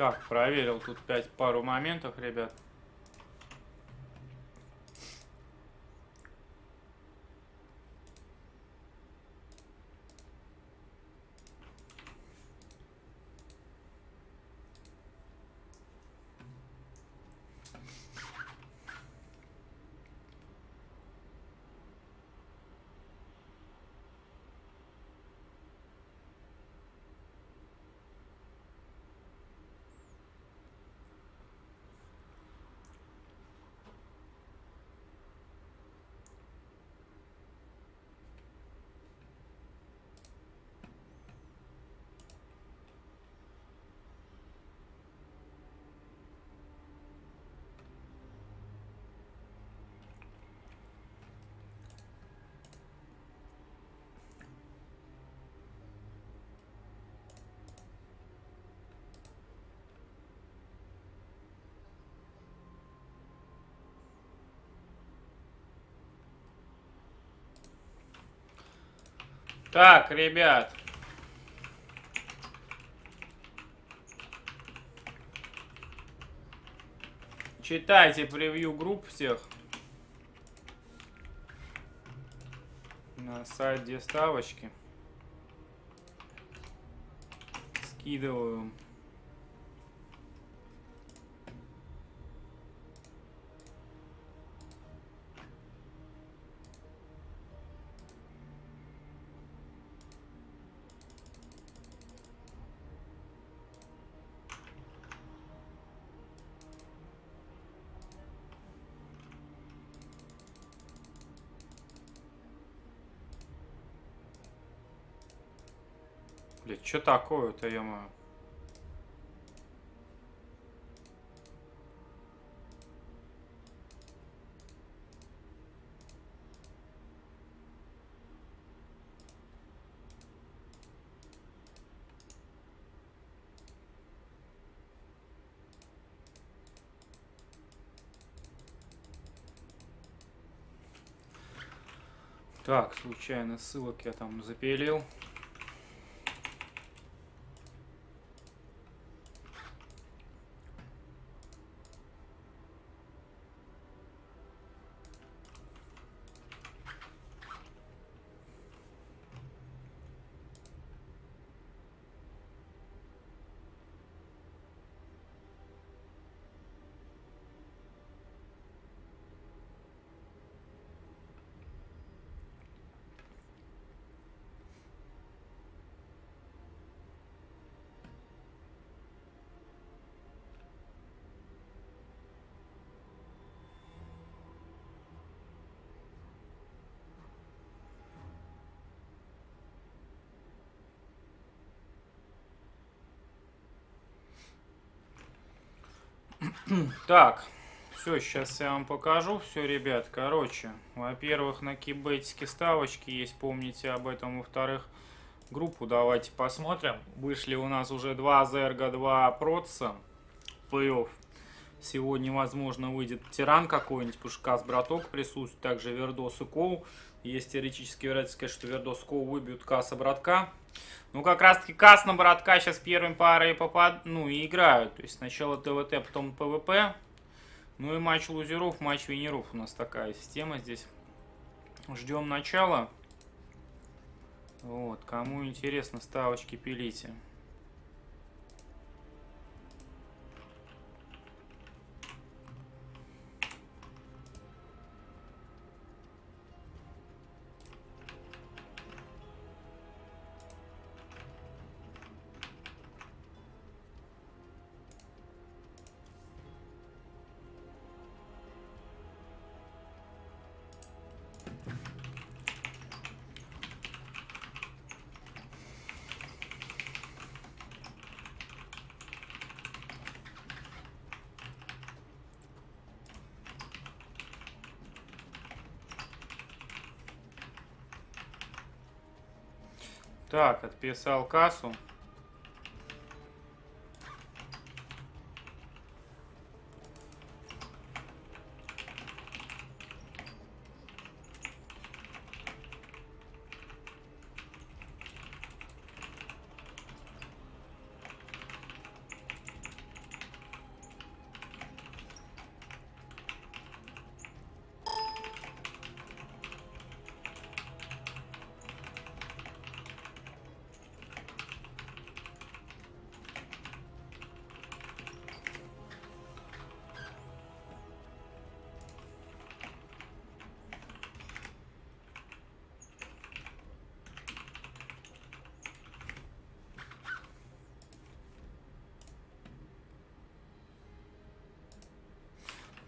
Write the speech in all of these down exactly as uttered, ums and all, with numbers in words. Так, проверил тут пять пару моментов, ребят. Так, ребят. Читайте превью групп всех на сайте ставочки. Скидываю. Блять, что такое-то, ё-моё? Так, случайно ссылок я там запилил. Так, все, сейчас я вам покажу все, ребят. Короче, во-первых, на кибетике ставочки есть, помните об этом. Во-вторых, группу давайте посмотрим. Вышли у нас уже два зерга, два протца в плей-офф. Сегодня, возможно, выйдет тиран какой-нибудь, потому что Кас-браток присутствует, также Вердос и Коу. Есть теоретически вероятность, что Вердос и Коу выбьют Каса-братка. Ну, как раз-таки Кас на братка сейчас первым парой попад... ну, и играют. То есть сначала ТВТ, потом ПВП. Ну и матч лузеров, матч винеров. У нас такая система здесь. Ждем начала. Вот, кому интересно, ставочки пилите. Так, отписал Касу.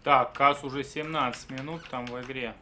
Так, Кас уже семнадцать минут там в игре.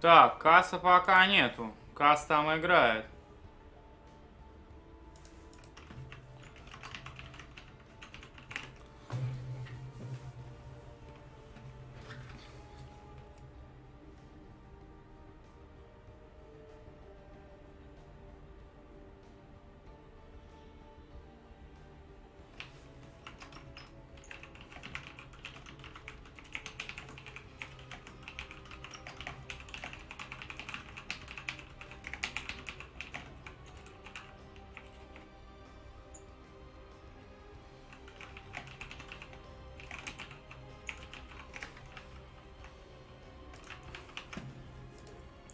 Так, Каса пока нету. Кас там играет.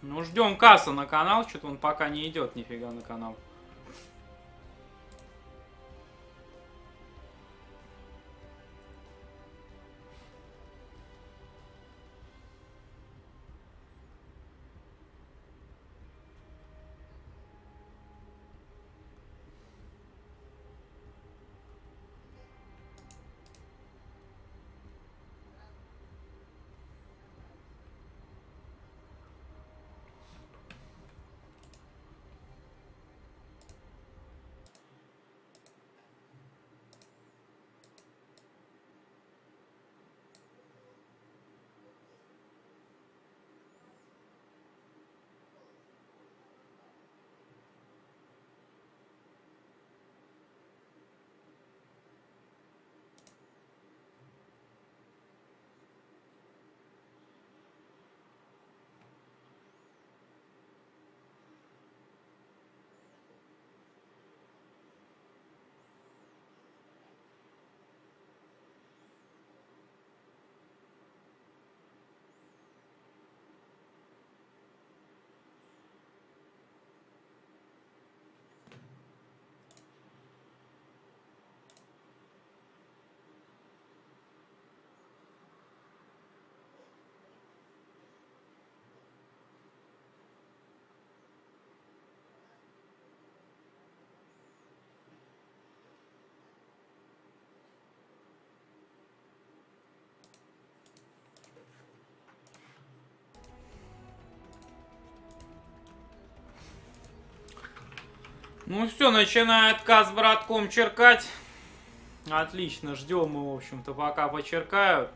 Ну, ждем Каса на канал, что-то он пока не идет нифига на канал. Ну все, начинает Кас братком черкать. Отлично, ждем мы, в общем-то, пока почеркают.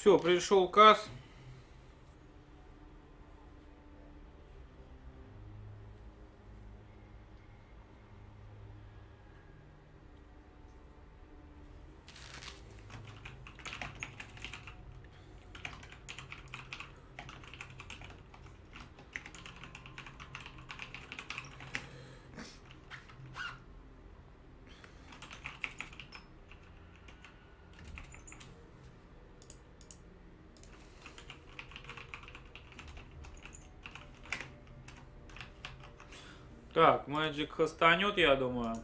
Все, пришел Кас. Так, Magic хостанет, я думаю.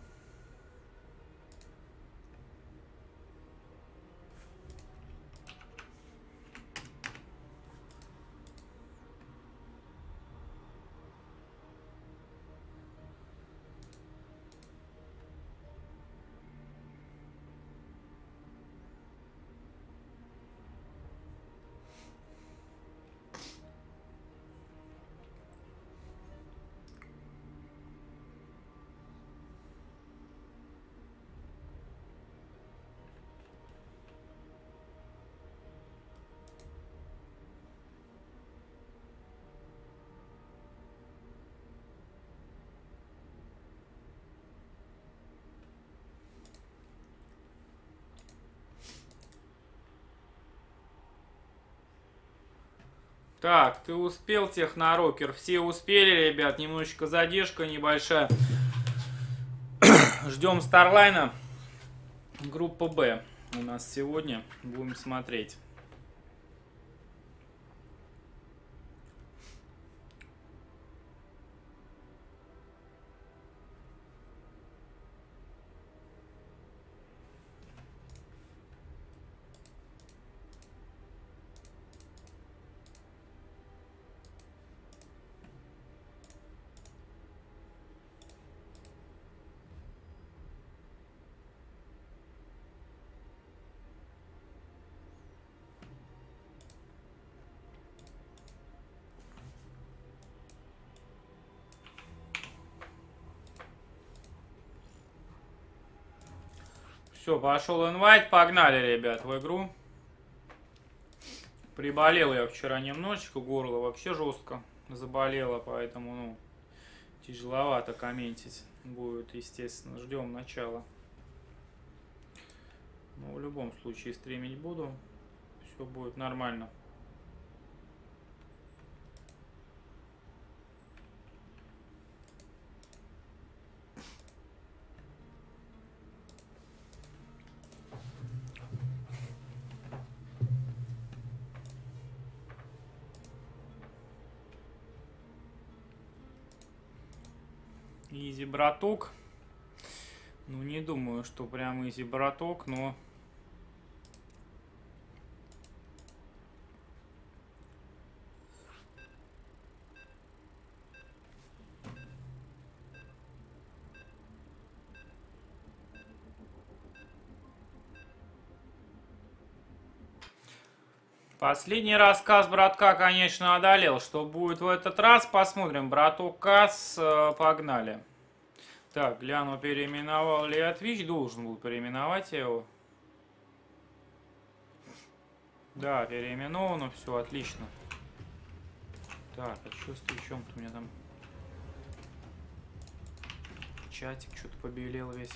Так, ты успел, технорокер? Все успели, ребят. Немножечко задержка небольшая. Ждем Starline. Группа Б у нас сегодня. Будем смотреть. Все, пошел инвайт, погнали, ребят, в игру. Приболел я вчера немножечко, горло вообще жестко заболело, поэтому, ну, тяжеловато комментить будет, естественно. Ждем начала. Но в любом случае стримить буду, все будет нормально. Изи браток. Ну, не думаю, что прям изи браток, но... Последний рассказ братка, конечно, одолел. Что будет в этот раз, посмотрим. Браток Касс, погнали. Так, гляну, переименовал ли я Твич. Должен был переименовать его. Да, переименовано, все, отлично. Так, а что с Твичом-то у меня там? Чатик что-то побелел весь.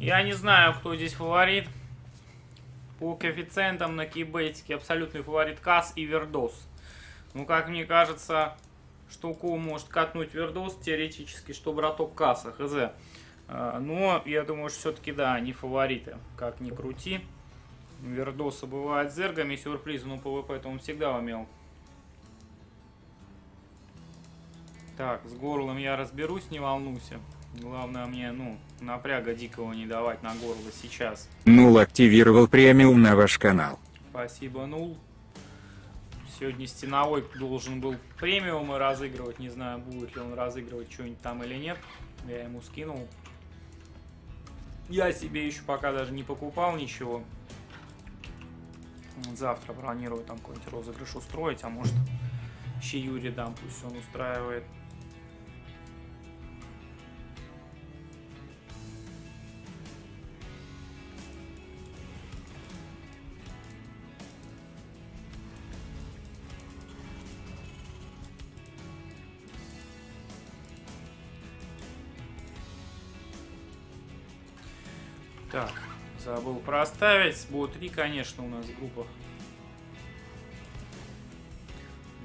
Я не знаю, кто здесь фаворит. По коэффициентам на кейбетике абсолютный фаворит Касс и Вердос. Ну, как мне кажется, что Ку может катнуть Вердос, теоретически, что браток Касса, хз. Но я думаю, что все-таки, да, они фавориты. Как ни крути. Вердоса бывает зергами, сюрприз, но пэ вэ пэ это он всегда умел. Так, с горлом я разберусь, не волнуйся. Главное мне, ну, напряга дикого не давать на горло сейчас. Нул активировал премиум на ваш канал. Спасибо, Нул. Сегодня Стеновой должен был премиумы разыгрывать. Не знаю, будет ли он разыгрывать что-нибудь там или нет. Я ему скинул. Я себе еще пока даже не покупал ничего. завтра планирую там какой-нибудь розыгрыш устроить, а может еще Юрий дам, пусть он устраивает. Так, забыл проставить. Будет три, конечно, у нас группа.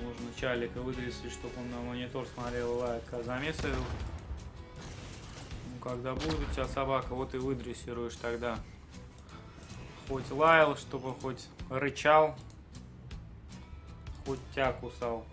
Можно Чалика вытрясти, чтобы он на монитор смотрел и лайка замесил. Ну, когда будет у тебя собака, вот и выдрессируешь тогда. Хоть лаял, чтобы хоть рычал, хоть тебя кусал.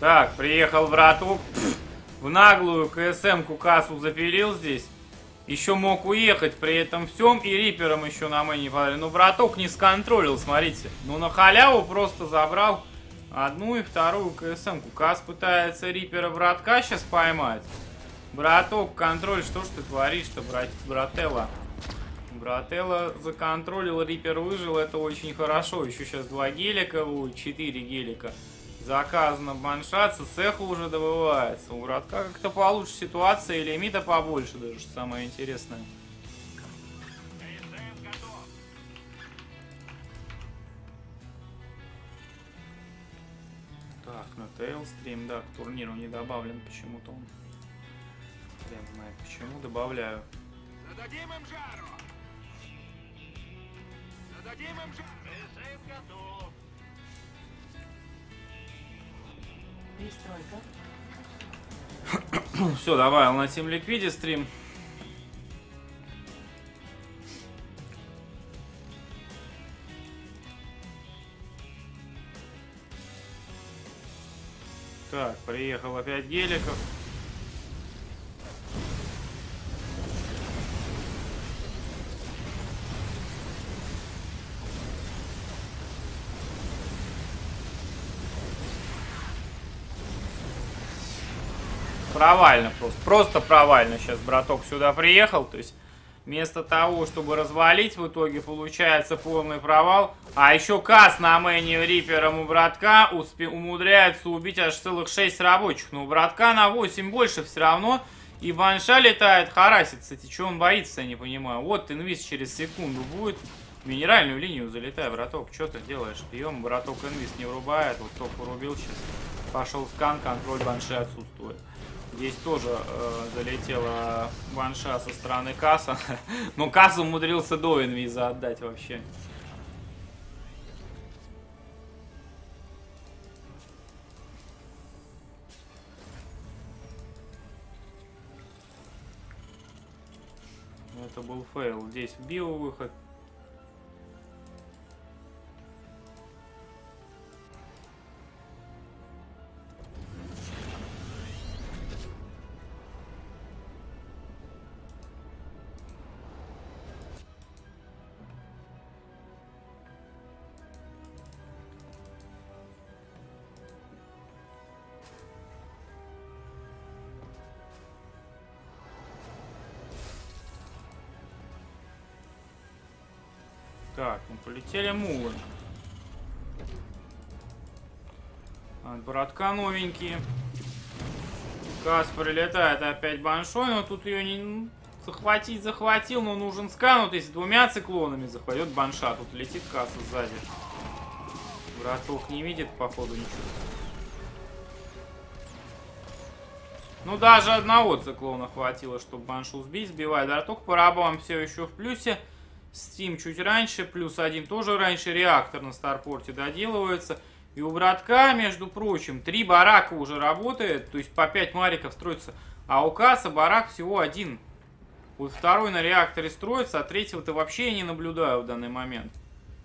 Так, приехал брату, в наглую КСМ-ку кассу запилил здесь. Еще мог уехать при этом всем и рипером еще на мэне подали. Ну, браток не сконтролил, смотрите. Ну, на халяву просто забрал одну и вторую КСМ-ку. Касс пытается рипера братка сейчас поймать. Браток, контроль, что ж ты творишь-то, брат... брателла? Брателла законтролил, рипер выжил, это очень хорошо. Еще сейчас два гелика будет, четыре гелика. Заказано баншаться, цеху уже добывается. У братка как-то получше ситуация и лимита побольше, даже что самое интересное. Так, на Тейлстрим, да, к турниру не добавлен почему-то он. Прям знаю почему, добавляю. Зададим им жару! Зададим им жару! Все, добавил на Team Liquid стрим. Так, приехал опять геликов. Провально просто, просто провально сейчас браток сюда приехал, то есть вместо того, чтобы развалить, в итоге получается полный провал. А еще Касс на мэне рипером у братка успе умудряется убить аж целых шесть рабочих, но у братка на восемь больше все равно, и банша летает, харасится, кстати, чего он боится, я не понимаю. Вот инвиз через секунду будет, в минеральную линию залетай, браток, что ты делаешь, пьем, браток инвиз не врубает, вот топ урубил сейчас, пошел скан, контроль банши отсутствует. Здесь тоже э, залетела банша со стороны Касса. Но Касс умудрился до инвиза отдать вообще. Это был фейл. Здесь био выход. Так, ну полетели мулы. От братка новенькие. Касс прилетает опять баншой, но тут ее не захватить захватил, но нужен скан. Вот если двумя циклонами захватит банша, тут летит Касс сзади. Браток не видит, походу, ничего. Ну даже одного циклона хватило, чтобы баншу сбить, сбивает. Браток по рабам все еще в плюсе. Steam чуть раньше, плюс один тоже раньше, реактор на старпорте доделывается. И у братка, между прочим, три барака уже работает, то есть по пять мариков строится. А у Касса барак всего один. Вот второй на реакторе строится, а третьего-то вообще я не наблюдаю в данный момент.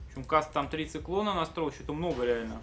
Причем Касс там три циклона настроил, что-то много реально.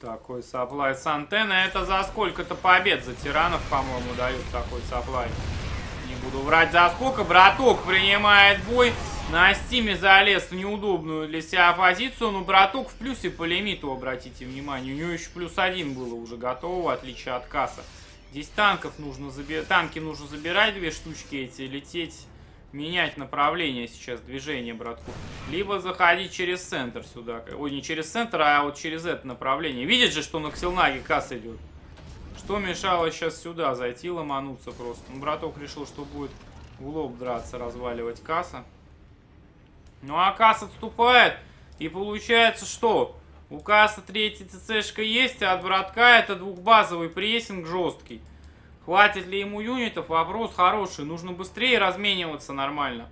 Такой саплай с антенной. Это за сколько-то побед за тиранов, по-моему, дают такой саплай. Не буду врать, за сколько. Браток принимает бой. На стиме залез в неудобную для себя позицию. Но браток в плюсе по лимиту, обратите внимание. У него еще плюс один было уже готово, в отличие от касса. Здесь танков нужно забирать. Танки нужно забирать, две штучки эти, лететь, менять направление сейчас движения братку. Либо заходить через центр сюда. Ой, не через центр, а вот через это направление. Видит же, что на Ксилнаге касс идет. Что мешало сейчас сюда зайти, ломануться просто. Ну, браток решил, что будет в лоб драться, разваливать касса. Ну а касс отступает. И получается, что у касса третья ЦЦшка есть, а от братка это двухбазовый прессинг жесткий. Хватит ли ему юнитов? Вопрос хороший. Нужно быстрее размениваться нормально.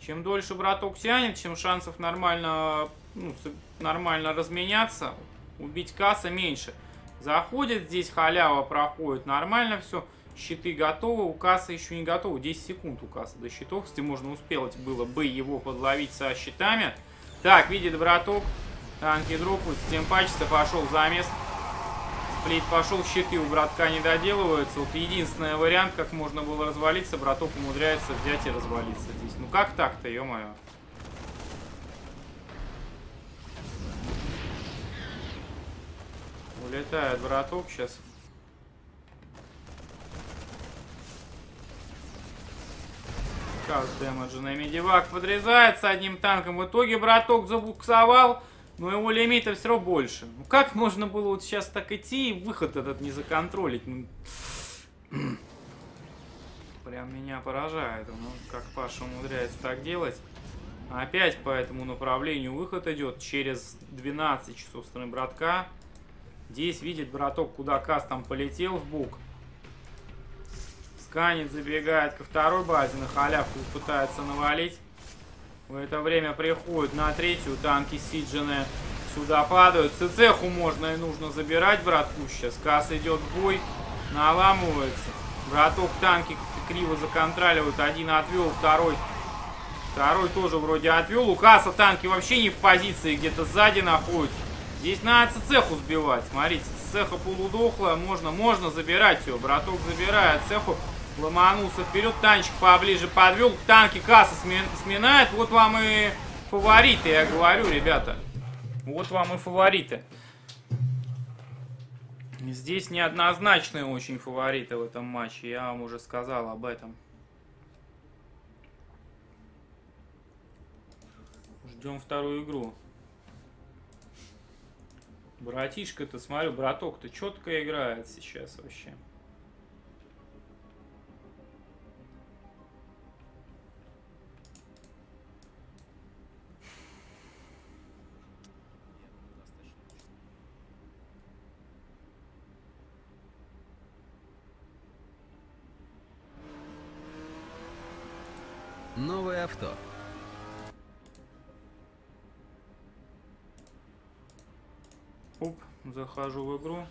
Чем дольше браток тянет, чем шансов нормально, ну, нормально разменяться, убить касса меньше. Заходит здесь, халява проходит, нормально все. Щиты готовы, у кассы еще не готовы. десять секунд у кассы до щитов. Если можно успело было бы его подловить со щитами. Так, видит браток. Танки дропают, с тем пачется, пошел замес. Сплит пошел, щиты у братка не доделываются. Вот единственный вариант, как можно было развалиться, браток умудряется взять и развалиться здесь. Ну как так-то, ё-моё. Улетает браток сейчас. Как дэмэджа на медивак подрезается одним танком. В итоге браток забуксовал. Но его лимита все равно больше. Ну как можно было вот сейчас так идти и выход этот не законтролить? Ну, прям меня поражает. Ну, как Паша умудряется так делать. Опять по этому направлению выход идет через двенадцать часов со стороны братка. Здесь видит браток, куда касс там полетел в бок. Сканет, забегает ко второй базе, на халявку пытается навалить. В это время приходят на третью, танки сиджены сюда падают. ЦЦ-ху можно и нужно забирать братку сейчас. Касс идет в бой, наламывается. Браток танки криво законтраливают. Один отвел, второй. Второй тоже вроде отвел. У касса танки вообще не в позиции, где-то сзади находятся. Здесь надо ЦЦ-ху сбивать. Смотрите, ЦЦ-ха полудохлая, можно, можно забирать ее. Браток забирает ЦЦ-ху. Ломанулся вперед, танчик поближе подвел, танки касса сми сминает. Вот вам и фавориты, я говорю, ребята. Вот вам и фавориты. Здесь неоднозначные очень фавориты в этом матче, я вам уже сказал об этом. Ждем вторую игру. Братишка-то, смотрю, браток-то четко играет сейчас вообще. Новое авто. Оп, захожу в игру.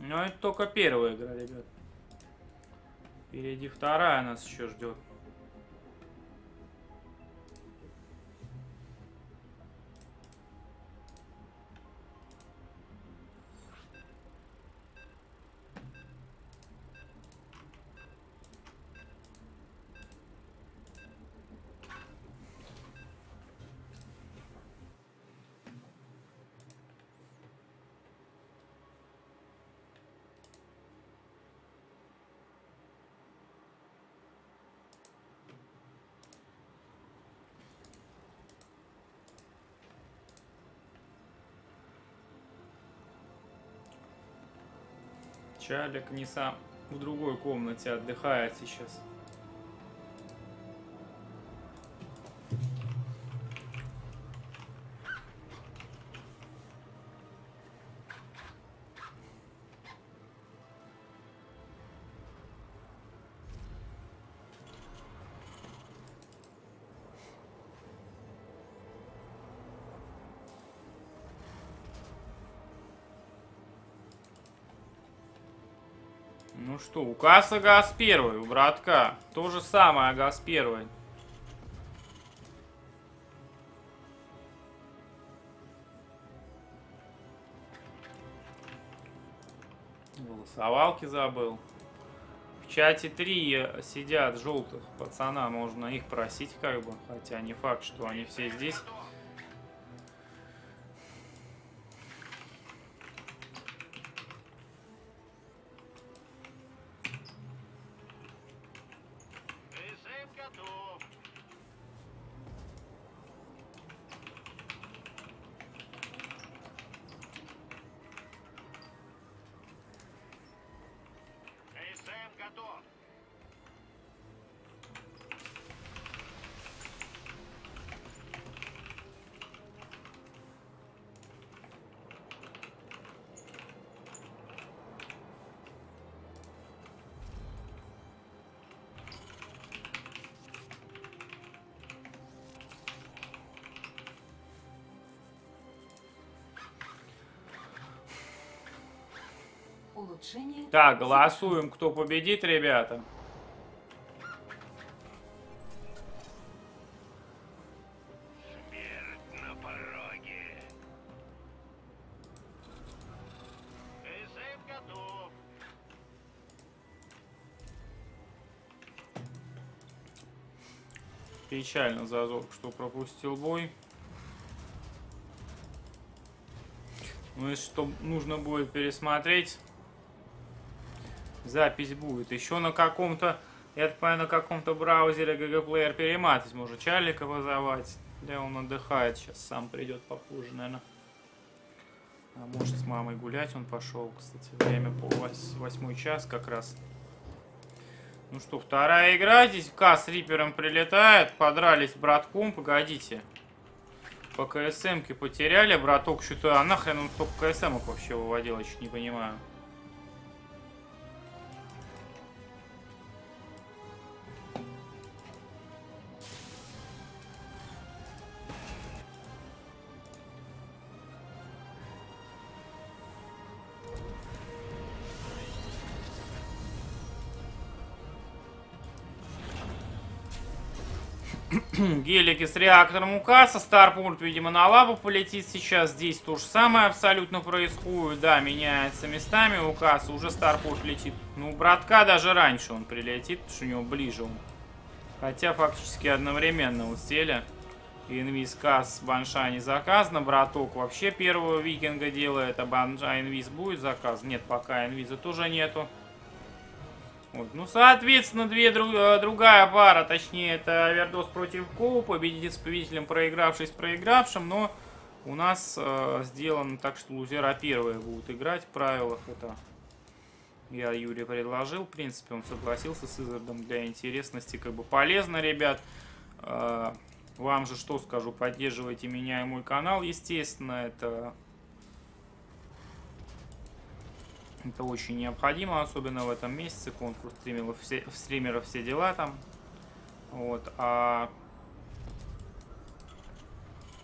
Но это только первая игра, ребят. Впереди вторая нас еще ждет. Чалик не сам, в другой комнате отдыхает сейчас. Ну что, у касса газ первый, у братка то же самое, газ первый. голосовалки забыл. В чате три сидят желтых пацана, можно их просить как бы, хотя не факт, что они все здесь. Так, голосуем, кто победит, ребята. Смерть на пороге. Режим готов. Печально зазор, что пропустил бой. Ну и что нужно будет пересмотреть. Запись будет. Еще на каком-то, я так понимаю, на каком-то браузере ГГ-плеер перематывать. Может, Чалика вызывать. Да, он отдыхает сейчас, сам придет попозже, наверное. А может, с мамой гулять он пошел, кстати. Время по восьмой час как раз. Ну что, вторая игра. Здесь К с Рипером прилетает. Подрались братком. Погодите. По КСМке потеряли. Браток что-то... А нахрен он столько КСМок вообще выводил, я чуть не понимаю. Гелики с реактором УК, со Старпорт, видимо, на лабу полетит сейчас. Здесь то же самое абсолютно происходит. Да, меняется местами УК, уже Старпорт летит. Ну, у братка даже раньше он прилетит, потому что у него ближе он. Хотя фактически одновременно усели. Инвиз Касс, Банша не заказано. Браток вообще первого викинга делает, а Банша инвиз будет заказ. Нет, пока инвиза тоже нету. Вот. Ну, соответственно, две друг, другая пара, точнее, это Авердос против Коу, победитель с победителем, проигравший с проигравшим, но у нас э, сделано так, что лузера первые будут играть в правилах. Это я Юре предложил, в принципе, он согласился с Изардом для интересности, как бы полезно, ребят. Э, вам же что скажу, поддерживайте меня и мой канал, естественно, это... Это очень необходимо, особенно в этом месяце. Конкурс стримеров, все, стримеров, все дела там. Вот. А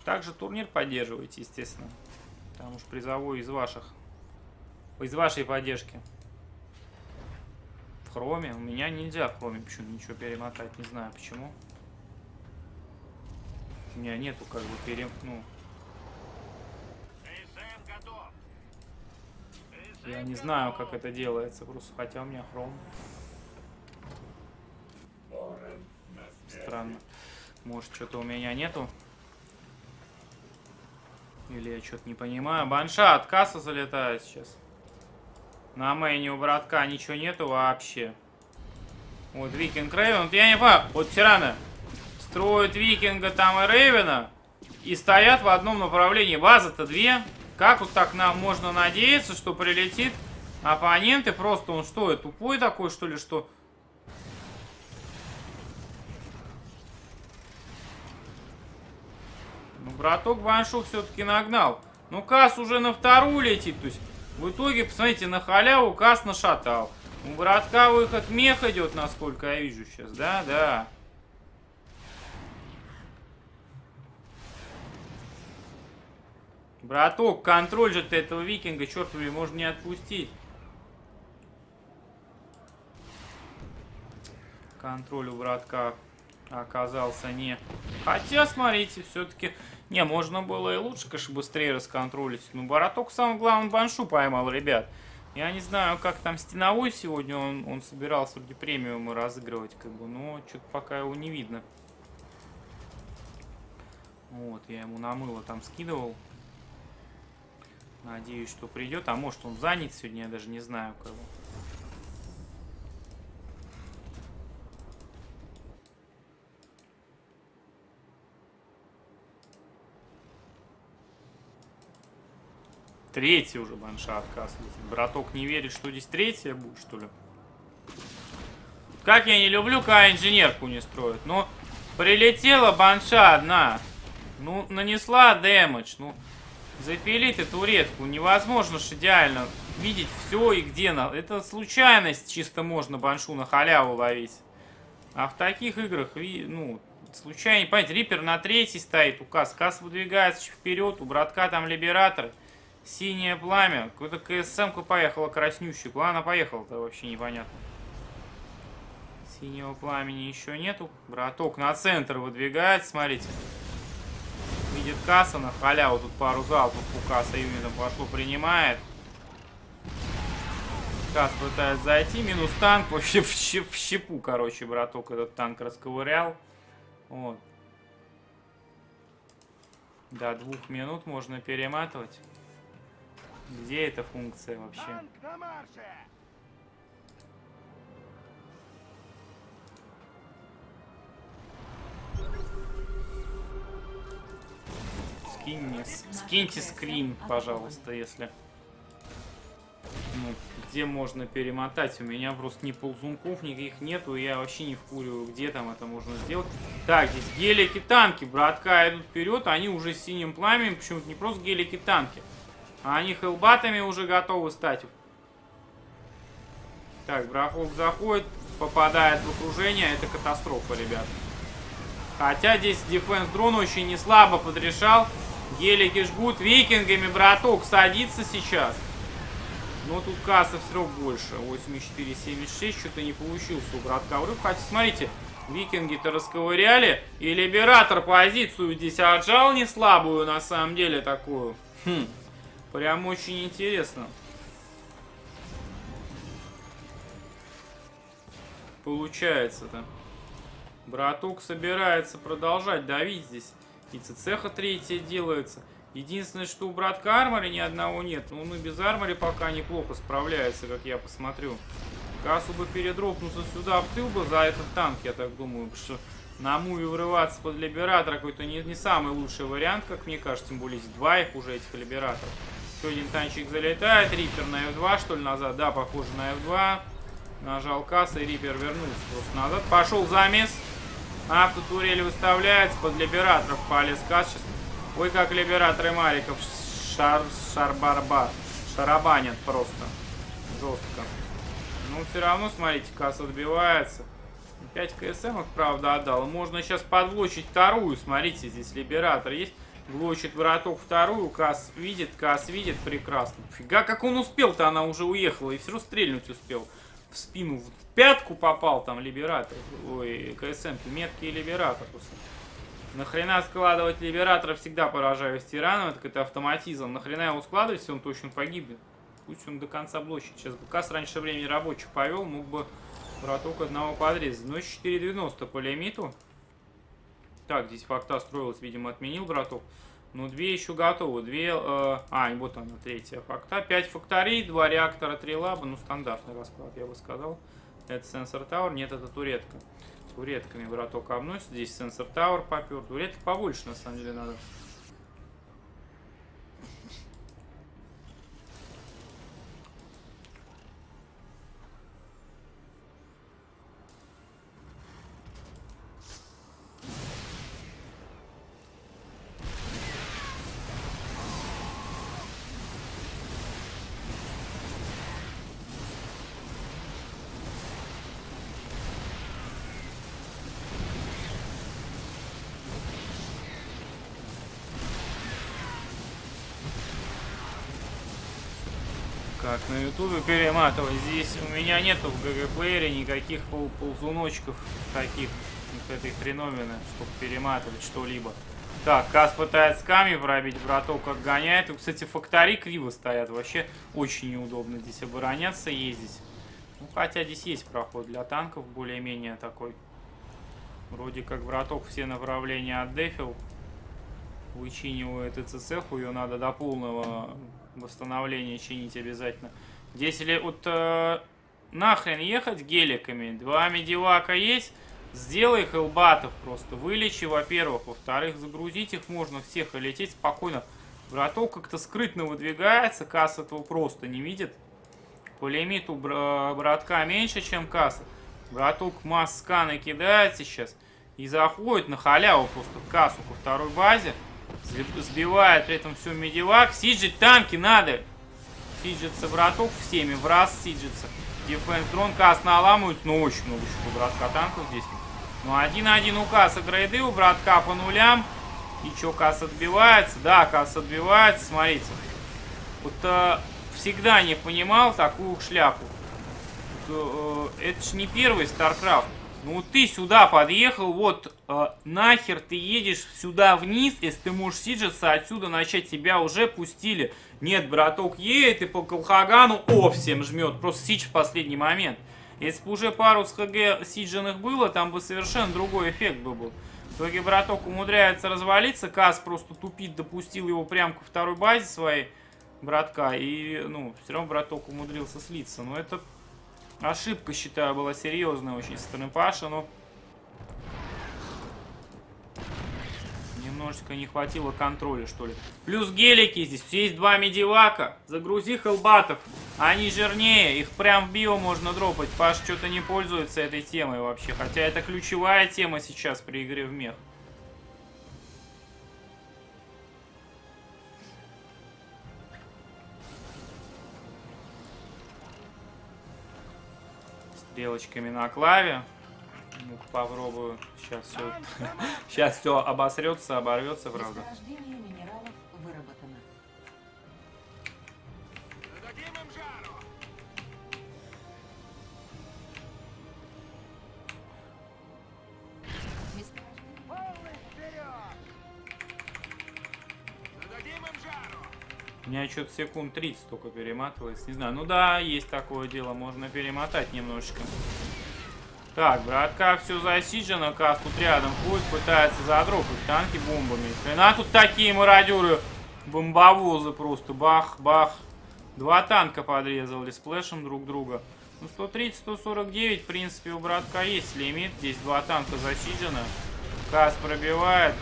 также турнир поддерживайте, естественно. Там уж призовой из ваших. Из вашей поддержки. В хроме. У меня нельзя в хроме почему ничего перемотать. Не знаю почему. У меня нету как бы перем... Ну... Я не знаю, как это делается, просто хотя у меня хром. Странно. Может, что-то у меня нету? Или я что-то не понимаю. Банша от Касса залетает сейчас. На мейне у братка ничего нету вообще. Вот Викинг Рейвен. Вот я не понимаю. Вот тираны строят Викинга там и Рейвена. И стоят в одном направлении. База-то две. Как вот так нам можно надеяться, что прилетит оппонент и просто он что, и тупой такой, что ли, что? Ну, браток Баншу все-таки нагнал. Ну, Касс уже на вторую летит. То есть, в итоге, посмотрите, на халяву Касс нашатал. У братка выход мех идет, насколько я вижу сейчас, да, да. Браток, контроль же ты этого викинга, черт возьми, можно не отпустить. Контроль у братка оказался не... Хотя, смотрите, все-таки... Не, можно было и лучше, конечно, быстрее расконтролить. Но браток, самое главное, Баншу поймал, ребят. Я не знаю, как там Стеновой сегодня, он, он собирался вроде премиумы разыгрывать, как бы, но что-то пока его не видно. Вот, я ему на мыло там скидывал. Надеюсь, что придет, а может он занят сегодня, я даже не знаю, как бы. Третий уже банша отказ. Браток не верит, что здесь третья будет, что ли? Как я не люблю, когда инженерку не строят. Но прилетела банша одна. Ну, нанесла дэмэдж. Ну, запилит эту редку. Невозможно же идеально видеть все и где. Это случайность, чисто можно баншу на халяву ловить. А в таких играх, ну... Случайно, понимаете, Риппер на третий стоит. У Кас. Кас выдвигается вперед. У братка там либератор. Синее пламя. Какую-то КСМ-ку поехала краснющую. Куда она поехала-то, вообще непонятно. Синего пламени еще нету. Браток на центр выдвигает, смотрите. Видит Касса на халяву. Тут пару залпов у Касса именно пошло, принимает. Касс пытается зайти. Минус танк. Вообще в щепу, короче, браток этот танк расковырял. Вот. До двух минут можно перематывать. Где эта функция вообще? Скинь мне, скиньте скрин, пожалуйста, если. Ну, где можно перемотать? У меня просто ни ползунков, никаких нету. Я вообще не вкуриваю, где там это можно сделать. Так, здесь гелики, танки. Братка идут вперед, они уже с синим пламенем. Почему-то не просто гелики, танки. А они хелбатами уже готовы стать. Так, брахок заходит, попадает в окружение. Это катастрофа, ребят. Хотя здесь дефенс дрон очень не слабо подрешал. Гелики жгут викингами. Браток садится сейчас. Но тут касса все больше. восемьдесят четыре семьдесят шесть. Что-то не получился у братка урыв. Хотя, смотрите, викинги-то расковыряли. И либератор позицию здесь отжал не слабую, на самом деле, такую. Хм. Прям очень интересно. Получается-то. Браток собирается продолжать давить здесь. И цеха третья делается. Единственное, что у братка армори ни одного нет. Но он и без армори пока неплохо справляется, как я посмотрю. Кассу бы передропнуться сюда, в тыл бы за этот танк, я так думаю. Потому что на муви врываться под либератора какой-то не, не самый лучший вариант, как мне кажется. Тем более, здесь два их уже, этих либераторов. Еще один танчик залетает. Риппер на эф два, что ли, назад? Да, похоже на эф два. Нажал касса, и Риппер вернулся просто назад. Пошел замес. Автотурель выставляется. Под либераторов полез касс сейчас. Ой, как либераторы Мариков шар, шар-барбар. Шарабанят просто. Жестко. Ну, все равно, смотрите, касса отбивается. пять КСМ, правда, отдал. Можно сейчас подлочить вторую. Смотрите, здесь либератор есть. Блочит вороток вторую. Касс видит, Касс видит. Прекрасно. Фига, как он успел-то, она уже уехала. И все равно стрельнуть успел. В спину, в пятку попал там либератор. Ой, КСМ, меткий либератор. Нахрена складывать либератора, всегда поражаюсь тираном. Это какой-то автоматизм. Нахрена его складывать, если он точно погибнет. Пусть он до конца блочит. Сейчас бы Касс раньше времени рабочих повел, мог бы... Браток одного подрезать. Ну, четыре девяносто по лимиту. Так, здесь факта строилась, видимо, отменил браток. Но две еще готовы. Две... Э, а, вот она, третья факта. пять факторий, два реактора, три лаба. Ну, стандартный расклад, я бы сказал. Это сенсор тауэр. Нет, это туретка. Туретками браток обносит. Здесь сенсор тауэр попер. Туреток побольше, на самом деле, надо. Так, на ютубе перематывать. Здесь у меня нету в ГГ-плеере никаких пол ползуночков таких, вот этой хреновины, чтобы перематывать что-либо. Так, Кас пытается камень пробить, браток отгоняет. И, кстати, фактори криво стоят. Вообще очень неудобно здесь обороняться, ездить. Ну, хотя здесь есть проход для танков, более-менее такой. Вроде как браток все направления отдефил. Вычинивает ИЦЦ, ее надо до полного восстановления чинить обязательно. Здесь ли вот э, нахрен ехать геликами? Два медивака есть. Сделай их элбатов просто. Вылечи, во-первых. Во-вторых, загрузить их можно всех и лететь спокойно. Браток как-то скрытно выдвигается. Касс этого просто не видит. По лимиту братка меньше, чем Касс. Браток масс-сканы кидает сейчас. И заходит на халяву просто к Кассу по второй базе. Сбивает при этом все медивак. Сиджить танки надо. Сиджится браток всеми. В раз сиджится. Дефенс дрон. Касс наламывает. Но очень много еще у братка танков здесь. Но один-один у Касса грейды. У братка по нулям. И что, Касс отбивается? Да, Касс отбивается. Смотрите. Вот э, всегда не понимал такую шляпу. Вот, э, это ж не первый StarCraft. Ну ты сюда подъехал, вот э, нахер ты едешь сюда вниз, если ты можешь сиджиться отсюда начать, тебя уже пустили. Нет, браток едет и по Колхагану, о, всем жмет, просто сидж в последний момент. Если бы уже пару с ХГ сидженных было, там бы совершенно другой эффект бы был. В итоге браток умудряется развалиться, Касс просто тупит, допустил его прямо ко второй базе своей братка, и, ну, все равно браток умудрился слиться, но это... Ошибка, считаю, была серьезная очень со стороны Паши, но немножечко не хватило контроля, что ли. Плюс гелики здесь. Есть два медивака. Загрузи хелбатов. Они жирнее. Их прям в био можно дропать. Паш что-то не пользуется этой темой вообще. Хотя это ключевая тема сейчас при игре в мех. Белочками на клаве. Ну, попробую. Сейчас все, сейчас все обосрется, оборвется, правда. У меня что-то секунд тридцать только перематывается. Не знаю. Ну да, есть такое дело. Можно перемотать немножечко. Так, братка, все засиджено. Кас тут рядом ходит, пытается задропать танки бомбами. Хрена тут такие мародеры. Бомбовозы просто. Бах, бах. Два танка подрезали сплэшем друг друга. Ну, сто тридцать сто сорок девять, в принципе, у братка есть лимит. Здесь два танка засиджено. Кас пробивает.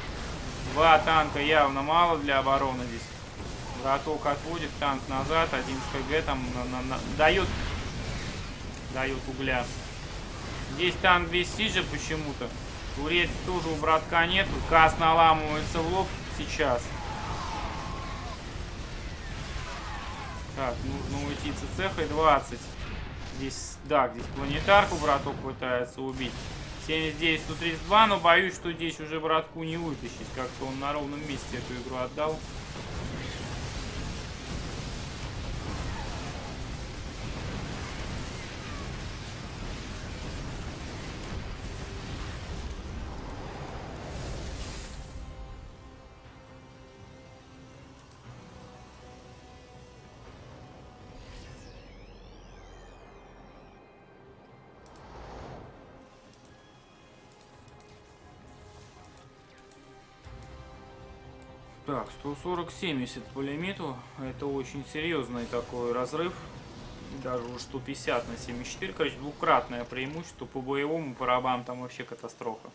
Два танка явно мало для обороны здесь. Браток отводит танк назад, один с ХГ там на, на, на, дает, дает угля. Здесь танк без сиджа почему-то. Турель тоже у братка нету. Касс наламывается в лоб сейчас. Так, нужно уйти с цехой двадцать. Здесь, да, здесь планетарку браток пытается убить. семьдесят девять сто тридцать два, но боюсь, что здесь уже братку не вытащить. Как-то он на ровном месте эту игру отдал. Так, сто сорок семьдесят по лимиту. Это очень серьезный такой разрыв. Даже уж сто пятьдесят на семьдесят четыре. Короче, двукратное преимущество. По боевому, по рабам там вообще катастрофа.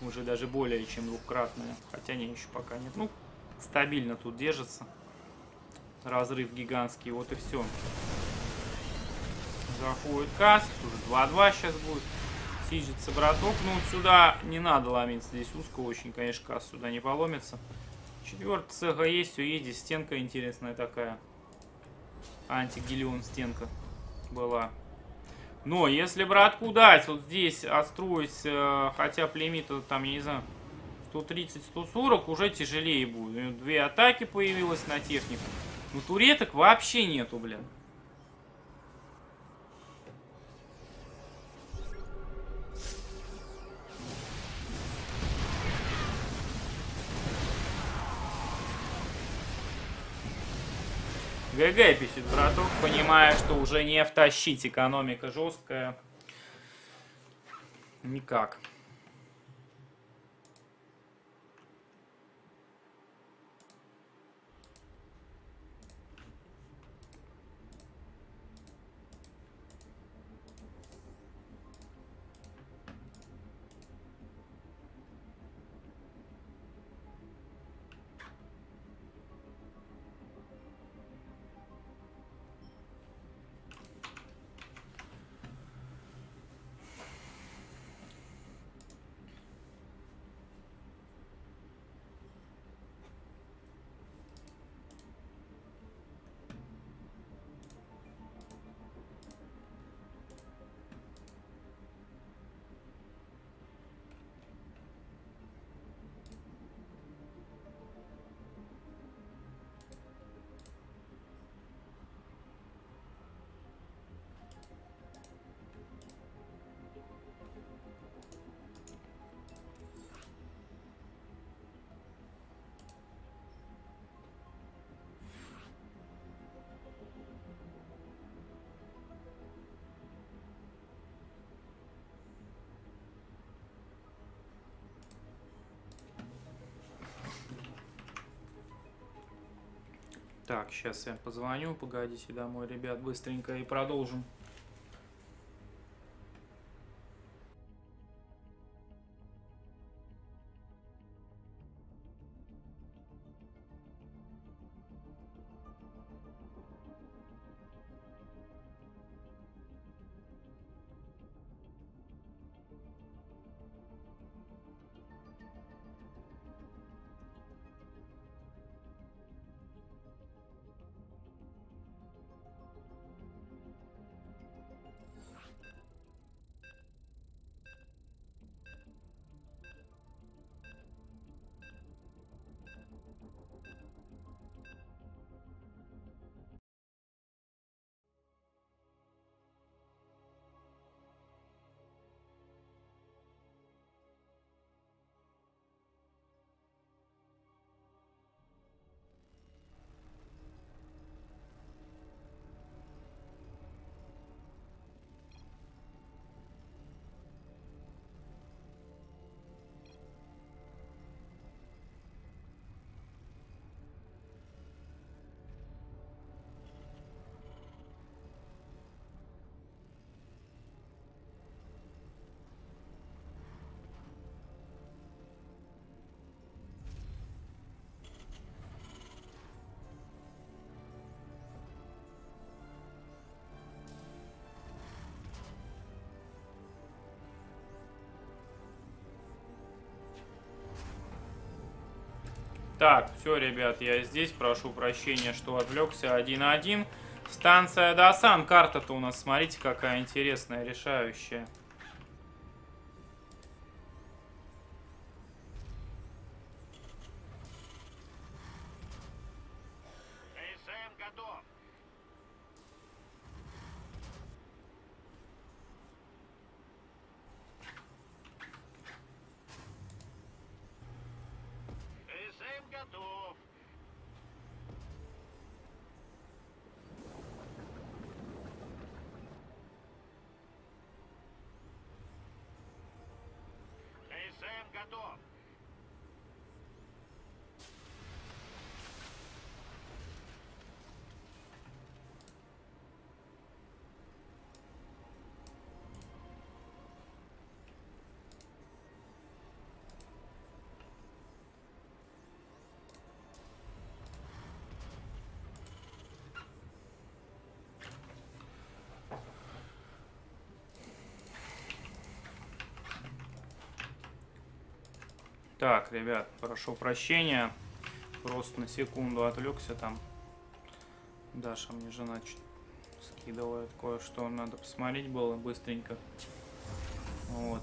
Уже даже более чем двукратное. Хотя не, еще пока нет. Ну, стабильно тут держится. Разрыв гигантский. Вот и все. Заходит Касс. Уже два-два сейчас будет. Сиджится браток. Ну, сюда не надо ломиться. Здесь узко очень, конечно, Касс сюда не поломится. Четвертый цеха есть, все есть. Здесь стенка интересная такая. Антигелион стенка была. Но если братку дать вот здесь отстроить, хотя племита там, я не знаю, сто тридцать сто сорок, уже тяжелее будет. У него две атаки появилось на технику. Но туреток вообще нету, блин. ГГ пишет, браток, понимая, что уже не втащить, экономика жесткая. Никак. Так, сейчас я позвоню, погодите домой, ребят, быстренько и продолжим. Так, все, ребят, я здесь, прошу прощения, что отвлекся. Один-один. Станция Досан. Карта-то у нас, смотрите, какая интересная, решающая. Так, ребят, прошу прощения, просто на секунду отвлекся там. Даша мне жена скидывает кое-что, надо посмотреть было быстренько. Вот.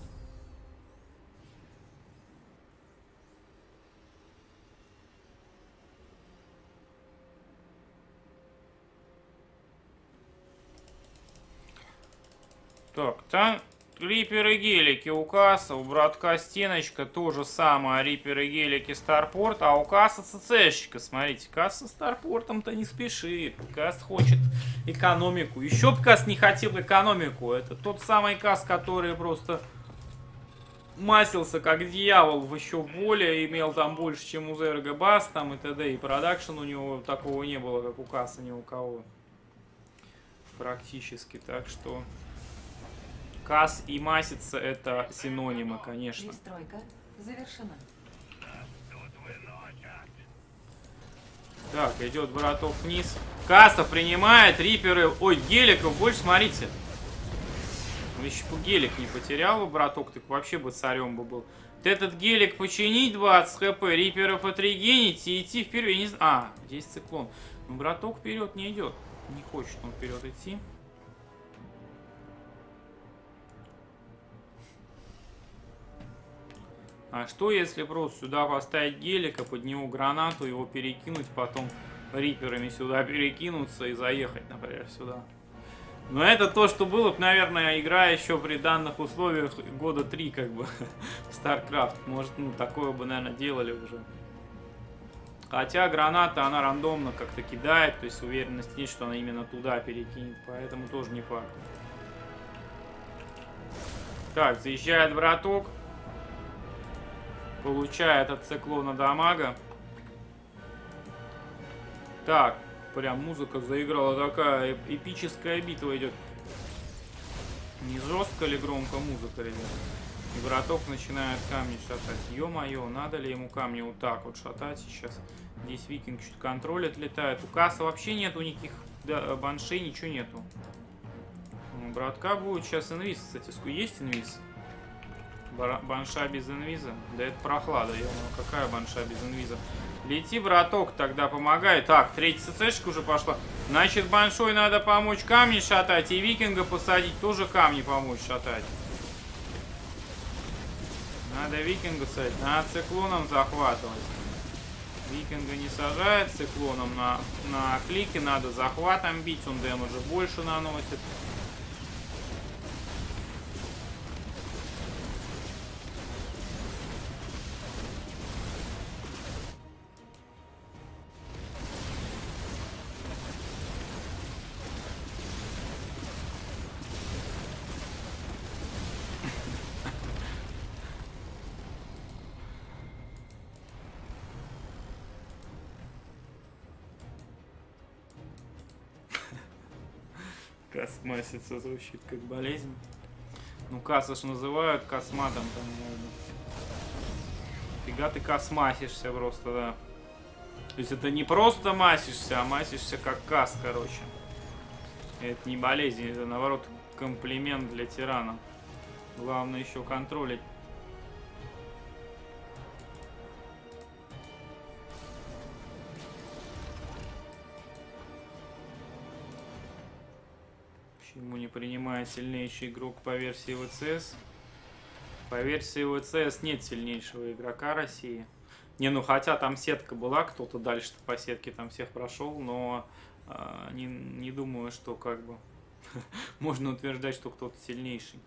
Так, там Риперы гелики у Каса, у братка Стеночка то же самое, риперы гелики Старпорт, а у Каса ЦЦ-щика, смотрите, Кас со Старпортом-то не спешит, Кас хочет экономику, еще бы Кас не хотел экономику, это тот самый Кас, который просто масился как дьявол в еще более, имел там больше, чем у Зерга Бас там и т.д. и продакшн у него такого не было, как у Каса ни у кого практически, так что... Кас и масица — это синонимы, конечно. Перестройка завершена. Так, идет браток вниз. Каса принимает, риперы... Ой, геликов больше, смотрите. Он еще бы гелик не потерял, браток, так вообще бы царем бы был. Вот этот гелик починить, двадцать хп, риперов отрегенить и идти вперед. Я не знаю... А, здесь циклон. Но браток вперед не идет. Не хочет он вперед идти. А что, если просто сюда поставить гелика, под него гранату, его перекинуть, потом риперами сюда перекинуться и заехать, например, сюда? Но это то, что было бы, наверное, игра еще при данных условиях года три, как бы, StarCraft. Может, ну, такое бы, наверное, делали уже. Хотя граната, она рандомно как-то кидает, то есть уверенность есть, что она именно туда перекинет, поэтому тоже не факт. Так, заезжает браток. Получает от циклона дамага. Так, прям музыка заиграла, такая эпическая битва идет. Не жестко ли громко музыка, ребят? И браток начинает камни шатать. Ё-моё, надо ли ему камни вот так вот шатать сейчас? Здесь викинг чуть контроль отлетает. У Каса вообще нету никаких да, баншей, ничего нету. У братка будет сейчас инвиз, кстати. Есть инвиз? Банша без инвиза? Да это прохлада, я думаю, какая банша без инвиза? Лети, браток, тогда помогай. Так, третья ЦЦшка уже пошла. Значит, баншой надо помочь камни шатать и викинга посадить, тоже камни помочь шатать. Надо викинга садить, надо циклоном захватывать. Викинга не сажает циклоном, на, на клике надо захватом бить, он дэмэджа больше наносит. Касмасица звучит как болезнь. Ну, Каса ж называют косматом там, наверное. Фига ты космасишься просто, да. То есть это не просто масишься, а масишься как Кас, короче. Это не болезнь, это, наоборот, комплимент для тирана. Главное еще контролить. Ему не принимает сильнейший игрок по версии вэ цэ эс. По версии вэ цэ эс нет сильнейшего игрока России. Не, ну хотя там сетка была, кто-то дальше-то по сетке там всех прошел, но э, не, не думаю, что как бы можно утверждать, что кто-то сильнейший.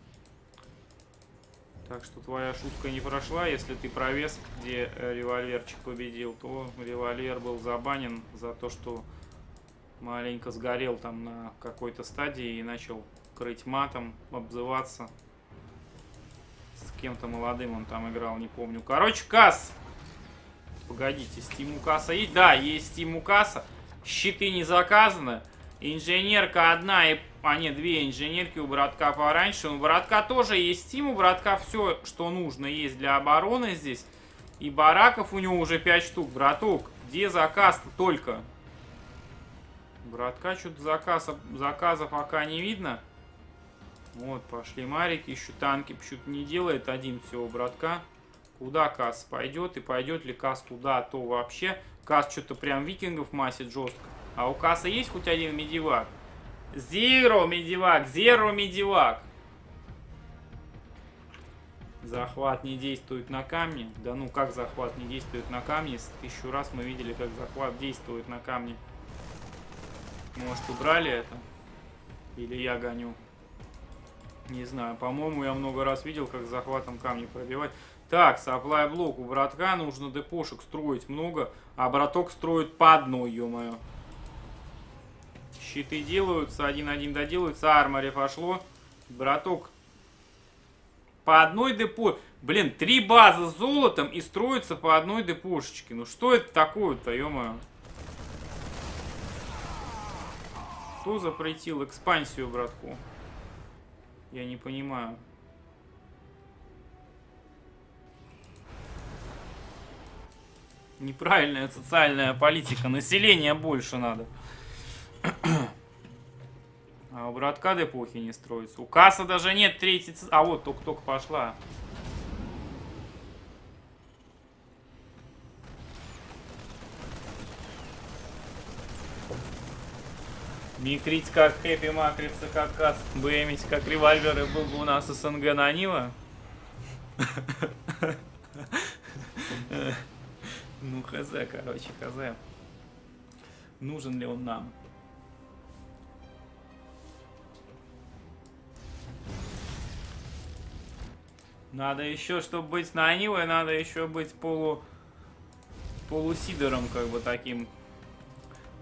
Так что твоя шутка не прошла. Если ты провес, где револьверчик победил, то револьвер был забанен за то, что... Маленько сгорел там на какой-то стадии и начал крыть матом, обзываться. С кем-то молодым он там играл, не помню. Короче, Кас! Погодите, Steam у Каса есть? Да, есть Steam у Каса. Щиты не заказаны. Инженерка одна и... А нет, две инженерки у братка пораньше. У братка тоже есть Steam. У братка все, что нужно, есть для обороны здесь. И бараков у него уже пять штук. Браток, где заказ-то только? Братка, что-то заказа, заказа пока не видно. Вот, пошли марики, еще танки что-то не делает. Один всего братка. Куда Кас пойдет и пойдет ли Кас туда, то вообще. Кас что-то прям викингов масит жестко. А у Каса есть хоть один медивак? Зеро медивак, зеро медивак. Захват не действует на камне. Да ну как захват не действует на камне? Тысячу раз мы видели, как захват действует на камне. Может, убрали это? Или я гоню? Не знаю, по-моему, я много раз видел, как захватом камни пробивать. Так, саплай-блок. У братка нужно депошек строить много, а браток строит по одной, ё-моё. Щиты делаются, один-один доделаются, армари пошло. Браток по одной депо... Блин, три базы с золотом и строится по одной депошечке. Ну что это такое-то, ё-моё? Кто запретил экспансию братку? Я не понимаю. Неправильная социальная политика. Населения больше надо. А у братка депохи не строится. У касса даже нет третьей... А вот, только-только пошла. Микрить как хэппи, макриться как касс, бэмить как револьверы, был бы у нас СНГ на Нива. Ну хз, короче, хз. Нужен ли он нам? Надо еще, чтобы быть на Нивой, надо еще быть полу... полусидором, как бы таким...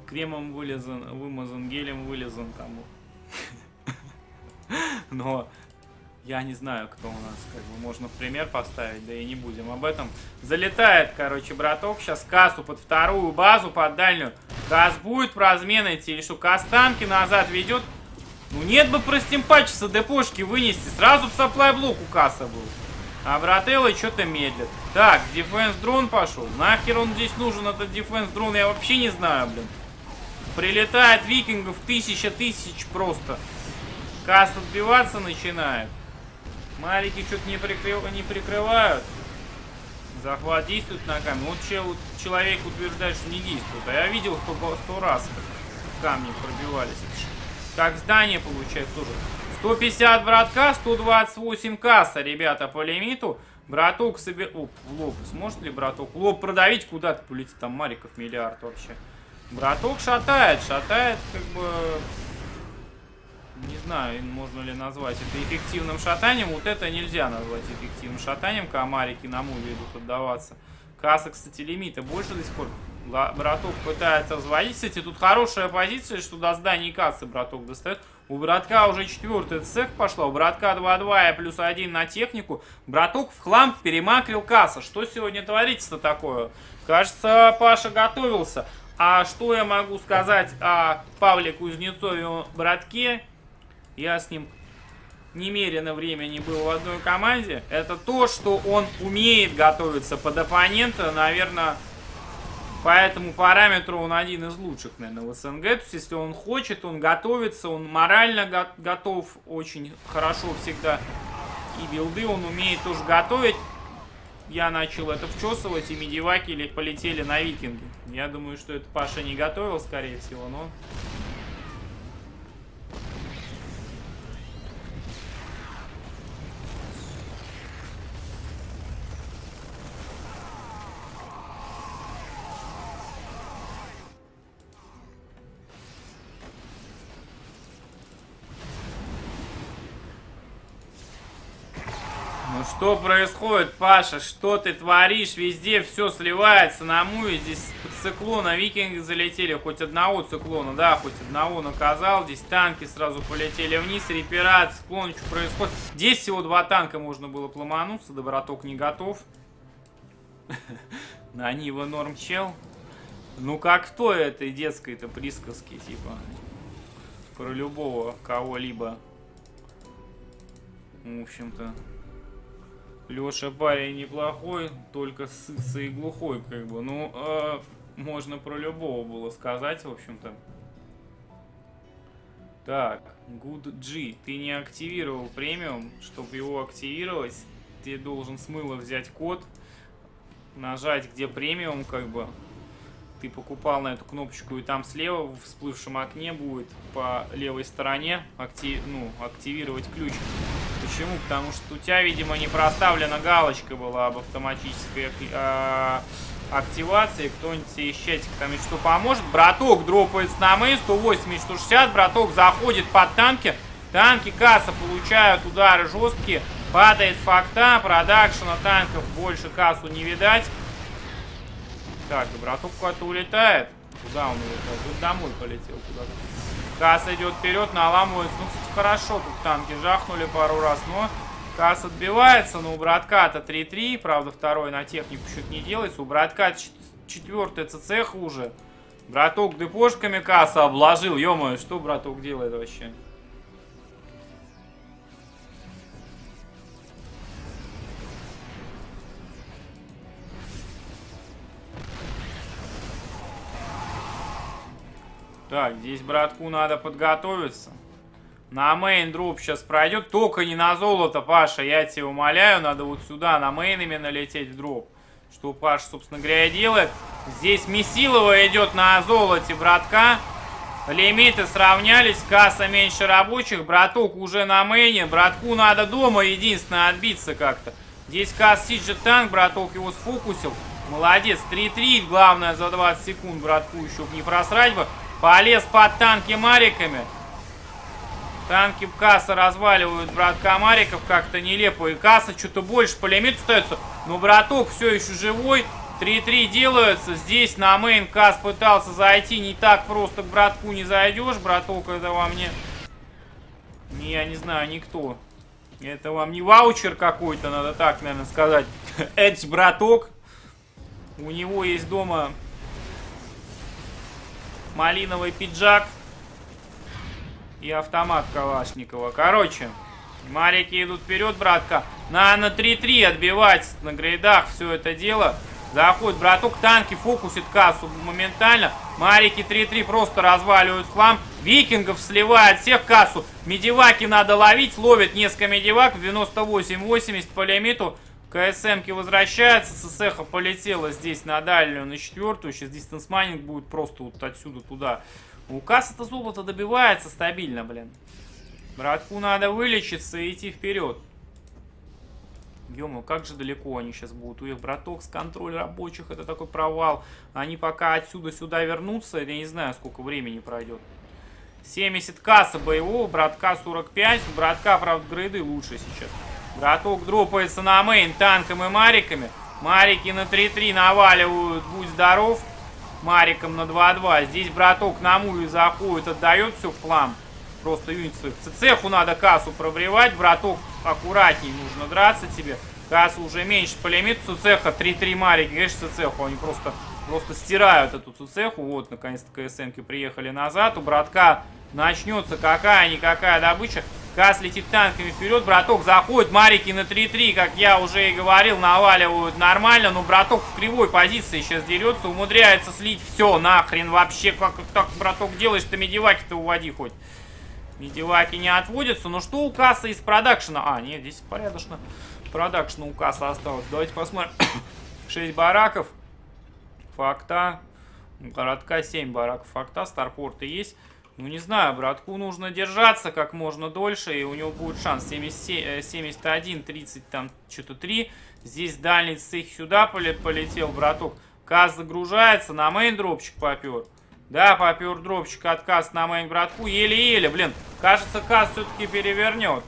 Кремом вылезан, вымазан, гелем вылезан тому. Но я не знаю, кто у нас, как бы можно в пример поставить, да и не будем об этом. Залетает, короче, браток. Сейчас кассу под вторую базу, под дальнюю. Касс будет в размен идти. Или что, касс танки назад ведет. Ну нет бы простимпачиться, депошки вынести. Сразу в саплай-блок у касса был. А брателлы что-то медлят. Так, дефенс-дрон пошел. Нахер он здесь нужен, этот дефенс-дрон, я вообще не знаю, блин. Прилетает викингов тысяча тысяч просто. Касс отбиваться начинает. Малики что-то не, прикры... не прикрывают. Захват действует на камень. Вот че... человек утверждает, что не действует. А я видел сто, сто раз, как камни пробивались. Как здание получается тоже. сто пятьдесят братка, сто двадцать восемь касса, ребята, по лимиту. Браток себе... Оп, в лоб. Сможет ли браток? В лоб продавить куда-то полетит. Там мариков миллиард вообще. Браток шатает, шатает, как бы... Не знаю, можно ли назвать это эффективным шатанием. Вот это нельзя назвать эффективным шатанием. Комарики на муве идут отдаваться. Касса, кстати, лимита больше до сих пор. Браток пытается взводить. Кстати, тут хорошая позиция, что до здания кассы браток достает. У братка уже четвертый цех пошла. У братка два-два и плюс один на технику. Браток в хлам перемакрил касса. Что сегодня творится-то такое? Кажется, Паша готовился. А что я могу сказать о Павле Кузнецове братке? Я с ним немерено времени был в одной команде. Это то, что он умеет готовиться под оппонента. Наверное, по этому параметру он один из лучших, наверное, в СНГ. То есть, если он хочет, он готовится, он морально го готов очень хорошо всегда. И билды он умеет тоже готовить. Я начал это вчесывать, и медиваки полетели на викинги. Я думаю, что это Паша не готовил, скорее всего, но... Что происходит, Паша? Что ты творишь? Везде все сливается на муе. Здесь циклона викинги залетели. Хоть одного циклона, да, хоть одного наказал. Здесь танки сразу полетели вниз. Репират, циклон, что происходит? Здесь всего два танка можно было пломануться. Доброток не готов. На Нива норм чел. Ну как в той этой детской-то присказке, типа, про любого кого-либо. В общем-то... Леша парень неплохой, только сытся и глухой, как бы. Ну, э, можно про любого было сказать, в общем-то. Так, Гудджи, ты не активировал премиум. Чтобы его активировать, ты должен с мыла взять код, нажать, где премиум, как бы. Ты покупал на эту кнопочку, и там слева в всплывшем окне будет по левой стороне актив... ну, активировать ключ. Почему? Потому что у тебя, видимо, не проставлена галочка была об автоматической э, активации. Кто-нибудь из чатика что поможет. Браток дропается на мэй, сто восемьдесят, сто шестьдесят. Браток заходит под танки. Танки касса получают удары жесткие. Падает факта. Продакшена танков больше кассу не видать. Так, и браток куда-то улетает. Куда он улетел? Тут домой полетел куда-то. Касса идет вперед, наламывается. Ну, кстати, хорошо. Тут танки жахнули пару раз, но... Касс отбивается, но у братка-то три-три. Правда, второй на технику чуть не делается. У братка четвертый ЦЦ хуже. Браток депошками касса обложил. Ё-моё, что браток делает вообще? Так, здесь братку надо подготовиться. На мейн дроп сейчас пройдет. Только не на золото, Паша, я тебя умоляю. Надо вот сюда на мейн именно лететь в дроп. Что Паша, собственно говоря, и делает. Здесь Месилова идет на золоте братка. Лимиты сравнялись. Касса меньше рабочих. Браток уже на мейне. Братку надо дома единственное отбиться как-то. Здесь Касс сиджет танк. Браток его сфокусил. Молодец. три-три. Главное за двадцать секунд братку еще не просрать бы. Полез под танки мариками. Танки Касса разваливают братка мариков как-то нелепо. И Касса что-то больше по лимиту остается. Но браток все еще живой. три-три делается. Здесь на мейн Касс пытался зайти. Не так просто к братку не зайдешь. Браток, это вам не... не... Я не знаю, никто. Это вам не ваучер какой-то, надо так, наверное, сказать. Эдж браток. У него есть дома малиновый пиджак. И автомат Калашникова. Короче, марики идут вперед, братка. На на три-три отбивать на грейдах все это дело. Заходит браток. Танки фокусит кассу моментально. Марики три-три просто разваливают хлам. Викингов сливает всех кассу. Медиваки надо ловить. Ловит несколько медивак. девяносто восемь восемьдесят по лимиту. КСМки возвращается. ССХ полетела здесь на дальнюю, на четвертую. Сейчас дистанс-майнинг будет просто вот отсюда туда. У Касса-то золото добивается стабильно, блин. Братку надо вылечиться и идти вперед. Ё-моё, как же далеко они сейчас будут. У их браток с контроль рабочих, это такой провал. Они пока отсюда сюда вернутся, я не знаю, сколько времени пройдет. семьдесят касса боевого, братка сорок пять. У братка, правда, грейды лучше сейчас. Браток дропается на мейн танком и мариками. Марики на три-три наваливают, будь здоров. Мариком на два-два. Здесь браток на муви заходит, отдает все в хлам. Просто юнит своих. Цеху надо кассу пробревать. Браток аккуратней, нужно драться тебе. Касса уже меньше по лимиту. Цеха три-три марики. Конечно, цеху они просто, просто стирают эту цеху. Вот, наконец-то КСМки приехали назад. У братка начнется какая-никакая добыча. Касс летит танками вперед. Браток заходит. Марики на три-три, как я уже и говорил, наваливают нормально. Но браток в кривой позиции сейчас дерется. Умудряется слить все. Нахрен вообще. Как так, браток, делаешь-то? Медиваки-то уводи хоть. Медиваки не отводятся. Но что у Касса из продакшена? А, нет, здесь порядочно. Продакшена у Касса осталось. Давайте посмотрим. шесть бараков. Факта. У городка семь бараков. Факта. Старпорты есть. Ну, не знаю, братку нужно держаться как можно дольше, и у него будет шанс. семьдесят семь, семьдесят один, тридцать, там, что-то три. Здесь дальний цех сюда полетел, браток. Касс загружается, на мейн дропчик попер. Да, попер дропчик от Касс на мейн братку. Еле-еле, блин, кажется, Касс все-таки перевернет.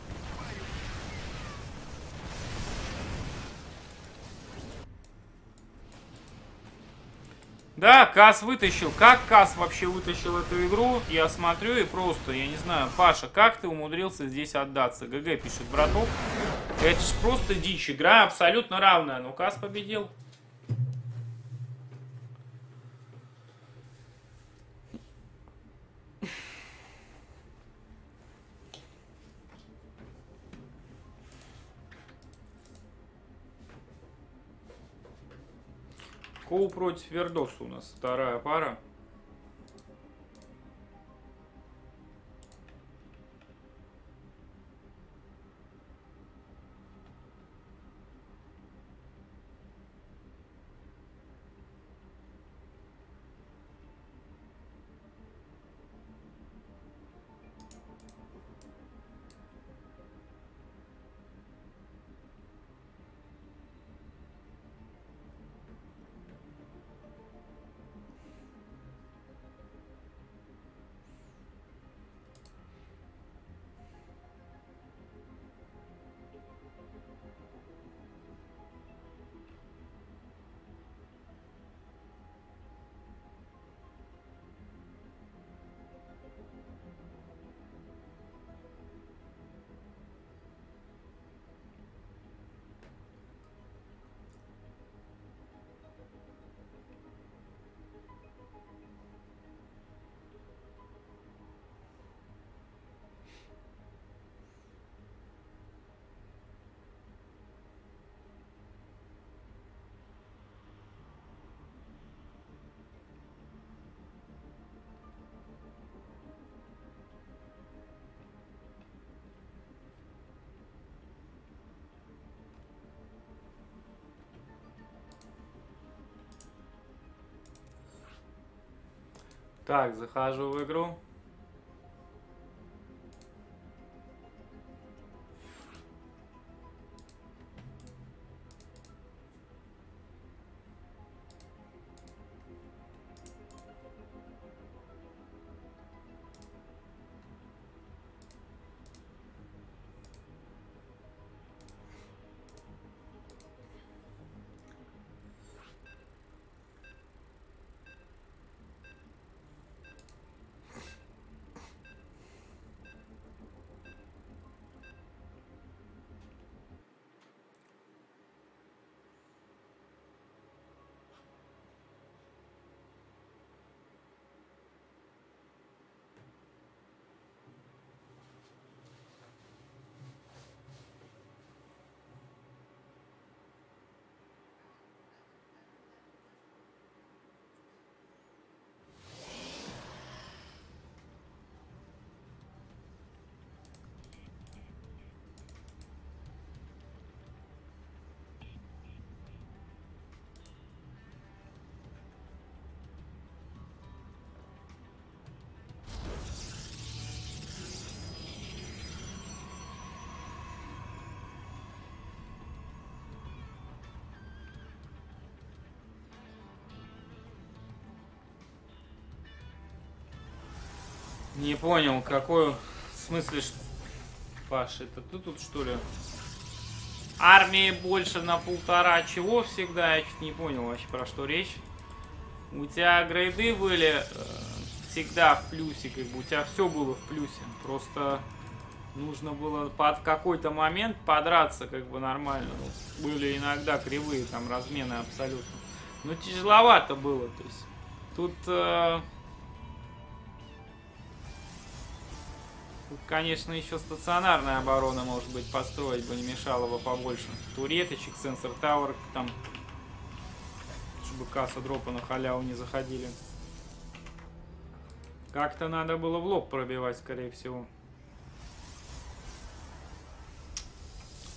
Да, Касс вытащил. Как Касс вообще вытащил эту игру? Я смотрю и просто, я не знаю. Паша, как ты умудрился здесь отдаться? ГГ пишет, браток. Это же просто дичь. Игра абсолютно равная. Но Касс победил. Коу против Вердоса у нас вторая пара. Так, захожу в игру. Не понял, какой смысл, Паш, это ты тут что ли? Армии больше на полтора чего всегда? Я чуть не понял вообще, про что речь. У тебя грейды были э, всегда в плюсе, как бы у тебя все было в плюсе. Просто нужно было под какой-то момент подраться как бы нормально. Были иногда кривые там размены абсолютно. Но тяжеловато было. То есть тут... Э, Конечно, еще стационарная оборона, может быть, построить бы не мешало бы побольше. Туреточек, сенсор тауэр, там, чтобы касса дропа на халяву не заходили. Как-то надо было в лоб пробивать, скорее всего.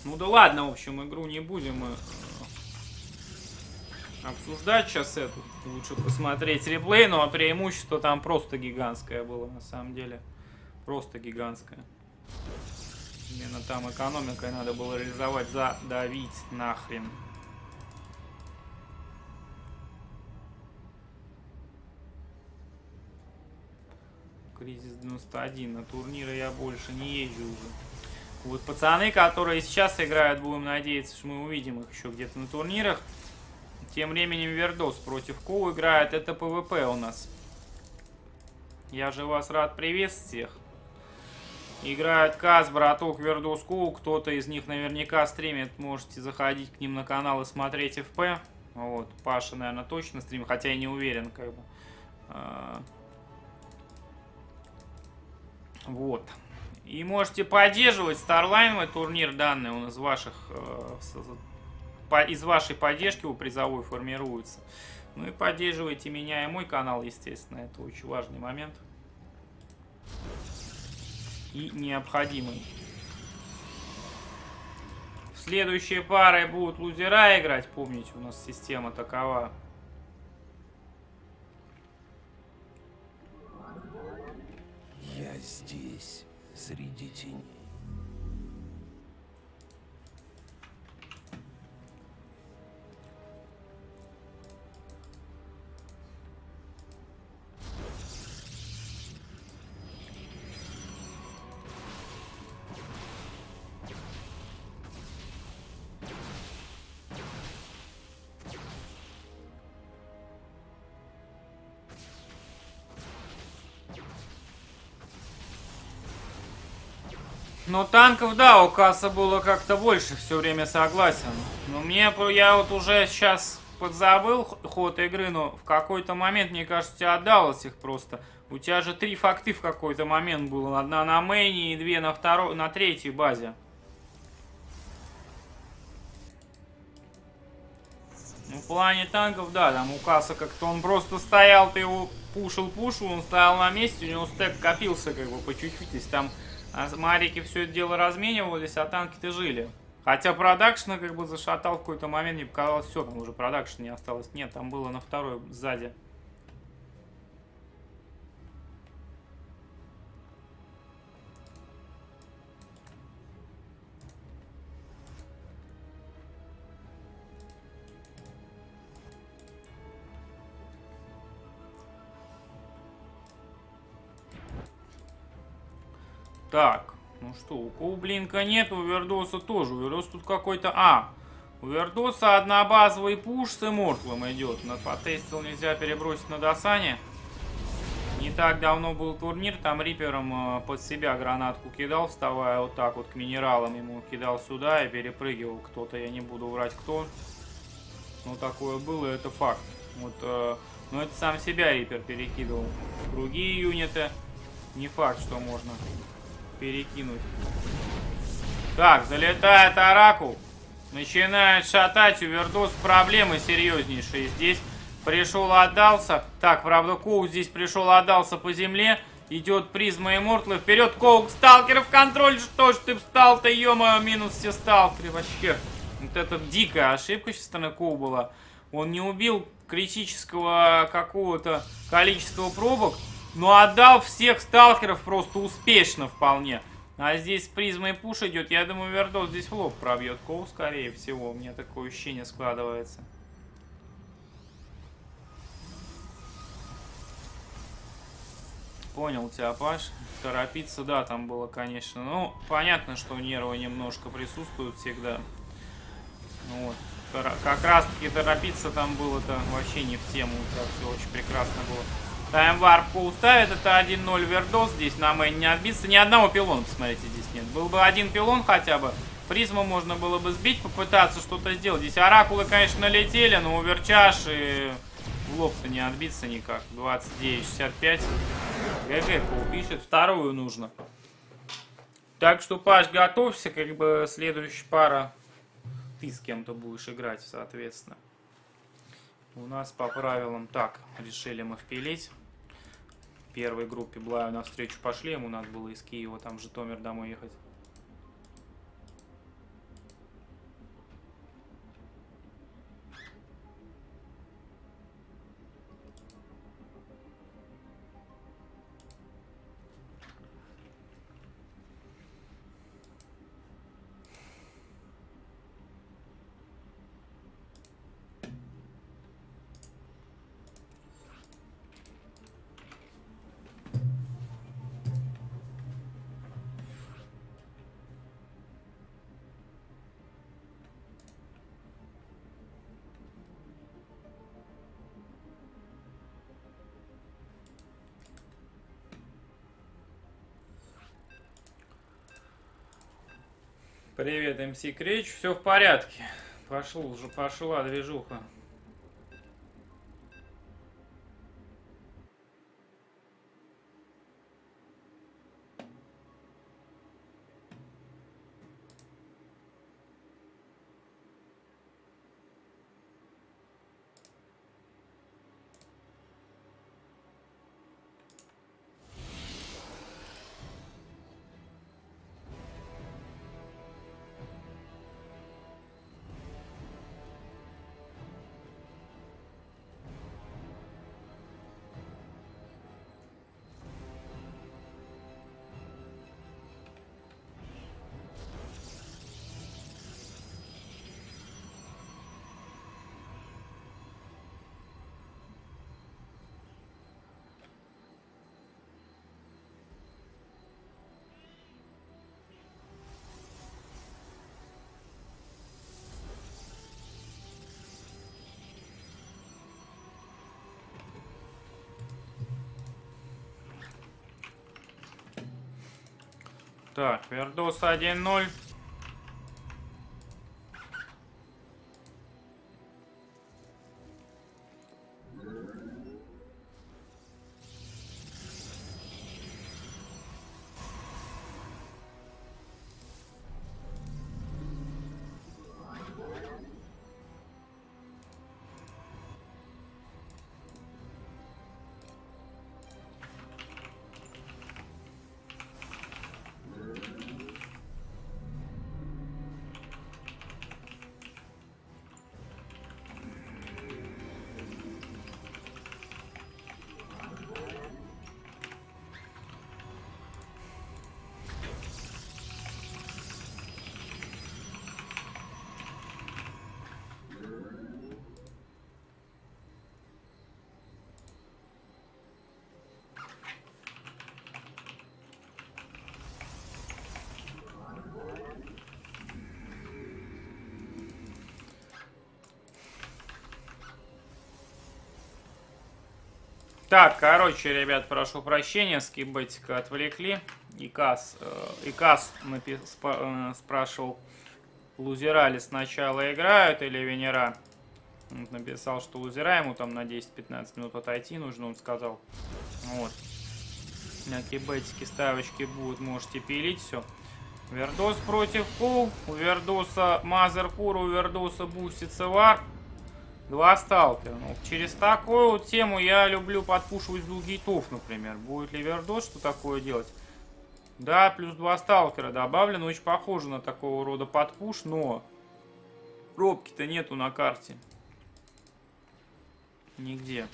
Ну да ладно, в общем, игру не будем мы обсуждать сейчас эту. Лучше посмотреть реплей, но преимущество там просто гигантское было, на самом деле. Просто гигантская. Именно там экономикой надо было реализовать, задавить нахрен. Кризис девяносто один. На турниры я больше не езжу уже. Вот пацаны, которые сейчас играют, будем надеяться, что мы увидим их еще где-то на турнирах. Тем временем Вердос против Коу играет. Это ПВП у нас. Я же вас рад приветствовать всех. Играют Каз, Браток, Вердос, Коу. Кто-то из них наверняка стримит. Можете заходить к ним на канал и смотреть эф пэ. Вот. Паша, наверное, точно стримит. Хотя я не уверен, как бы. Вот. И можете поддерживать Starline. Турнир данный он из ваших... Из вашей поддержки у призовой формируется. Ну и поддерживайте меня и мой канал, естественно. Это очень важный момент. И необходимый. Следующие пары будут лузера играть. Помните, у нас система такова. Я здесь, среди теней. Но танков, да, у Каса было как-то больше, все время согласен. Но мне, я вот уже сейчас подзабыл ход игры, но в какой-то момент, мне кажется, тебе отдалось их просто. У тебя же три факты в какой-то момент было. Одна на мейне и две на, второй, на третьей базе. Ну, в плане танков, да, там у Каса как-то он просто стоял, ты его пушил-пушил, он стоял на месте, у него стек копился как бы по чуть-чуть, если там... А марики все это дело разменивались, а танки-то жили. Хотя продакшн как бы зашатал в какой-то момент, мне показалось, все, там уже продакшн не осталось. Нет, там было на второй сзади. Так, ну что, у кого блинка нет, у Вердоса тоже. У Вердоса тут какой-то... А, у Вердоса однобазовый пуш с иммортлом идет. Потестил, нельзя перебросить на Досане. Не так давно был турнир, там Рипером под себя гранатку кидал, вставая вот так вот к минералам. Ему кидал сюда и перепрыгивал кто-то, я не буду врать кто. Но такое было, это факт. Вот, э, но это сам себя Рипер перекидывал. Другие юниты, не факт, что можно перекинуть. Так, залетает Оракул. Начинает шатать, у Вердос проблемы серьезнейшие здесь. Пришел, отдался. Так, правда, Коук здесь пришел, отдался по земле. Идет призма и Мортла. Вперед, Коук, сталкеров в контроль. Что ж ты встал-то, ё-моё, минус все сталкеры. Вообще, вот это дикая ошибка со стороны Коук была. Он не убил критического какого-то количества пробок, но отдал всех сталкеров просто успешно вполне. А здесь призма и пуш идет. Я думаю, Вердос здесь в лоб пробьет Коук, скорее всего. У меня такое ощущение складывается. Понял тебя, Паш. Торопиться, да, там было, конечно. Ну, понятно, что нервы немножко присутствуют всегда. Ну, вот. Как раз-таки торопиться там было-то вообще не в тему. Так все очень прекрасно было. Таймварп Коу ставит. Это один ноль Вердос. Здесь на мейн не отбиться. Ни одного пилона, посмотрите, здесь нет. Был бы один пилон хотя бы. Призму можно было бы сбить, попытаться что-то сделать. Здесь оракулы, конечно, летели, но уверчаш и... В лоб-то не отбиться никак. двадцать девять шестьдесят пять. ГГ пишет, вторую нужно. Так что, Паш, готовься, как бы следующая пара. Ты с кем-то будешь играть, соответственно. У нас по правилам так. Решили мы впилить. В первой группе Блаю навстречу пошли. Ему надо было из Киева, там в Житомир домой ехать. Привет, МС Крич, все в порядке. Пошел уже, пошла движуха. Так, Вердос один ноль. Так, короче, ребят, прошу прощения, скибетика отвлекли. Икас, э, Икас спа, э, спрашивал, лузера ли сначала играют или венера. Он написал, что лузера ему там на десять-пятнадцать минут отойти нужно, он сказал. Вот. На кибетике ставочки будут, можете пилить все. Вердос против Пул. У Вердоса Мазеркур, у Вердоса бустится вар. Два сталкера. Ну, через такую вот тему я люблю подпушивать Дугейтов, например. Будет ли Вердос, что такое делать? Да, плюс два сталкера добавлено. Очень похоже на такого рода подпуш, но пробки-то нету на карте. Нигде.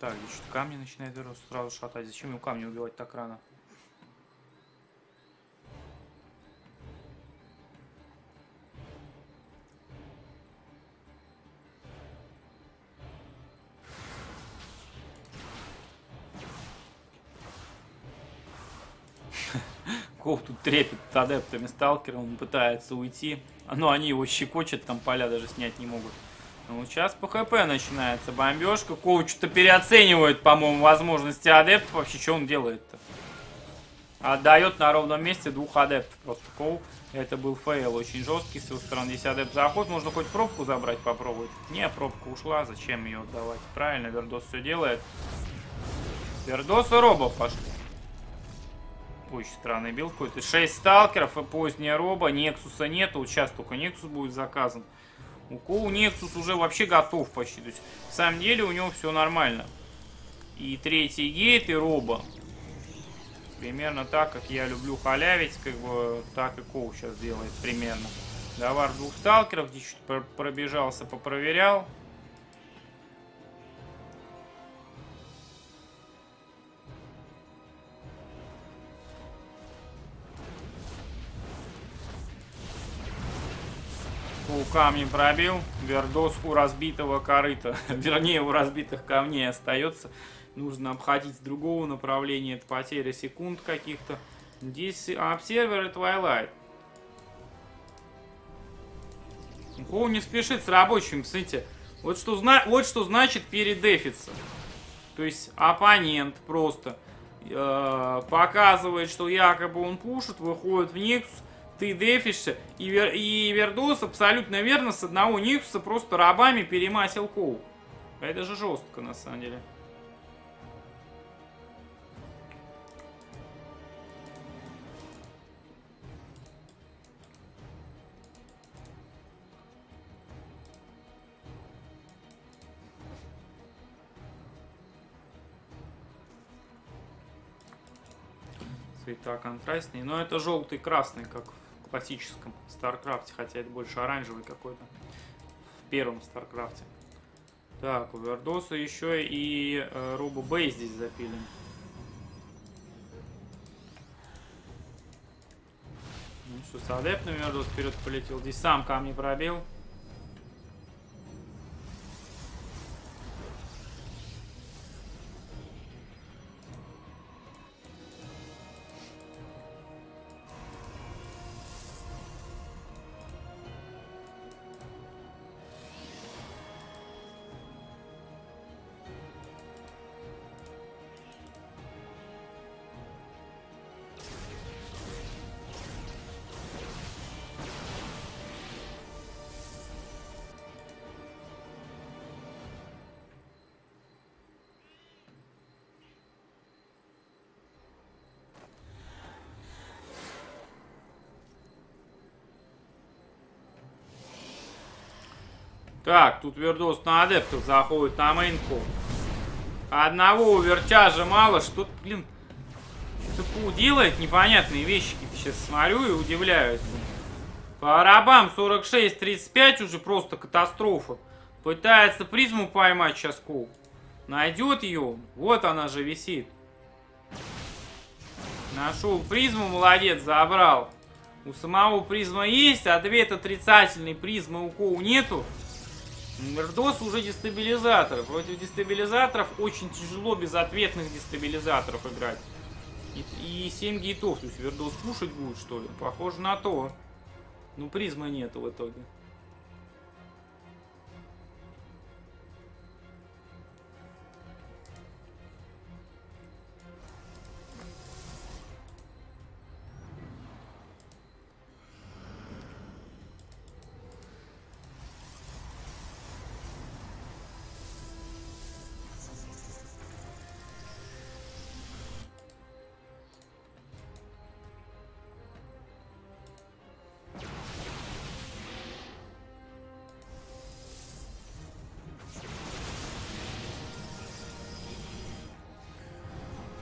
Так, здесь что-то камни начинает Вердос сразу шатать. Зачем ему камни убивать так рано? Ков тут трепет адептами сталкера, он пытается уйти. Но они его щекочут, там поля даже снять не могут. Ну, сейчас по ХП начинается бомбежка. Ков что-то переоценивает, по-моему, возможности адептов. Вообще, что он делает-то? Отдает на ровном месте двух адептов. Просто Ков. Это был фейл очень жесткий. С его стороны здесь адепт заход. Можно хоть пробку забрать, попробовать. Не, пробка ушла. Зачем ее отдавать? Правильно, Вердос все делает. Вердос и робо пошли. Очень странный билд какой-то. шесть сталкеров и поздняя роба. Нексуса нету. Сейчас только Нексус будет заказан. У Коу Нексус уже вообще готов почти. То есть, в самом деле, у него все нормально. И третий гейт, и роба. Примерно так, как я люблю халявить. Как бы так и Коу сейчас делает. Примерно. Давар двух сталкеров. Где чуть пробежался, попроверял. У камня пробил, Вердос у разбитого корыта, вернее у разбитых камней остается. Нужно обходить с другого направления, это потеря секунд каких-то. Здесь обсервер и твайлайт. Коу не спешит с рабочим, смотрите. Вот что, зна... вот что значит передефиться. То есть оппонент просто э-э- показывает, что якобы он пушит, выходит в Нексус. Ты дефишься, и, Вер... и Вердос абсолютно верно с одного Никсуса просто рабами перемасил Коу. Это же жестко, на самом деле. Цвета контрастные, но это желтый красный, как в классическом StarCraft, хотя это больше оранжевый какой-то в первом StarCraft. Так, у Вердоса еще и э, Робо Бэй здесь запилим. Ну что, с адептом Вердос вперед полетел. Здесь сам камни пробил. Так, тут Вердос на адептов заходит на мейнку. Одного увертяжа мало, что, блин, что-то делает непонятные вещи. Сейчас смотрю и удивляюсь. По рабам сорок шесть тридцать пять уже просто катастрофа. Пытается призму поймать сейчас Коу. Найдет ее, вот она же висит. Нашел призму, молодец, забрал. У самого призма есть, ответ отрицательный, призмы у Коу нету. Вердос уже дестабилизатор. Против дестабилизаторов очень тяжело безответных дестабилизаторов играть. И, и семь гейтов. То есть Вердос пушить будет, что ли? Похоже на то. Ну, призмы нету в итоге.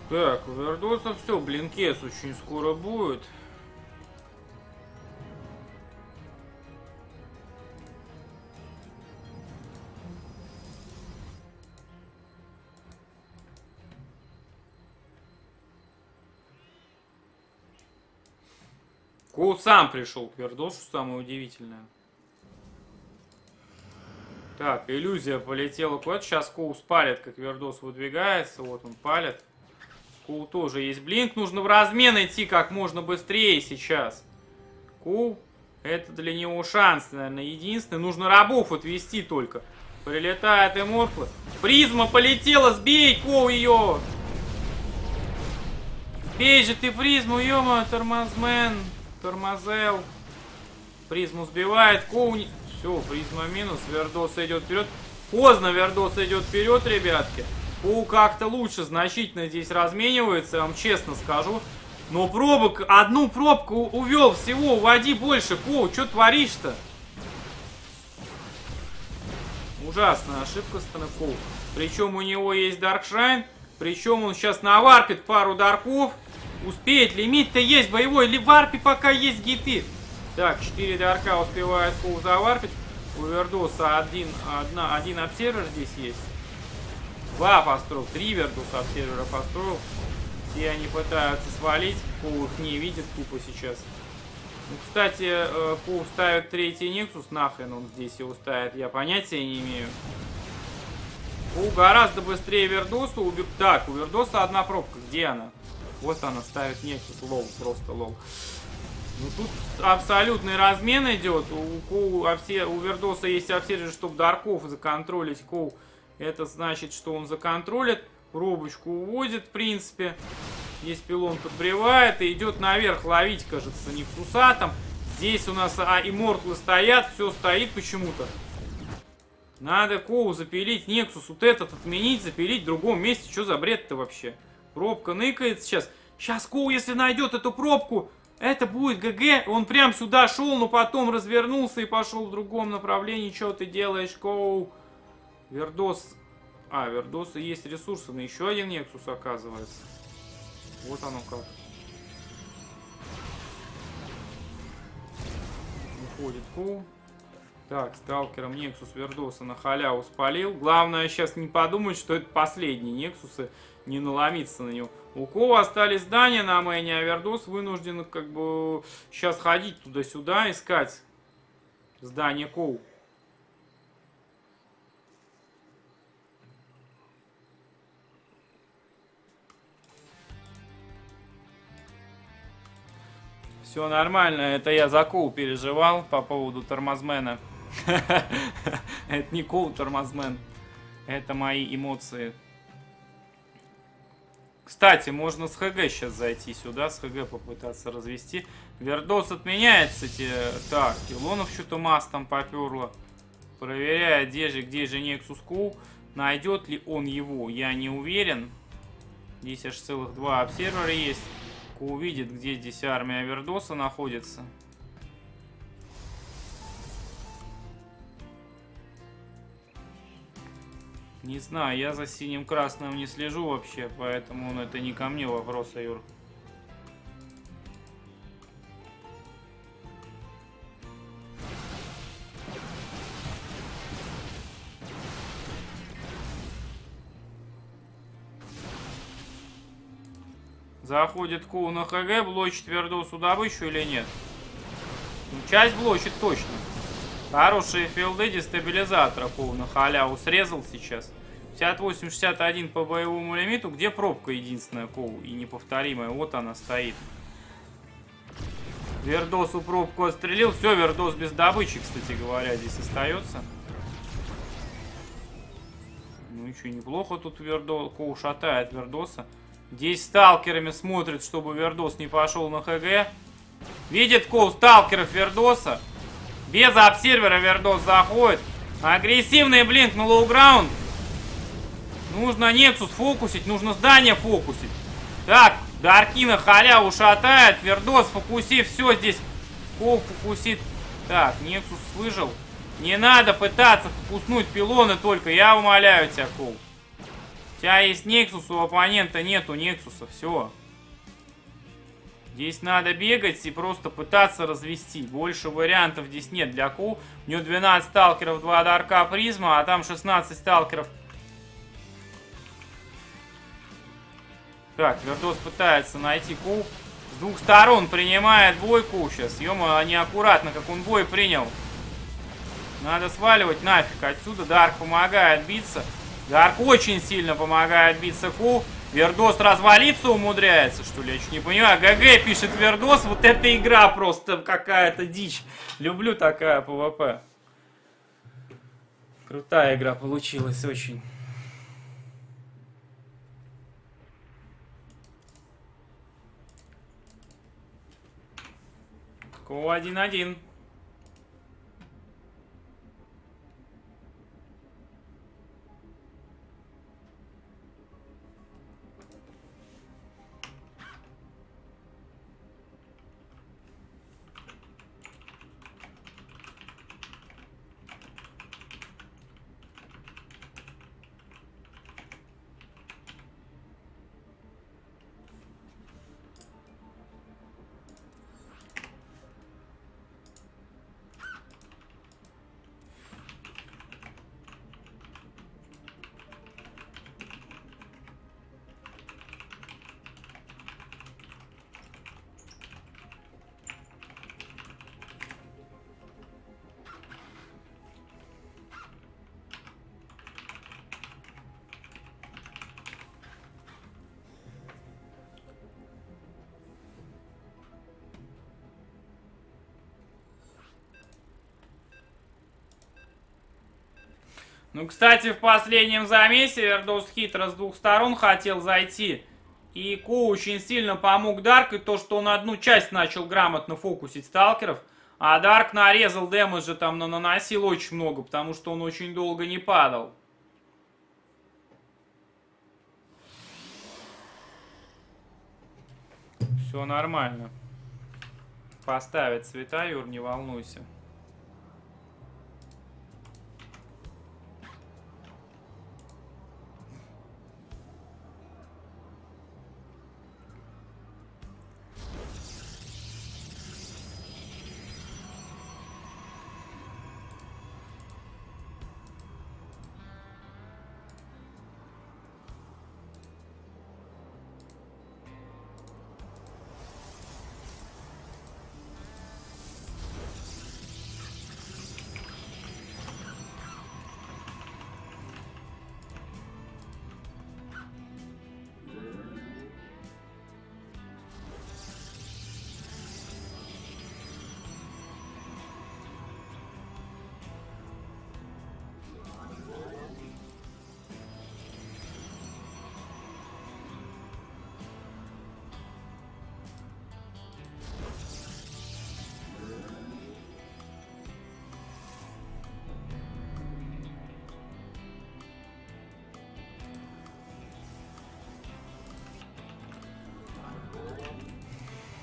Так, овердосов все, блинкес очень скоро будет. Коул сам пришел к Вердосу, самое удивительное. Так, иллюзия полетела куда-то. Сейчас Коул спалит, как Вердос выдвигается. Вот он палит. Коул тоже есть блинк. Нужно в размен идти как можно быстрее сейчас. Коул, это для него шанс, наверное, единственный. Нужно рабов отвести только. Прилетает Эморфлы. Призма полетела, сбей, Коул, ее! Сбей же ты призму, ё-моё, тормозмен. Тормозел. Призму сбивает. Коуни. Все, призма минус. Вердос идет вперед. Поздно Вердос идет вперед, ребятки. Коул как-то лучше значительно здесь разменивается, я вам честно скажу. Но пробок. Одну пробку увел всего. Уводи больше. Коул, что творишь-то? Ужасная ошибка стороны Коул. Причем у него есть Даркшайн. Причем он сейчас наварпит пару дарков. Успеет, лимит-то есть боевой, или варпи пока есть гипи. Так, четыре дарка успевает Коул заварпить. У Вердоса один, одна, один обсервер здесь есть. Два построил, три Вердоса обсервера построил. Все они пытаются свалить, Коул их не видит тупо сейчас. Ну, кстати, Коул ставит третий Нексус, нахрен он здесь его ставит, я понятия не имею. Коул гораздо быстрее Вердоса. Убив... Так, у Вердоса одна пробка, где она? Вот она ставит Нексус, лол, просто лол. Ну тут абсолютный размен идет. У Коул, обсер... у Вердоса есть обсервер, чтобы дарков законтролить. Коул, это значит, что он законтролит. Пробочку уводит, в принципе. Здесь пилон подбревает и идет наверх ловить, кажется, Нексуса там. Здесь у нас а, иммортлы стоят, все стоит почему-то. Надо Коул запилить, Нексус вот этот отменить, запилить в другом месте. Что за бред-то вообще? Пробка ныкает сейчас. Сейчас Коул, если найдет эту пробку, это будет ГГ. Он прям сюда шел, но потом развернулся и пошел в другом направлении. Что ты делаешь, Коул? Вердос. А, Вердоса есть ресурсы. Но еще один Нексус, оказывается. Вот оно как. Уходит Коул. Так, сталкером Нексус Вердоса на халяву спалил. Главное сейчас не подумать, что это последние Нексусы. Не наломиться на него. У Коула остались здания на мэне, а Вердос вынужден как бы сейчас ходить туда-сюда, искать здание Коул. Все нормально, это я за Коул переживал по поводу тормозмена. Это не Коул тормозмен, это мои эмоции. Кстати, можно с ХГ сейчас зайти сюда, с ХГ попытаться развести. Вердос отменяет, кстати. Так, Илонов что-то масс там поперло. Проверяет, где же, где же Nexus Коул. Найдет ли он его, я не уверен. Здесь аж целых два обсервера есть. Коул видит, где здесь армия Вердоса находится. Не знаю, я за синим-красным не слежу вообще, поэтому ну, это не ко мне вопрос, Юр. Заходит Коул на ХГ, блочит Вердосу добычу или нет? Ну, часть блочит точно. Хорошие филды дестабилизатора Коул на халяву срезал сейчас. пятьдесят восемь шестьдесят один по боевому лимиту. Где пробка единственная Коул и неповторимая? Вот она стоит. Вердосу пробку отстрелил. Все, Вердос без добычи, кстати говоря, здесь остается. Ну еще неплохо тут Вердос. Коул шатает Вердоса. Здесь сталкерами смотрит, чтобы Вердос не пошел на ХГ. Видит Коул сталкеров Вердоса. Без обсервера Вердос заходит. Агрессивный блинк на лоу-граунд. Нужно Нексус фокусить, нужно здание фокусить. Так, дарки на халяву шатает. Вердос фокуси, все здесь. Коул фокусит. Так, Нексус выжил. Не надо пытаться фокуснуть пилоны только, я умоляю тебя, Коул. У тебя есть Нексус, у оппонента нету Нексуса, все. Здесь надо бегать и просто пытаться развести. Больше вариантов здесь нет для Ку. У него двенадцать сталкеров, два дарка призма, а там шестнадцать сталкеров. Так, Вердос пытается найти Ку. С двух сторон принимает бой Ку сейчас. Ё-моё, неаккуратно, как он бой принял. Надо сваливать нафиг отсюда. Дарк помогает биться. Дарк очень сильно помогает биться Ку. Вердос развалиться умудряется, что ли? Я чуть не понимаю. ГГ пишет Вердос. Вот эта игра просто какая-то дичь. Люблю такая ПВП. Крутая игра получилась очень. Ку один один. Ну, кстати, в последнем замесе Вердос хитро с двух сторон хотел зайти. И Ку очень сильно помог Дарк. И то, что он одну часть начал грамотно фокусить сталкеров. А Дарк нарезал демеджа, там наносил очень много, потому что он очень долго не падал. Все нормально. Поставит цвета, Юр, не волнуйся.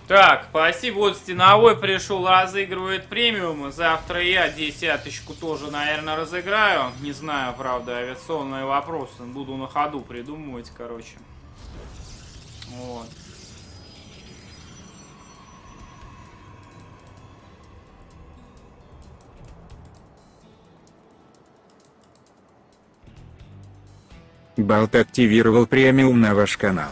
Так, спасибо, вот Стеновой пришел, разыгрывает премиумы. Завтра я десяточку тоже, наверное, разыграю. Не знаю, правда, авиационные вопросы. Буду на ходу придумывать, короче. Вот. Балт активировал премиум на ваш канал.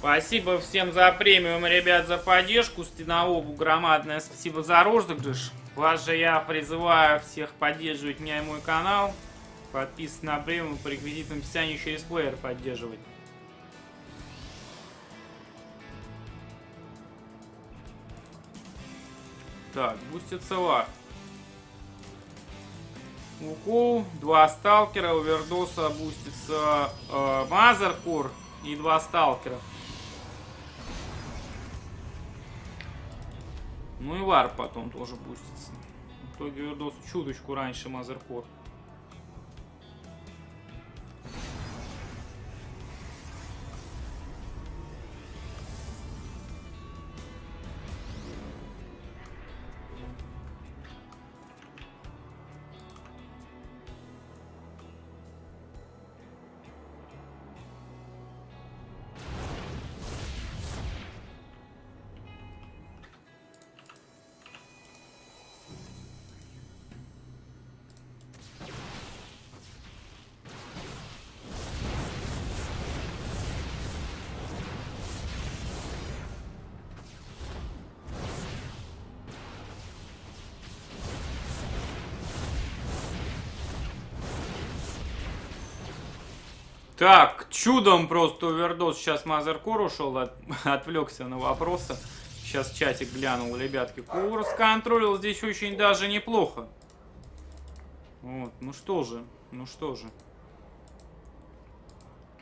Спасибо всем за премиум, ребят, за поддержку. Стенову громадное спасибо за розыгрыш. Вас же я призываю всех поддерживать меня и мой канал. Подписывайтесь на премиум по реквизитам в описании, через плеер поддерживать. Так, бустится лар. У Ку два сталкера, у Вердоса бустится э, Мазеркур и два сталкера. Ну и варп потом тоже бустится. В итоге Вердосу чуточку раньше Мазеркор. Так, чудом просто овердос. Сейчас Мазеркор ушел, от... отвлекся на вопросы. Сейчас чатик глянул, ребятки. Курс контролил здесь очень даже неплохо. Вот, ну что же, ну что же.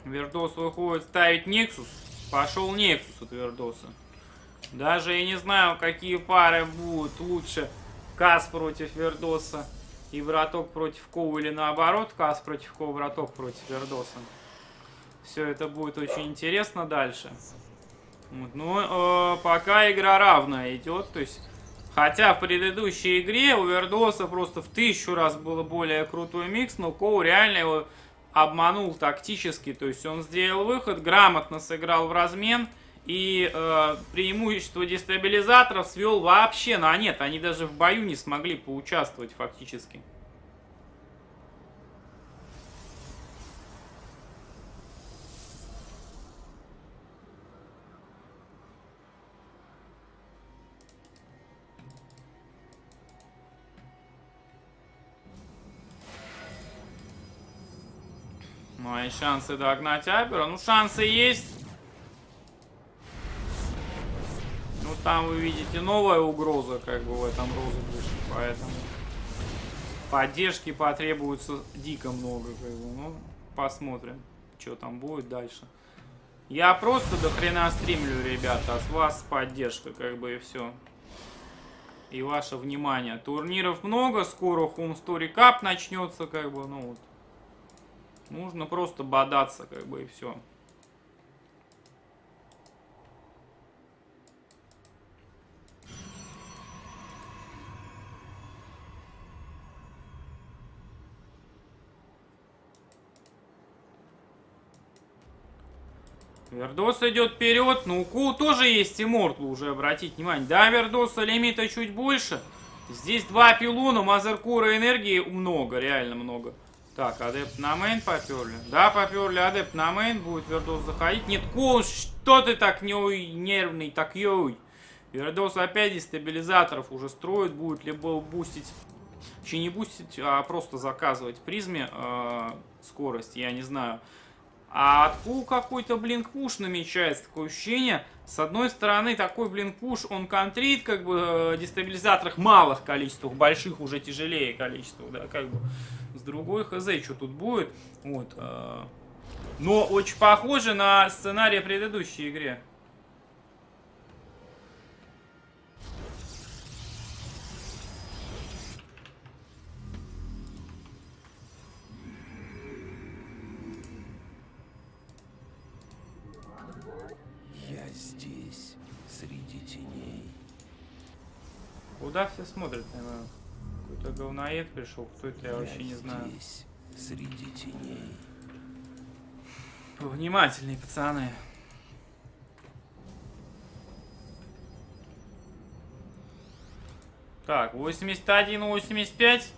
Вердос выходит ставить Нексус. Пошел Нексус от Вердоса. Даже я не знаю, какие пары будут лучше. Кас против Вердоса и Враток против Коу, или наоборот, Кас против Коу, Враток против Вердоса. Все это будет очень интересно дальше. Вот, но э, пока игра равная идет. То есть, хотя в предыдущей игре у Вердоса просто в тысячу раз был более крутой микс, но Коу реально его обманул тактически. То есть он сделал выход, грамотно сыграл в размен и э, преимущество дестабилизаторов свел вообще на нет. Они даже в бою не смогли поучаствовать фактически. Мои шансы догнать Апера. Ну, шансы есть. Ну, там вы видите, новая угроза, как бы, в этом розыгрыше. Поэтому поддержки потребуется дико много, как бы. Ну, посмотрим, что там будет дальше. Я просто до хрена стримлю, ребята. А с вас поддержка, как бы, и все. И ваше внимание. Турниров много. Скоро Home Story Cup начнется, как бы, ну, вот. Нужно просто бодаться, как бы, и все. Вердос идет вперед. Ну, у Коу тоже есть иммортл, уже обратите внимание. Да, Вердоса лимита чуть больше. Здесь два пилона, Мазеркора энергии много, реально много. Так, адепт на мейн поперли. Да, поперли адепт на мейн. Будет Вердос заходить. Нет, Коу, что ты так не уй, нервный, так ёй. Вердос опять из стабилизаторов уже строит. Будет либо бустить, еще не бустить, а просто заказывать призме э, скорость, я не знаю. А от Коу какой-то блинк-пуш намечается, такое ощущение. С одной стороны, такой блинк-пуш, он контрит, как бы, в дестабилизаторах малых количествах, больших уже тяжелее количествах, да, как бы. С другой хз, что тут будет. Вот. Но очень похоже на сценарий предыдущей игре. Я здесь, среди теней. Куда все смотрят, наверное? Какой-то говноед пришел, кто это, я, я вообще не знаю. Здесь, среди теней. Повнимательней, пацаны. Так, восемьдесят один восемьдесят пять.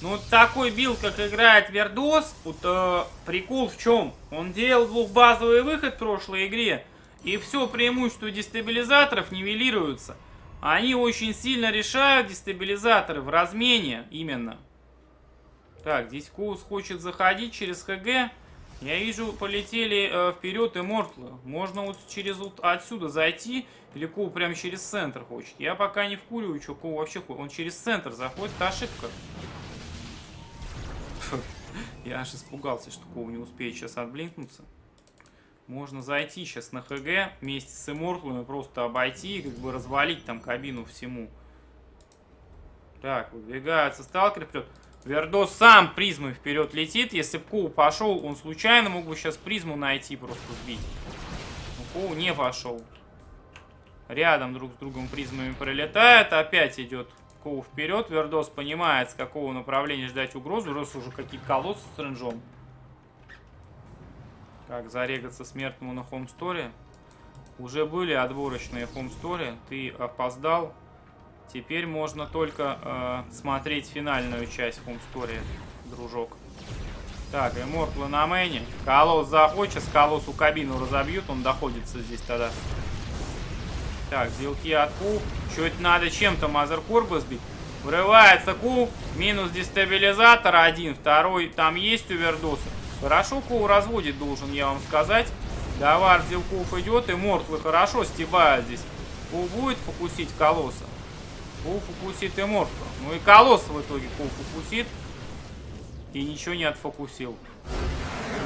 Ну, такой билд, как играет Вердос, вот, э, прикол в чем? Он делал двухбазовый выход в прошлой игре, и все преимущество дестабилизаторов нивелируется. Они очень сильно решают дестабилизаторы в размене именно. Так, здесь Коус хочет заходить через ХГ. Я вижу, полетели э, вперед и Мортлы. Можно вот через вот отсюда зайти. Или Коу прям через центр хочет. Я пока не вкуриваю, что Коу вообще хочет. Он через центр заходит, это ошибка. Фу, я аж испугался, что Коу не успеет сейчас отблинкнуться. Можно зайти сейчас на ХГ вместе с Иммортлами, просто обойти и, как бы, развалить там кабину всему. Так, выдвигается сталкер вперед. Вердос сам призмой вперед летит. Если бы Коу пошел, он случайно мог бы сейчас призму найти, просто сбить. Но Коу не пошел. Рядом друг с другом призмами пролетает. Опять идет Коу вперед. Вердос понимает, с какого направления ждать угрозу. Вердос уже какие-то колодцы с ренджом. Как зарегаться смертному на Home Story? Уже были отборочные Home Story. Ты опоздал. Теперь можно только э, смотреть финальную часть Home Story, дружок. Так, Иммортла на мэне. Колосс захочет. Колоссу кабину разобьют. Он доходится здесь тогда. Так, зелки от Ку. Чуть надо чем-то Мазеркор бы сбить. Врывается Ку. Минус дестабилизатор один. Второй там есть у Вердоса. Хорошо Коу разводит, должен я вам сказать. Давар Дилков идет, и мертвый хорошо стебает здесь. Коу будет фокусить колосса. Коу фокусит и мертвый. Ну и колосс в итоге Коу фокусит. И ничего не отфокусил.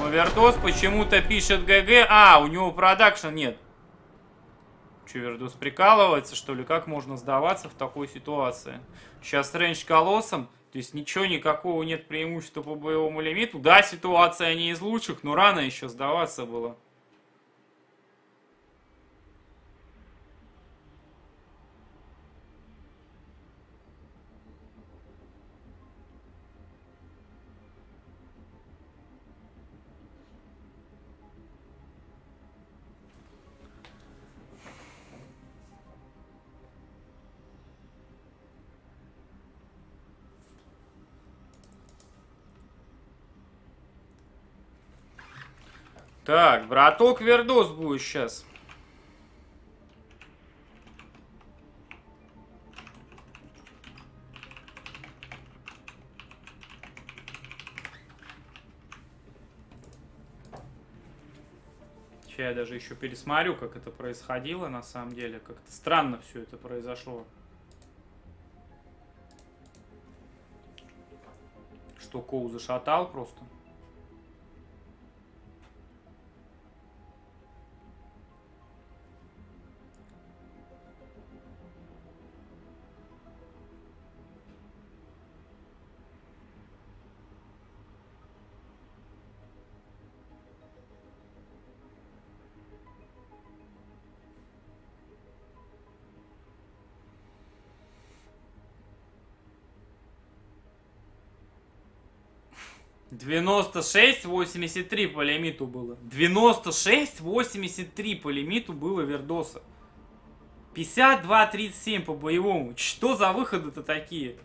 Но Вертос почему-то пишет ГГ. А, у него продакшн нет. Че, Вертос прикалывается, что ли? Как можно сдаваться в такой ситуации? Сейчас рейндж колоссом. То есть ничего, никакого нет преимущества по боевому лимиту. Да, ситуация не из лучших, но рано еще сдаваться было. Так, браток Вердос будет сейчас. Сейчас я даже еще пересмотрю, как это происходило на самом деле. Как-то странно все это произошло. Что Коу зашатал просто. девяносто шесть восемьдесят три по лимиту было. девяносто шесть восемьдесят три по лимиту было Вердоса. пятьдесят два тридцать семь по боевому. Что за выходы-то такие?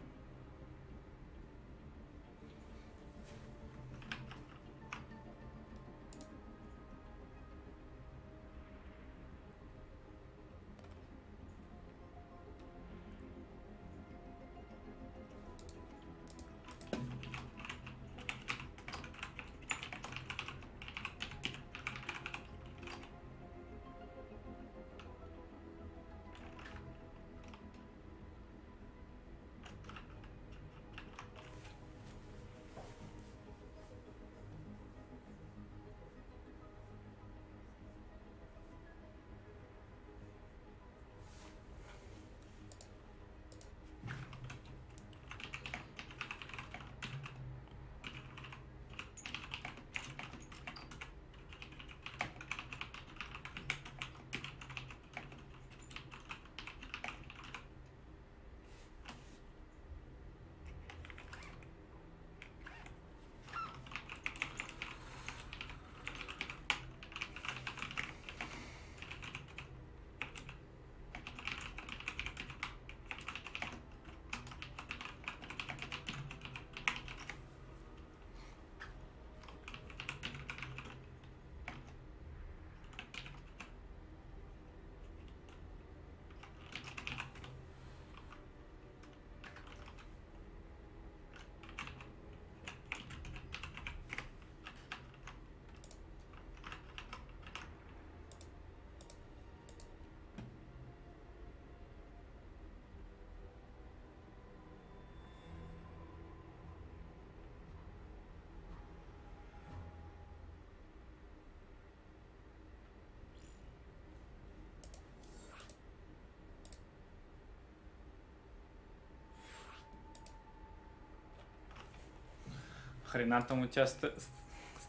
Хрена там у тебя ст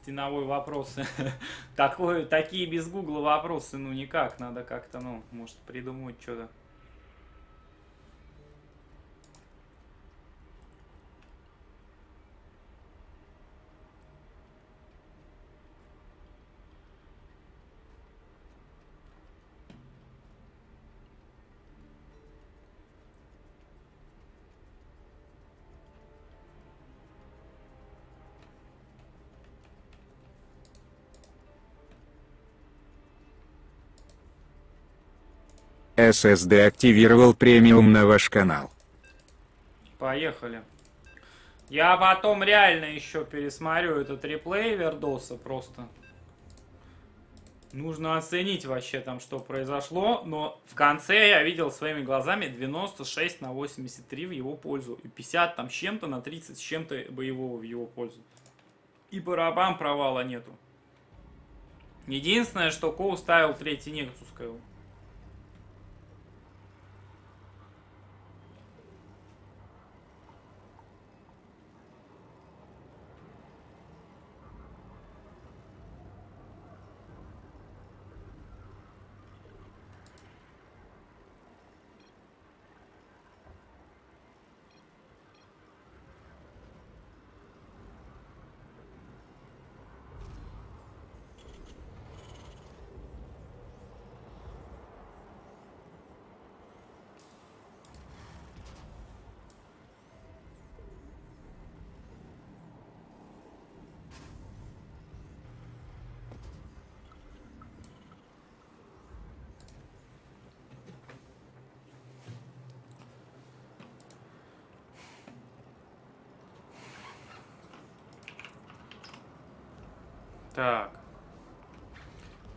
стеновой вопрос. Такое, такие без гугла вопросы, ну никак. Надо как-то, ну, может, придумать что-то. эс эс ди активировал премиум на ваш канал. Поехали. Я потом реально еще пересмотрю этот реплей Вердоса просто. Нужно оценить вообще там, что произошло. Но в конце я видел своими глазами девяносто шесть на восемьдесят три в его пользу. И пятьдесят там с чем-то на тридцать с чем-то боевого в его пользу. И барабан провала нету. Единственное, что Коу ставил третий Нексус Кэу. Так,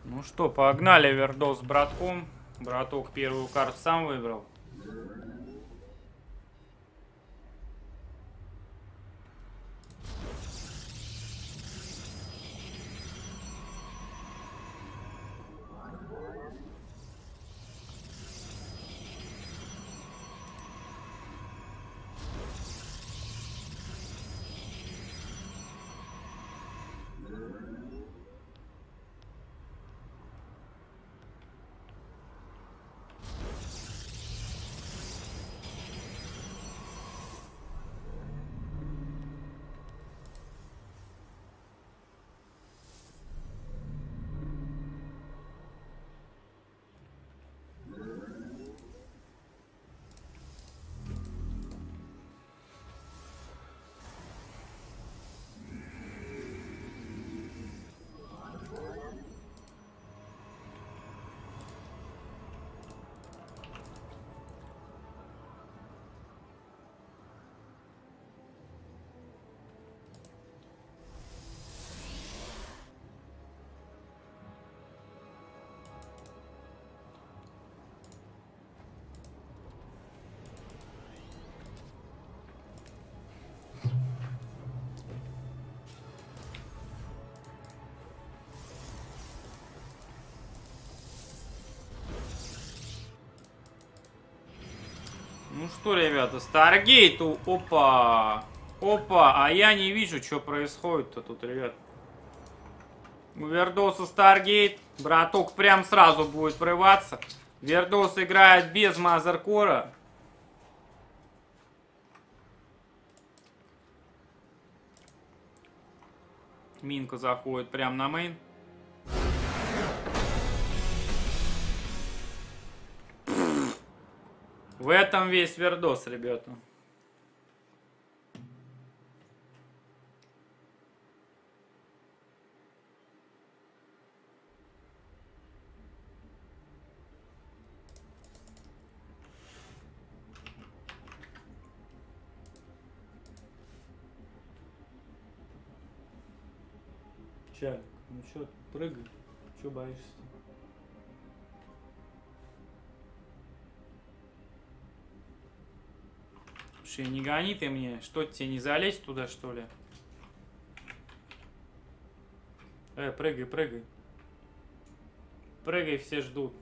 ну что, погнали, Вердос с братком. Браток первую карту сам выбрал. Ну что, ребята, Старгейту, опа, опа, а я не вижу, что происходит-то тут, ребят. У Вердоса Старгейт, браток прям сразу будет прорываться. Вердос играет без мазеркора. Минка заходит прям на мейн. В этом весь Вердос, ребята. Чай, ну чё, прыгай, чё боишься? Не гони ты мне, что тебе не залезть туда, что ли? Э, прыгай, прыгай. Прыгай, все ждут.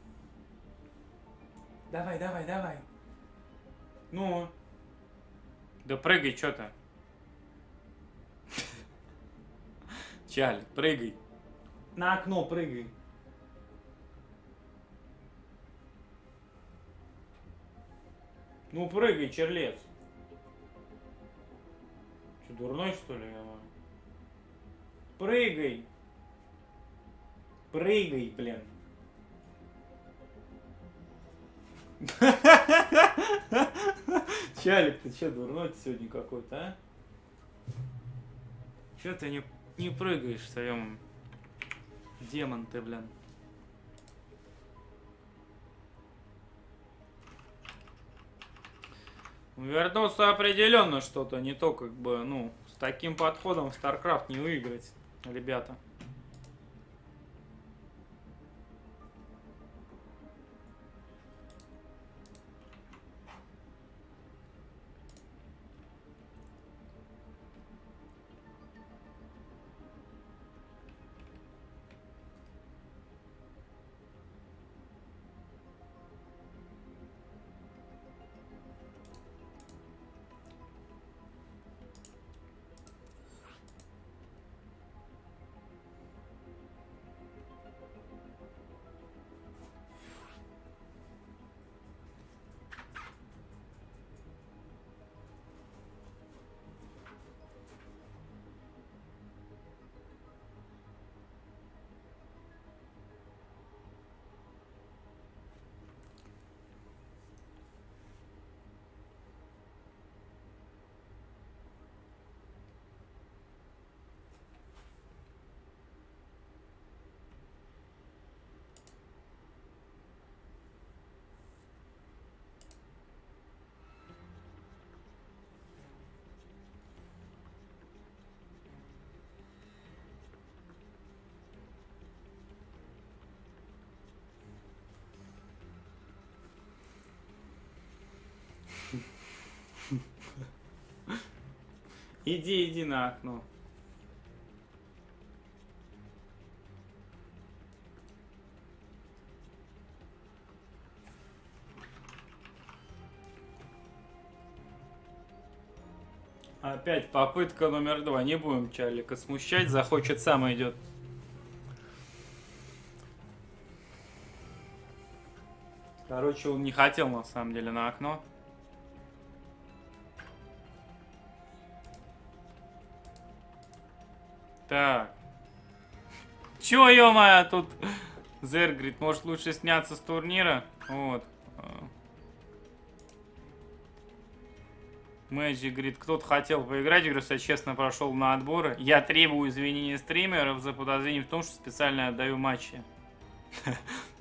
Давай, давай, давай. Ну. Да прыгай, что то Чаль, прыгай. На окно прыгай. Ну прыгай, черлец. Дурной, что ли? Прыгай! Прыгай, блин! Чалик, ты че, дурной ты сегодня какой-то, а? Че ты не, не прыгаешь, твоем демон ты, блин? Вернулся определенно что-то, не то как бы, ну, с таким подходом в StarCraft не выиграть, ребята. Иди, иди на окно. Опять попытка номер два. Не будем Чарлика смущать. Захочет, сам идет. Короче, он не хотел на самом деле на окно. Так. Чё, ё-моё, тут Зер говорит, может лучше сняться с турнира? Вот. Мэджи говорит, кто-то хотел поиграть. Я говорю, я честно прошел на отборы. Я требую извинения стримеров за подозрение в том, что специально отдаю матчи.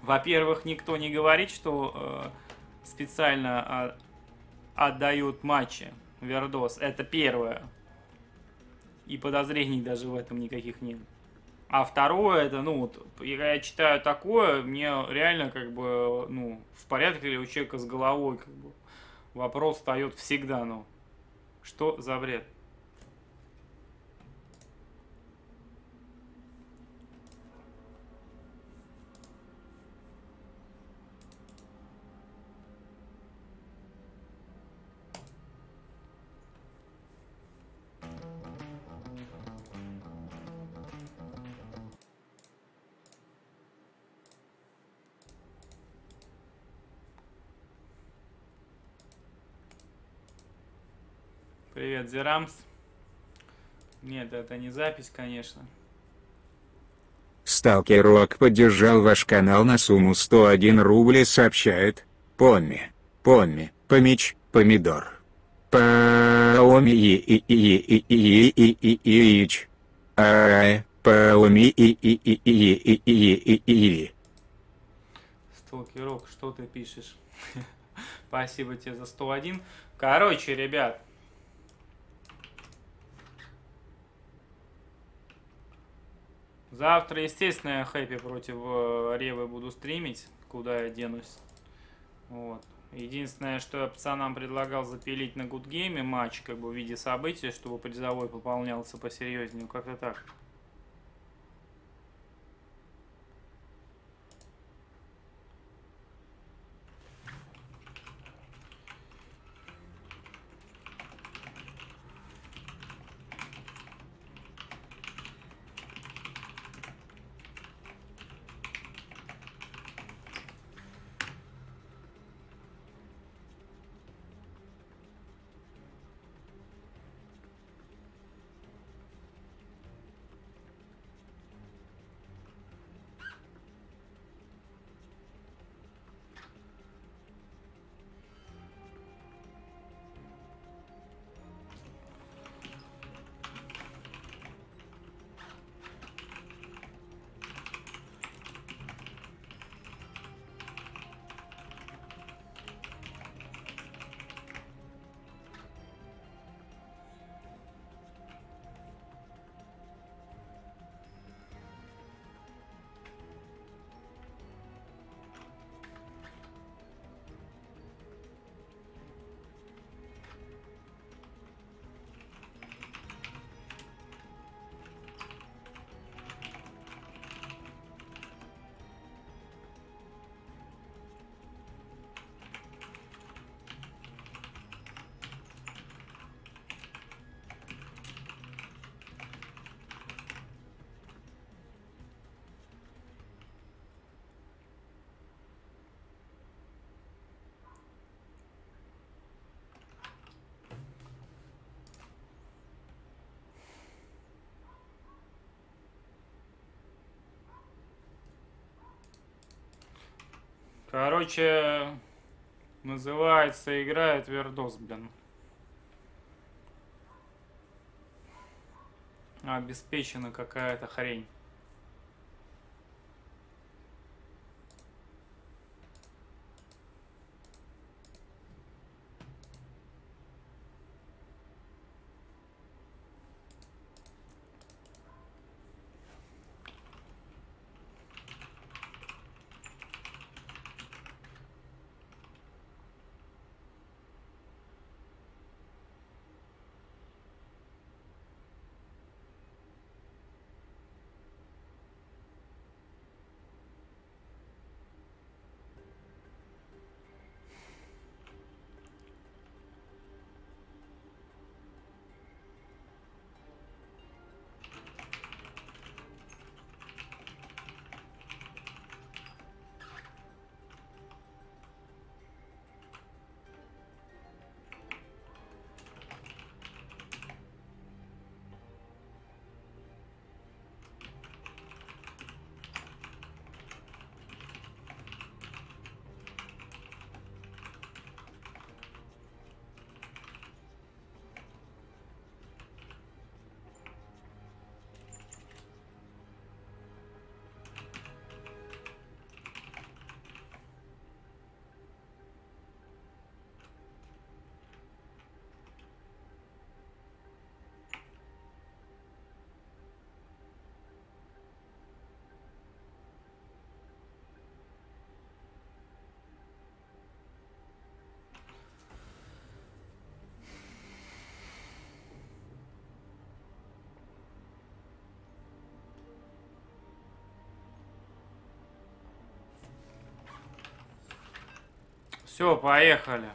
Во-первых, никто не говорит, что специально отдают матчи. Вердос. Это первое. И подозрений даже в этом никаких нет. А второе, это, ну, вот, я читаю такое, мне реально, как бы, ну, в порядке ли у человека с головой, как бы, вопрос встает всегда, ну, что за бред? Привет, Зерамс. Нет, это не запись, конечно. Сталкерок поддержал ваш канал на сумму сто один рубль, сообщает. Помми, помми, помич, помидор. Помми и и и и и и и и ич. Ай, помми и и и и и и. Сталкерок, что ты пишешь? Спасибо тебе за сто один. Короче, ребят. Завтра, естественно, я хэппи против Ревы буду стримить, куда я денусь. Вот. Единственное, что я пацанам предлагал запилить на Гудгейме матч, как бы в виде события, чтобы призовой пополнялся посерьезнее, как-то так. Короче, называется игра «Твердос», блин. Обеспечена какая-то хрень. Все, поехали.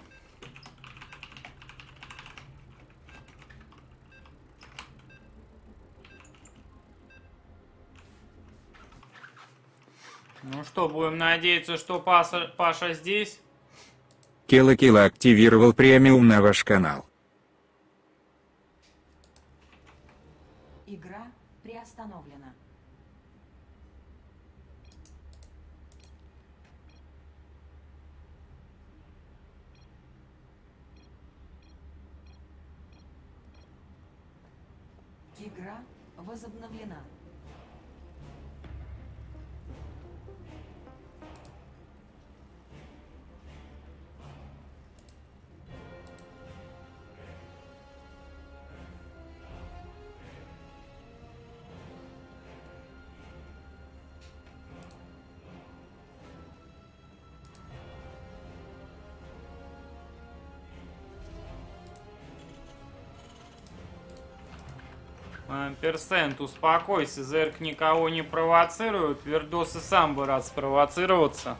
Ну что, будем надеяться, что Паша, Паша здесь. Кила-кила активировал премиум на ваш канал. Игра приостановлена. Игра возобновлена. Персент, успокойся, Зерк никого не провоцирует, Твердос и сам бы рад спровоцироваться.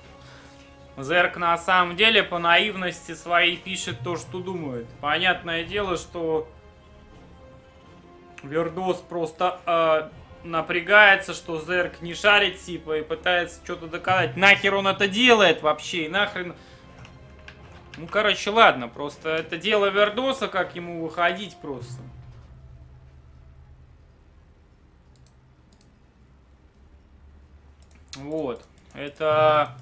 Зерк на самом деле по наивности своей пишет то, что думает. Понятное дело, что Твердос просто э, напрягается, что Зерк не шарит типа и пытается что-то доказать. Нахер он это делает вообще, и нахрен... Ну, короче, ладно, просто это дело Твердоса, как ему выходить просто. Вот, это,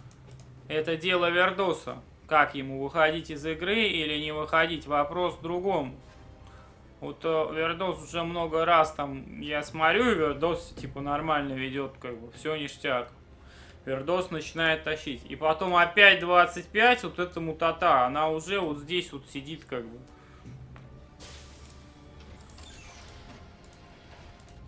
это дело Твердоса. Как ему выходить из игры или не выходить, вопрос в другом. Вот Твердос уже много раз там, я смотрю, Твердос типа нормально ведет, как бы, все ништяк. Твердос начинает тащить. И потом опять двадцать пять вот этому Тата, она уже вот здесь вот сидит, как бы.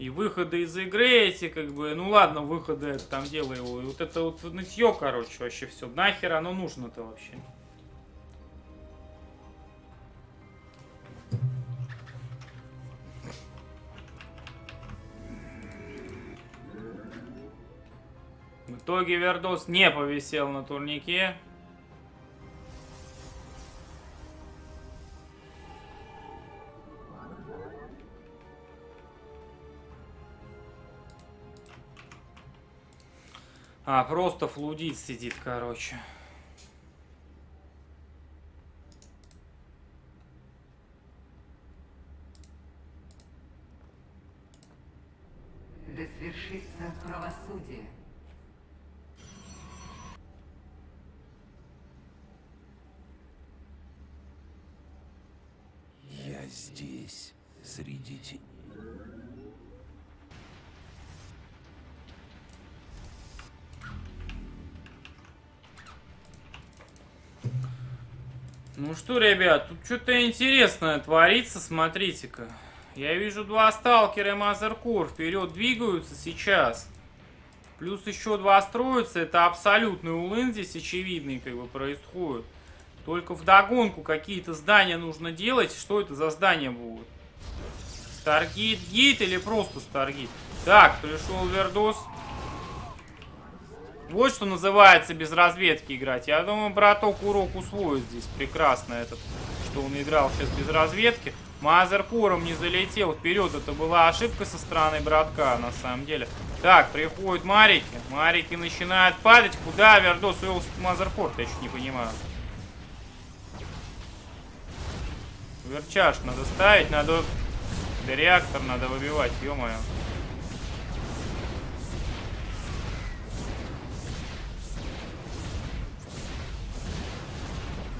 И выходы из игры эти, как бы, ну ладно, выходы, это там дело его. И вот это вот нытье, короче, вообще все. Нахер оно нужно-то вообще. В итоге Твердос не повисел на турнике. А, просто флудит сидит, короче. Да свершится правосудие. здесь, среди теней. Ну что, ребят, тут что-то интересное творится, смотрите-ка. Я вижу два сталкера и мазеркор вперед двигаются сейчас. Плюс еще два строятся, это абсолютный улын здесь очевидный как бы происходит. Только вдогонку какие-то здания нужно делать. Что это за здания будут? Старгейт гейт или просто Старгейт? Так, пришел Вердос. Вот что называется без разведки играть. Я думаю, браток урок усвоит здесь прекрасно этот, что он играл сейчас без разведки. Мазеркором не залетел вперед. Это была ошибка со стороны братка, на самом деле. Так, приходят марики. Марики начинают падать. Куда Вердос увел Мазеркор? Я чуть не понимаю. Верчаш надо ставить, надо... Да реактор надо выбивать, ё-моё.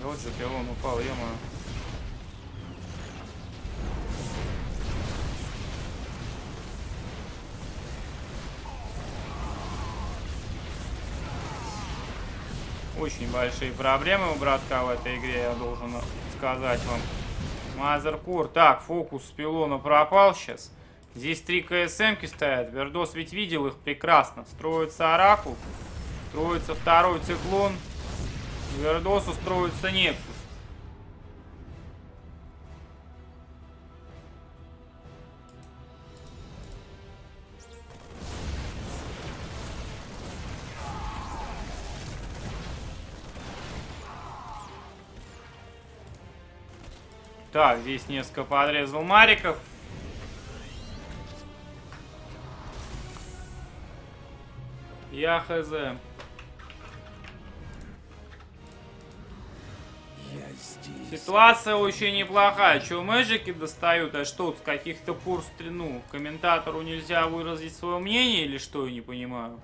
Вот же пилон упал, ё-моё. Очень большие проблемы у братка в этой игре, я должен сказать вам. Мазеркор. Так, фокус с пилона пропал сейчас. Здесь три КСМки стоят. Вердос ведь видел их прекрасно. Строится Оракул. Строится второй циклон. Вердосу строится Нексус. Так, здесь несколько подрезал мариков. Я хз. Ситуация очень неплохая. Чего мэджики достают, а что, с каких-то пор стрину? Комментатору нельзя выразить свое мнение или что, я не понимаю.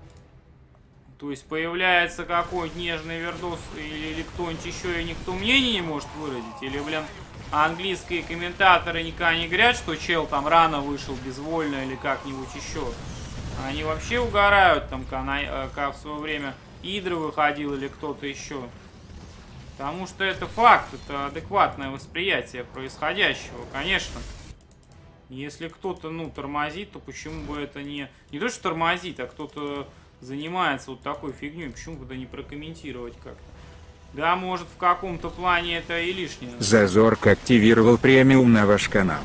То есть появляется какой-нибудь нежный Вердос или, или кто-нибудь еще, и никто мнение не может выразить? Или, блин... А английские комментаторы никогда не говорят, что чел там рано вышел, безвольно или как-нибудь еще. Они вообще угорают, там, как в свое время Идра выходил или кто-то еще. Потому что это факт, это адекватное восприятие происходящего, конечно. Если кто-то, ну, тормозит, то почему бы это не... Не то, что тормозит, а кто-то занимается вот такой фигней, почему бы это не прокомментировать как-то. Да, может, в каком-то плане это и лишнее. Зазорк активировал премиум на ваш канал.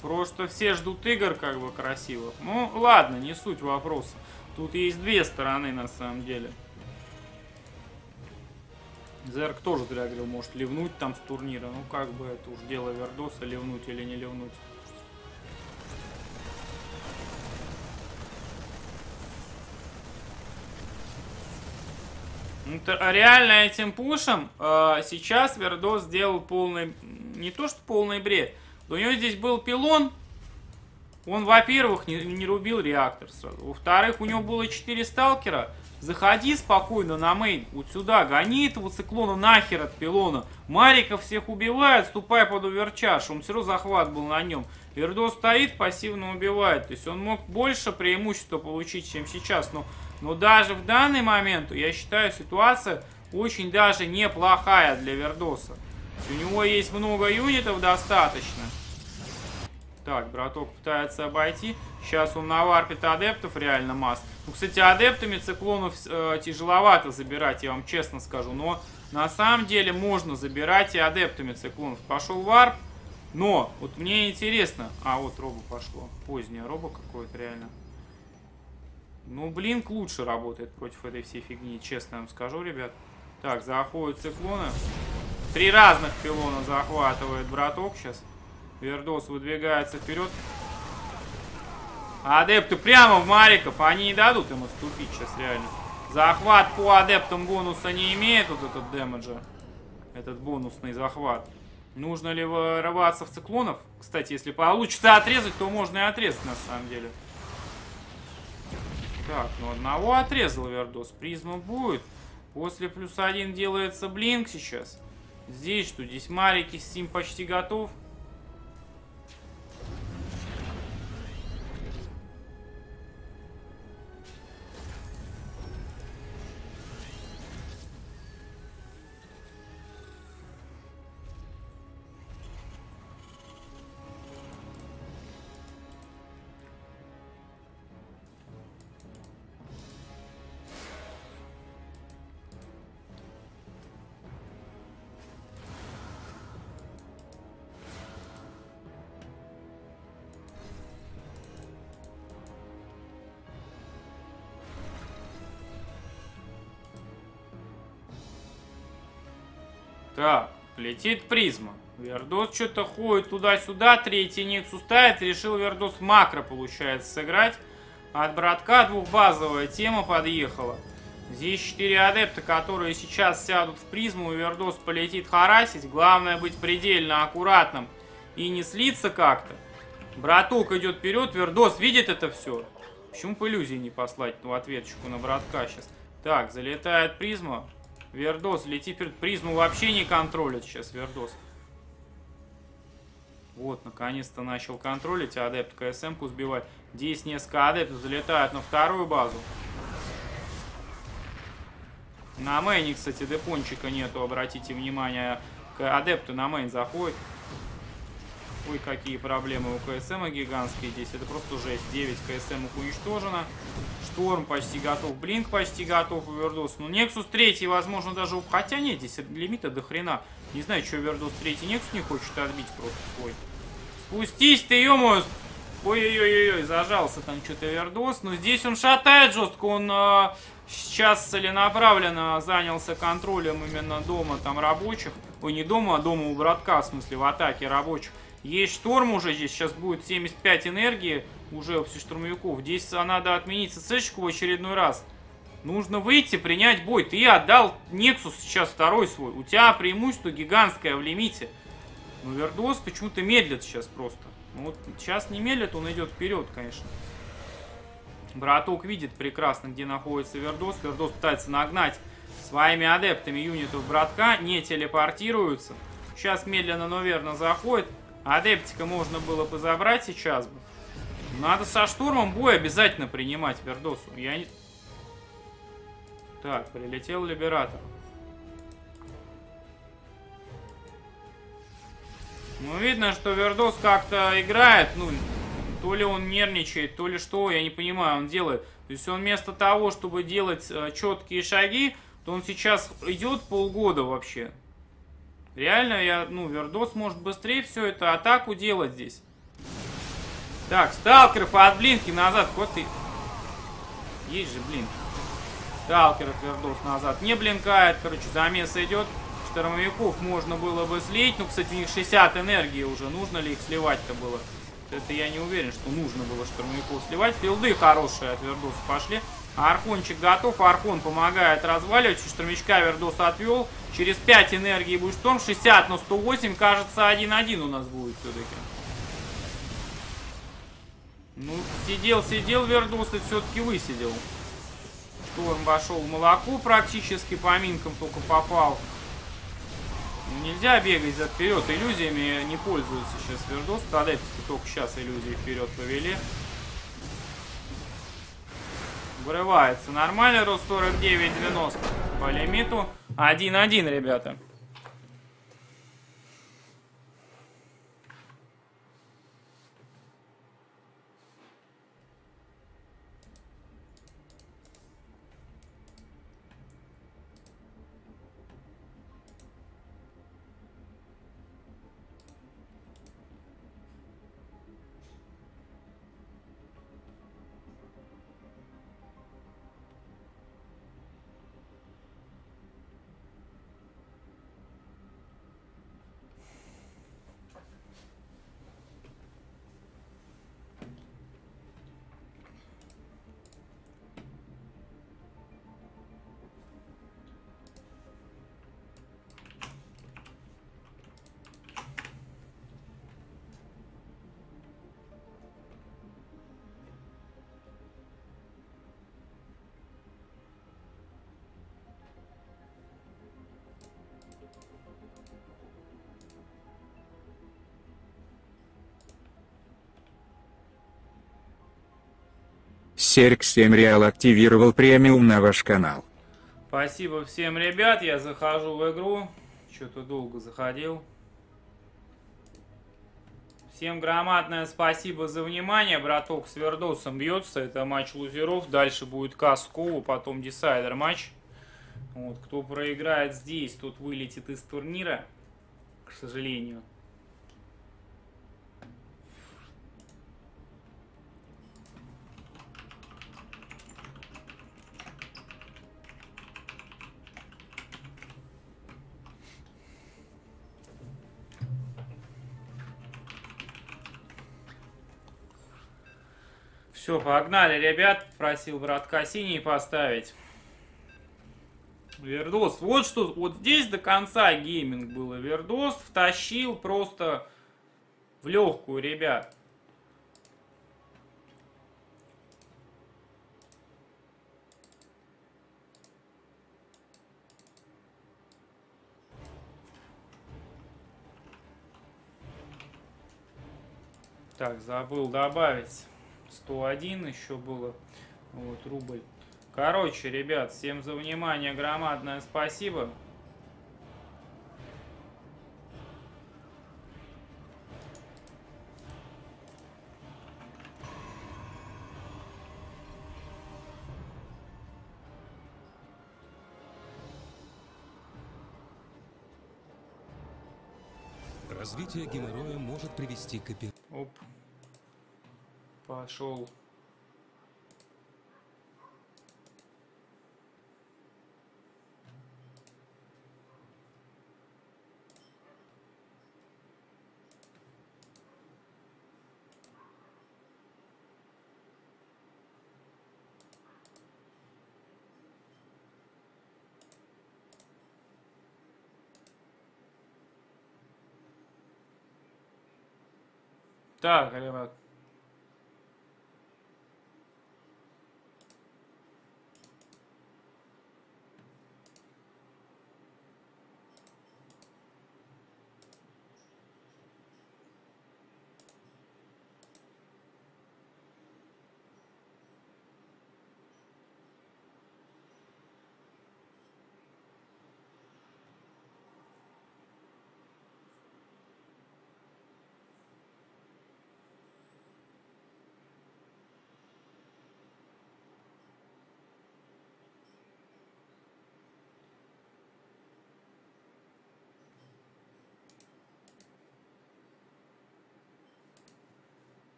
Просто все ждут игр, как бы, красивых. Ну, ладно, не суть вопроса. Тут есть две стороны, на самом деле. Зерк тоже зря говорил, может, ливнуть там с турнира. Ну, как бы, это уж дело Вердоса, ливнуть или не ливнуть. Реально этим пушем э, сейчас Вердос сделал полный... Не то, что полный бред. У него здесь был пилон. Он, во-первых, не, не рубил реактор сразу. Во-вторых, у него было четыре сталкера. Заходи спокойно на мейн. Вот сюда. Гони этого циклона нахер от пилона. Мариков всех убивает. Ступай под уверчаш. Он все равно захват был на нем. Вердос стоит, пассивно убивает. То есть он мог больше преимущества получить, чем сейчас. Но... Но даже в данный момент, я считаю, ситуация очень даже неплохая для Вердоса. У него есть много юнитов достаточно. Так, браток пытается обойти. Сейчас он наварпит адептов реально масс. Ну, кстати, адептами циклонов э, тяжеловато забирать, я вам честно скажу. Но на самом деле можно забирать и адептами циклонов. Пошел варп, но вот мне интересно... А, вот робо пошло. Поздняя робо какое-то реально. Ну, блин, лучше работает против этой всей фигни, честно вам скажу, ребят. Так, заходят циклоны. Три разных пилона захватывает браток сейчас. Вердос выдвигается вперед. Адепты прямо в мариков, они не дадут им отступить сейчас, реально. Захват по адептам бонуса не имеет, вот этот демеджа. Этот бонусный захват. Нужно ли вырываться в циклонов? Кстати, если получится отрезать, то можно и отрезать, на самом деле. Так, ну одного отрезал Вердос. Призма будет. После плюс один делается блинк сейчас. Здесь что? Здесь Марики, Steam почти готов. Так, летит призма. Вердос что-то ходит туда-сюда. Третий Никсу ставит. Решил Вердос макро, получается, сыграть. От братка двухбазовая тема подъехала. Здесь четыре адепта, которые сейчас сядут в призму. И Вердос полетит харасить. Главное быть предельно аккуратным и не слиться как-то. Браток идет вперед. Вердос видит это все. Почему по иллюзии не послать в ответочку на братка сейчас? Так, залетает призма. Вердос летит перед призму, вообще не контролит сейчас Вердос. Вот, наконец-то начал контролить, адепт КСМ-ку сбивать. Здесь несколько адептов залетают на вторую базу. На мейне, кстати, депончика нету, обратите внимание. К адепту на мейн заходит. Ой, какие проблемы у КСМа гигантские здесь. Это просто жесть. девять КСМ уничтожено. Шторм почти готов. Блинк почти готов у Вердоса. Ну, Нексус три, возможно, даже... Хотя нет, здесь лимита до хрена. Не знаю, что Вердос три. Нексус не хочет отбить просто свой. Спустись ты, ё-моё! Ой-ой-ой, зажался там что-то Вердос. Но здесь он шатает жестко. Он э, сейчас целенаправленно занялся контролем именно дома там рабочих. Ой, не дома, а дома у братка, в смысле, в атаке рабочих. Есть шторм уже здесь, сейчас будет семьдесят пять энергии уже у штурмовиков. Здесь надо отменить ЦЦ-шечку в очередной раз. Нужно выйти, принять бой. Ты отдал Нексус сейчас второй свой. У тебя преимущество гигантское в лимите. Но Вердос почему-то медлит сейчас просто. Вот сейчас не медлит, он идет вперед, конечно. Браток видит прекрасно, где находится Вердос. Вердос пытается нагнать своими адептами юнитов братка. Не телепортируются. Сейчас медленно, но верно заходит. Адептика можно было бы забрать сейчас бы. Надо со штурмом бой обязательно принимать Вердосу. Я не... Так, прилетел Либератор. Ну, видно, что Вердос как-то играет. Ну, то ли он нервничает, то ли что, я не понимаю, он делает. То есть он вместо того, чтобы делать э, четкие шаги, то он сейчас идет полгода вообще. Реально, я, ну, Вердос может быстрее все это атаку делать здесь. Так, сталкеров от блинки назад. Вот ты. Есть же блинк. Сталкеров Вердос назад не блинкает. Короче, замес идет. Штормовиков можно было бы слить. Ну, кстати, у них шестьдесят энергии уже. Нужно ли их сливать-то было? Это я не уверен, что нужно было штормовиков сливать. Филды хорошие от Вердоса пошли. Архончик готов, Архон помогает разваливать, штурмичка Вердос отвел. Через пять энергии будет шторм, шестьдесят на сто восемь, кажется, один один у нас будет все-таки. Ну, сидел-сидел Вердос и все-таки высидел. Шторм вошел в молоко практически, по минкам только попал. Ну, нельзя бегать за вперед, иллюзиями не пользуется сейчас Вердос. Адептики только сейчас иллюзии вперед повели. Вырывается. Нормальный рост сорок девять девяносто по лимиту. один один, ребята. Серг семь реал активировал премиум на ваш канал. Спасибо всем, ребят. Я захожу в игру. Что-то долго заходил. Всем громадное спасибо за внимание. Браток с Вердосом бьется. Это матч лузеров. Дальше будет Каскову, потом десайдер матч. Вот, кто проиграет здесь, тот вылетит из турнира. К сожалению. Все, погнали, ребят. Просил братка синий поставить. Вердос. Вот что, вот здесь до конца гейминг было. Вердос втащил просто в легкую, ребят. Так, забыл добавить. сто один еще было, вот, рубль. Короче, ребят, всем за внимание громадное спасибо. Развитие геморроя может привести к эпи... Оп. Пошел. Так, ребят.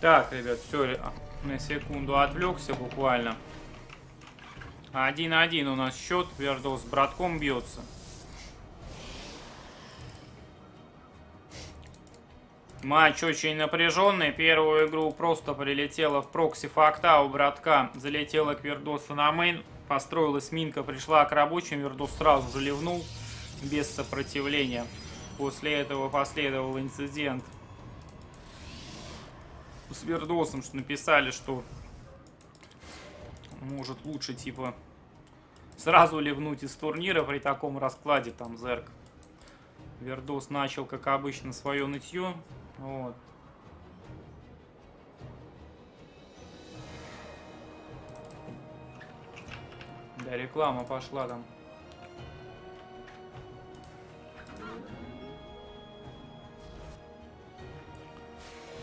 Так, ребят, все, на секунду отвлекся буквально. один один у нас счет, Вердос с братком бьется. Матч очень напряженный, первую игру просто прилетела в прокси факта у братка, залетела к Вердосу на мейн, построилась минка, пришла к рабочим, Вердос сразу же ливнул без сопротивления. После этого последовал инцидент с Вердосом, что написали, что может лучше, типа, сразу ливнуть из турнира при таком раскладе, там, зерк. Вердос начал, как обычно, свое нытье, вот. Да, реклама пошла там.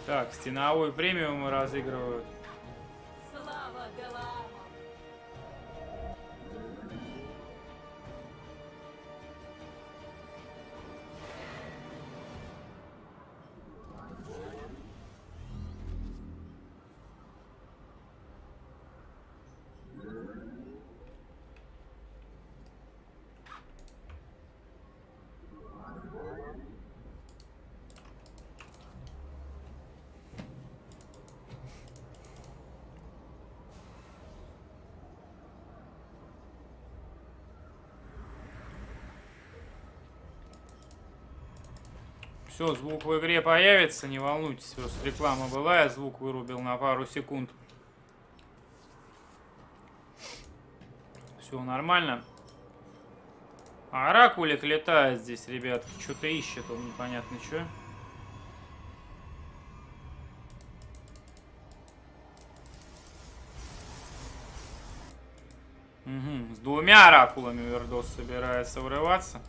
Так, стеновой премиум разыгрывают. Слава Галам! Все, звук в игре появится, не волнуйтесь, просто реклама была, я звук вырубил на пару секунд. Все нормально. А оракулик летает здесь, ребятки, что-то ищет он непонятно что. С двумя оракулами Вердос собирается врываться.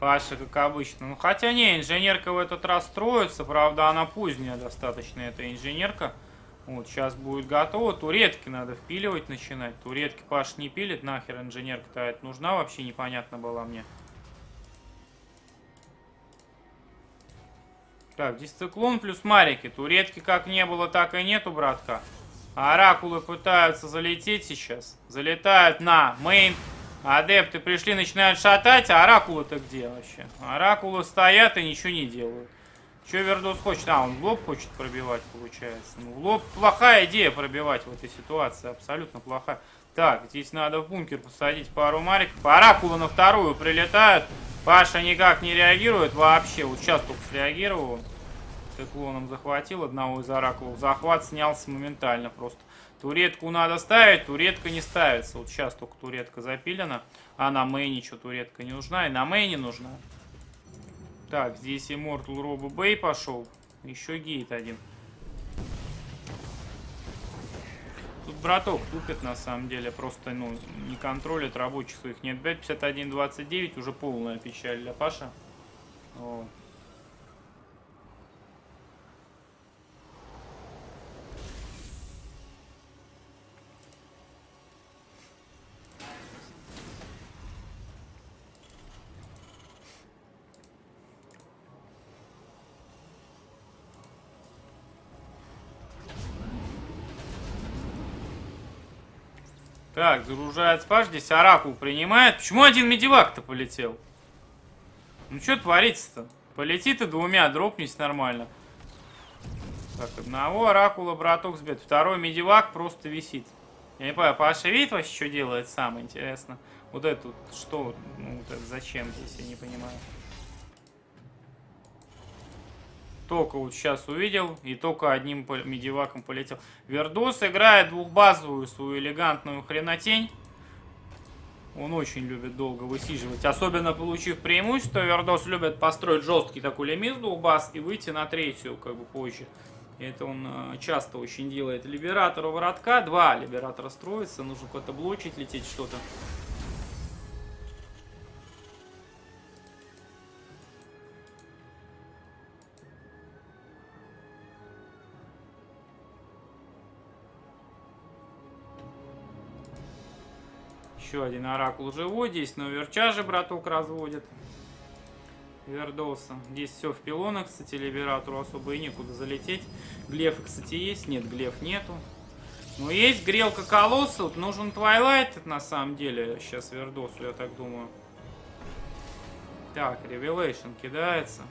Паша, как обычно. Ну, хотя не, инженерка в этот раз строится. Правда, она поздняя достаточно, эта инженерка. Вот, сейчас будет готово. Туретки надо впиливать начинать. Туретки Паша не пилит. Нахер инженерка-то это нужна? Вообще непонятно была мне. Так, здесь циклон плюс марики. Туретки как не было, так и нету, братка. Оракулы пытаются залететь сейчас. Залетают на мейн. Адепты пришли, начинают шатать. А оракулы-то где вообще? Оракулы стоят и ничего не делают. Че Вердос хочет? А, он в лоб хочет пробивать, получается. Ну, в лоб плохая идея пробивать в этой ситуации. Абсолютно плохая. Так, здесь надо в бункер посадить пару мариков. Оракулы на вторую прилетают. Паша никак не реагирует вообще. Вот сейчас только среагировал. Циклоном захватил одного из оракулов. Захват снялся моментально просто. Туретку надо ставить, туретка не ставится. Вот сейчас только туретка запилена. А на мейне что, туретка не нужна? И на мейне нужна. Так, здесь Immortal Robo Bay пошел. Еще гейт один. Тут браток тупит на самом деле. Просто, ну, не контролит, рабочих своих нет. пятьдесят один двадцать девять, уже полная печаль для Паша. Вот. Так, загружается Паш, здесь оракул принимает. Почему один медивак-то полетел? Ну что творится-то? Полети ты двумя, дропнись нормально. Так, одного оракула браток сбит. Второй медивак просто висит. Я не понимаю, Паша видит вообще, что делает сам, интересно. Вот это вот, что, ну вот это зачем здесь, я не понимаю. Только вот сейчас увидел, и только одним медиваком полетел. Вердос играет двухбазовую свою элегантную хренотень. Он очень любит долго высиживать. Особенно получив преимущество, Вердос любит построить жесткий такой лимит с двух баз и выйти на третью, как бы, позже. Это он часто очень делает. Либератор у воротка. Два либератора строится. Нужно куда-то блочить, лететь что-то. Один оракул живой, здесь на верча же браток разводит Вердоса. Здесь все в пилонах, кстати, либератору особо и некуда залететь. Глефа, кстати, есть? Нет, глеф нету. Но есть грелка колосса, вот нужен твайлайт на самом деле сейчас Вердосу, я так думаю. Так, ревелейшн кидается.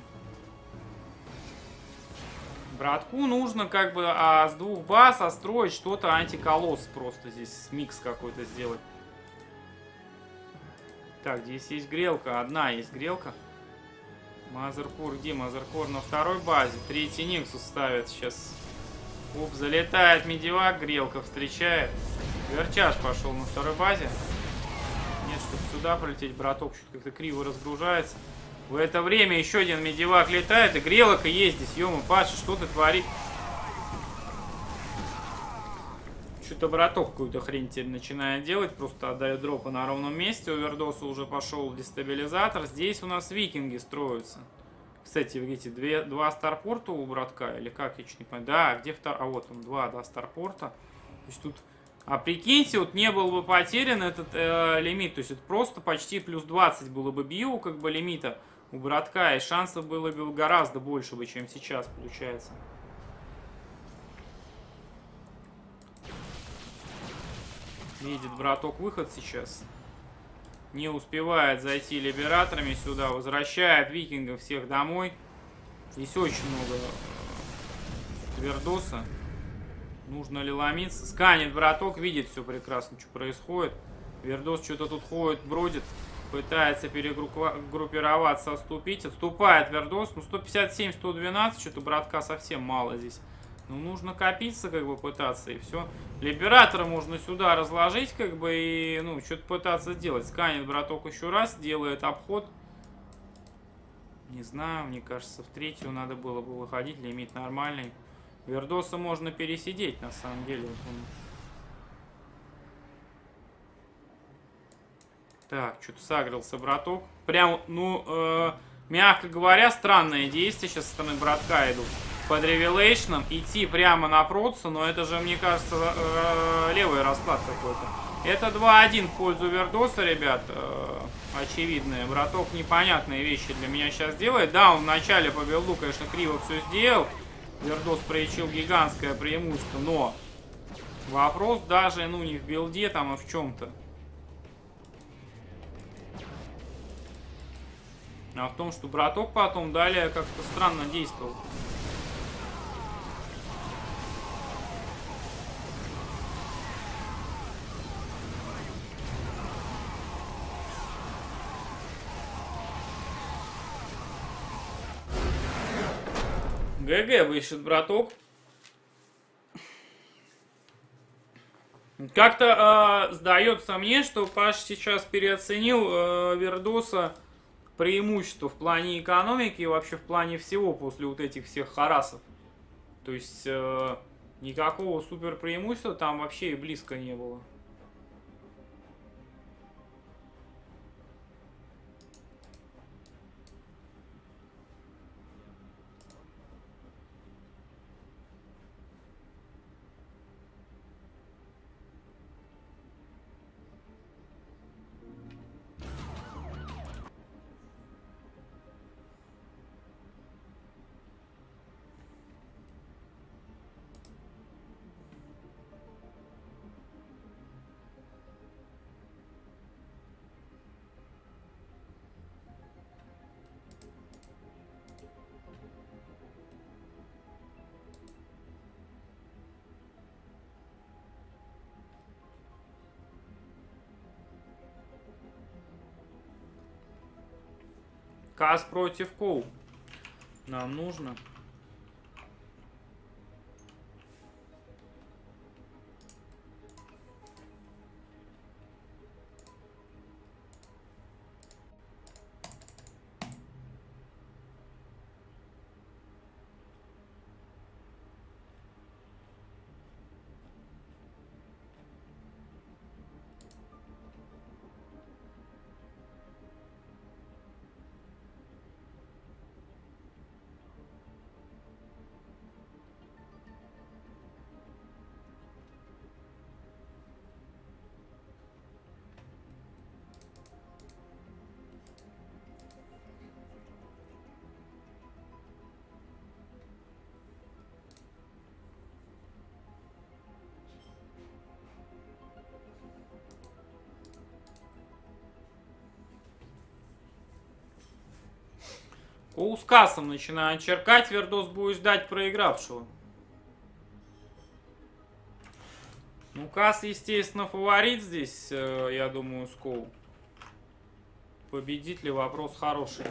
Братку нужно как бы а, с двух баз остроить что-то антиколосс просто здесь, микс какой-то сделать. Так, здесь есть грелка. Одна есть грелка. Мазеркор где? Мазеркор на второй базе. Третий Никсус ставит сейчас. Оп, залетает медивак. Грелка встречает. Верчаж пошел на второй базе. Нет, чтобы сюда пролететь. Браток чуть как-то криво разгружается. В это время еще один медивак летает. И грелка есть здесь. Ё-моё, Паша, что ты творишь? Что-то браток какую-то хрень теперь начинает делать. Просто отдает дропы на ровном месте. У Вердоса уже пошел дестабилизатор. Здесь у нас викинги строятся. Кстати, вы видите, две, два старпорта у братка? Или как? Я чуть не понимаю. Да, где второй? А вот он, два, да, старпорта. То есть тут... А прикиньте, вот не был бы потерян этот э, лимит. То есть это просто почти плюс двадцать было бы био, как бы, лимита у братка. И шансов было бы гораздо больше, бы, чем сейчас, получается. Видит браток выход сейчас. Не успевает зайти либераторами сюда. Возвращает викингов всех домой. Здесь очень много Вердоса. Нужно ли ломиться? Сканит браток, видит все прекрасно, что происходит. Вердос что-то тут ходит, бродит. Пытается перегруппироваться, отступить. Отступает Вердос. Ну, сто пятьдесят семь сто двенадцать, что-то братка совсем мало здесь. Ну, нужно копиться, как бы, пытаться, и все. Либератора можно сюда разложить, как бы, и, ну, что-то пытаться сделать. Сканит браток еще раз, делает обход. Не знаю, мне кажется, в третью надо было бы выходить, лимит нормальный. Вердоса можно пересидеть, на самом деле. Так, что-то сагрился браток. Прям, ну, э, мягко говоря, странное действие сейчас со стороны братка идут. Под ревелейшном идти прямо на процу, но это же, мне кажется, э, левый расклад какой-то. Это два один в пользу Вердоса, ребят. Э, очевидное. Браток непонятные вещи для меня сейчас делает. Да, он вначале по билду, конечно, криво все сделал. Вердос проявил гигантское преимущество, но вопрос даже, ну, не в билде, там, а в чем-то. А в том, что браток потом далее как-то странно действовал. ГГ выищет браток. Как-то э, сдается мне, что Паш сейчас переоценил э, Вердоса преимущество в плане экономики и вообще в плане всего после вот этих всех харасов. То есть э, никакого супер преимущества там вообще и близко не было. Кас против Коу. Нам нужно. Коу с кассом начинает черкать, Вердос будет ждать проигравшего. Ну, Касс, естественно, фаворит здесь, я думаю, с Коу. Победит ли, вопрос хороший.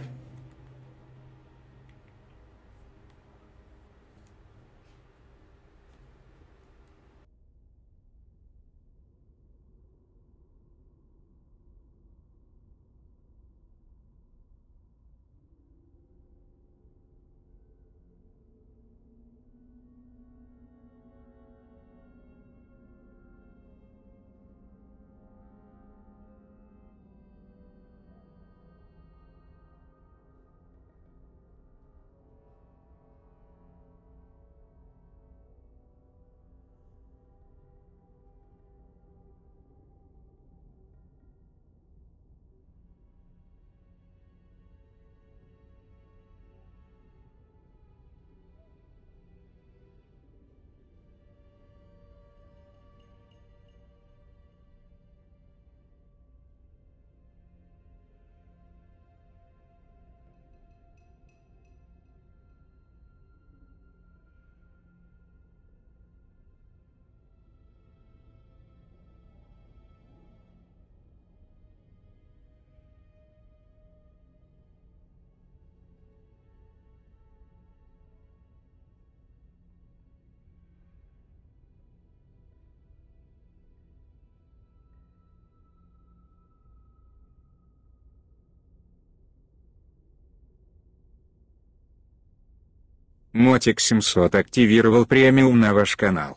Мотик семьсот активировал премиум на ваш канал.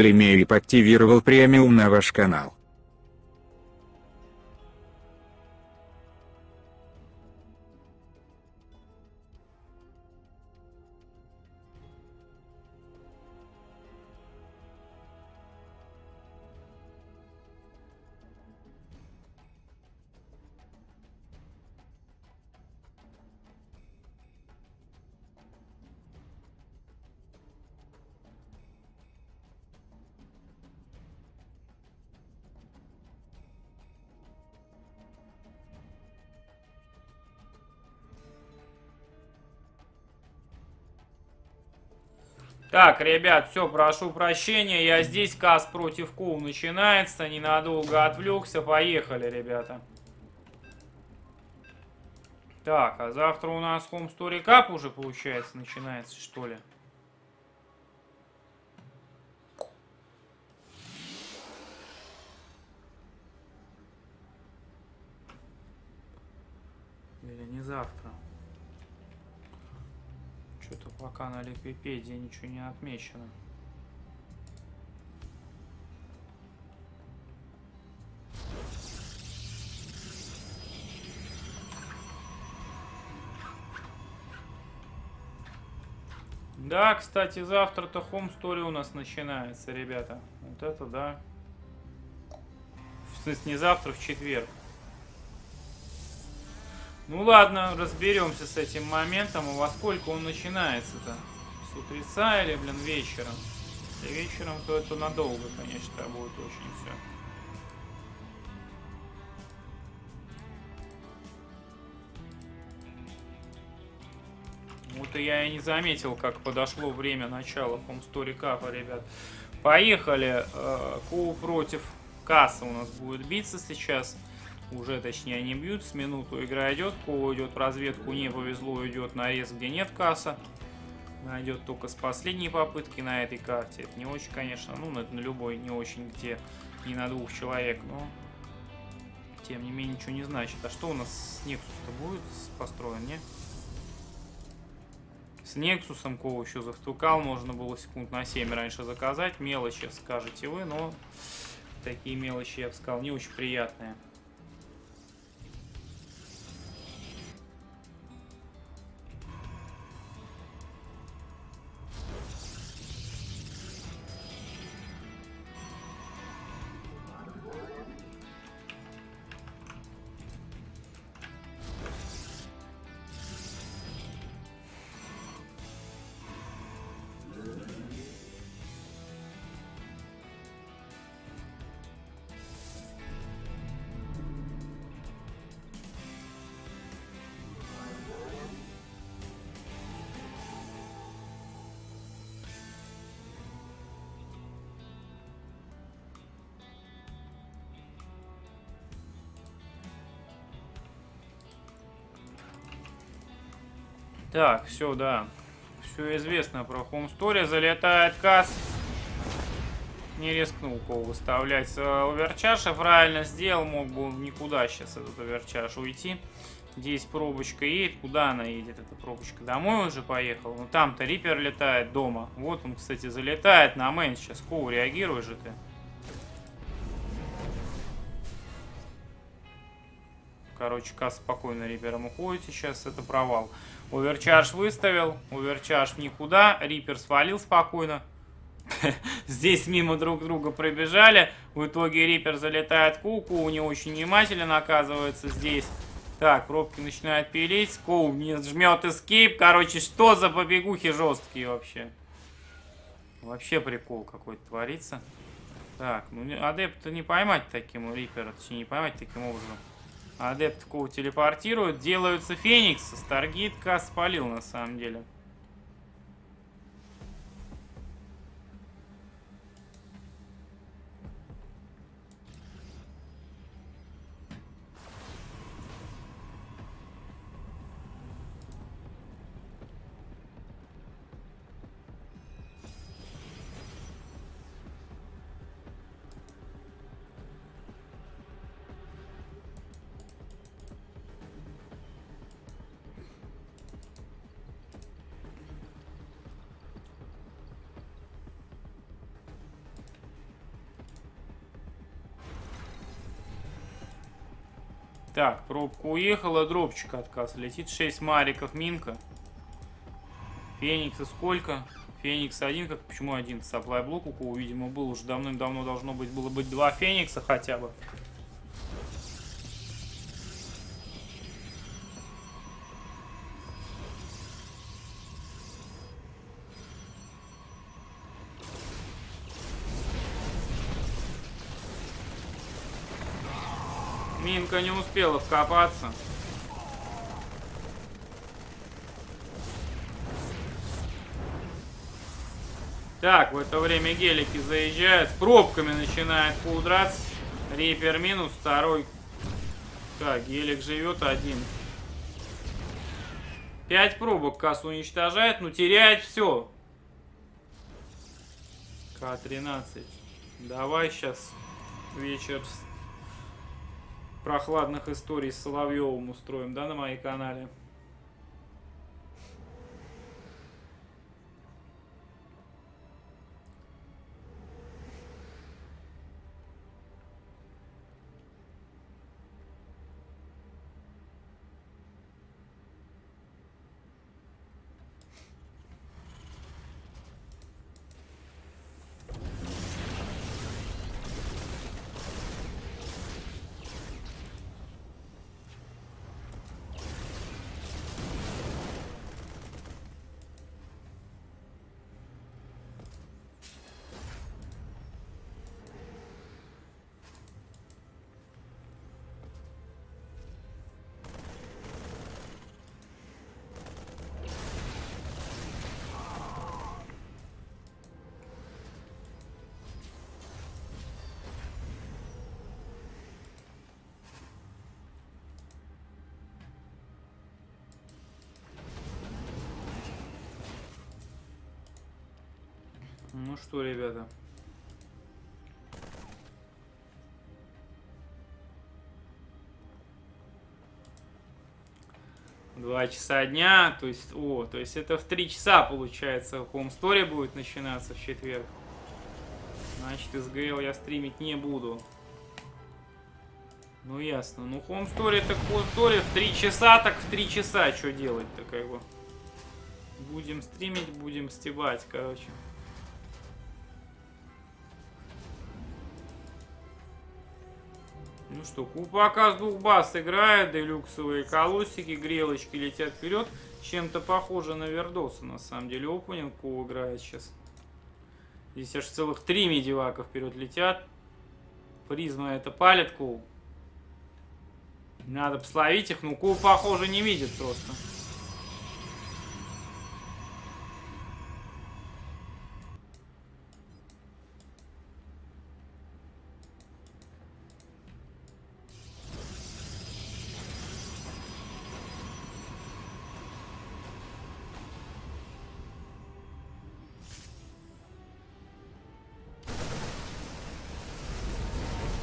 Лемеев активировал премиум на ваш канал. Так, ребят, все, прошу прощения, я здесь, Кас против Кул начинается, ненадолго отвлекся, поехали, ребята. Так, а завтра у нас Home Story Cup уже, получается, начинается, что ли? Или не завтра? Что-то пока на Ликвипедии ничего не отмечено. Да, кстати, завтра-то Home Story у нас начинается, ребята. Вот это да. В смысле, не завтра, в четверг. Ну ладно, разберемся с этим моментом. А во сколько он начинается-то? С утреца или, блин, вечером? Если вечером, то это надолго, конечно, будет очень все. Вот и я и не заметил, как подошло время начала Home Story Cup, ребят. Поехали. Коу против Касса у нас будет биться сейчас. Уже, точнее, они бьют. С минуту игра идет. Коу идет разведку. Не повезло, идет нарез, где нет Касса. Найдет только с последней попытки на этой карте. Это не очень, конечно. Ну, на любой не очень, где не на двух человек. Но, тем не менее, ничего не значит. А что у нас с Нексус-то будет построен, не? С Нексусом Коу еще завтукал. Можно было секунд на семь раньше заказать. Мелочи, скажете вы, но такие мелочи, я бы сказал, не очень приятные. Так, все, да. Все известно про Home Story. Залетает Кас. Не рискнул Коу выставлять оверчаша. Правильно сделал. Мог бы он никуда сейчас этот оверчаш уйти. Здесь пробочка едет. Куда она едет, эта пробочка? Домой уже поехал. Ну там-то Риппер летает дома. Вот он, кстати, залетает на мейн сейчас. Коу, реагируй же ты. Короче, Кас спокойно Риппером уходит. Сейчас это провал. Оверчарж выставил, оверчарж никуда, Риппер свалил спокойно. Здесь мимо друг друга пробежали, в итоге Риппер залетает Коу, Коу не очень внимательно оказывается здесь. Так, пробки начинают пилить, Коу не жмет эскейп, короче, что за побегухи жесткие вообще. Вообще прикол какой-то творится. Так, ну адепта не поймать таким, Риппера, точнее не поймать таким образом. Адепт Коу телепортирует. Делаются Фениксы. Старгейт Кас спалил на самом деле. Так, пробка уехала, дропчик отказ летит. шесть мариков минка. Феникса сколько? Феникс один, как почему один? Саплай блок у кого, видимо, был уже давным-давно, должно быть, было быть два Феникса хотя бы. Минка не успела вкопаться. Так, в это время гелики заезжают. С пробками начинает пудраться. Рипер минус, второй. Так, гелик живет один. Пять пробок кассу уничтожает, но теряет все. ка тринадцать. Давай сейчас вечер прохладных историй с Соловьевым устроим, да, на моей канале. Ну что, ребята. Два часа дня, то есть, о, то есть это в три часа получается. Home Story будет начинаться в четверг. Значит, из ГЛ я стримить не буду. Ну ясно. Ну Home Story так Home Story в три часа, так в три часа что делать-то как бы. Будем стримить, будем стебать, короче. Ну что, купока с двух баз играет, делюксовые колосики, грелочки летят вперед. Чем-то похоже на Вердоса, на самом деле, опенинг Ку играет сейчас. Здесь аж целых три медивака вперед летят. Призма это палит Ку. Надо пословить их, но Ку, похоже, не видит просто.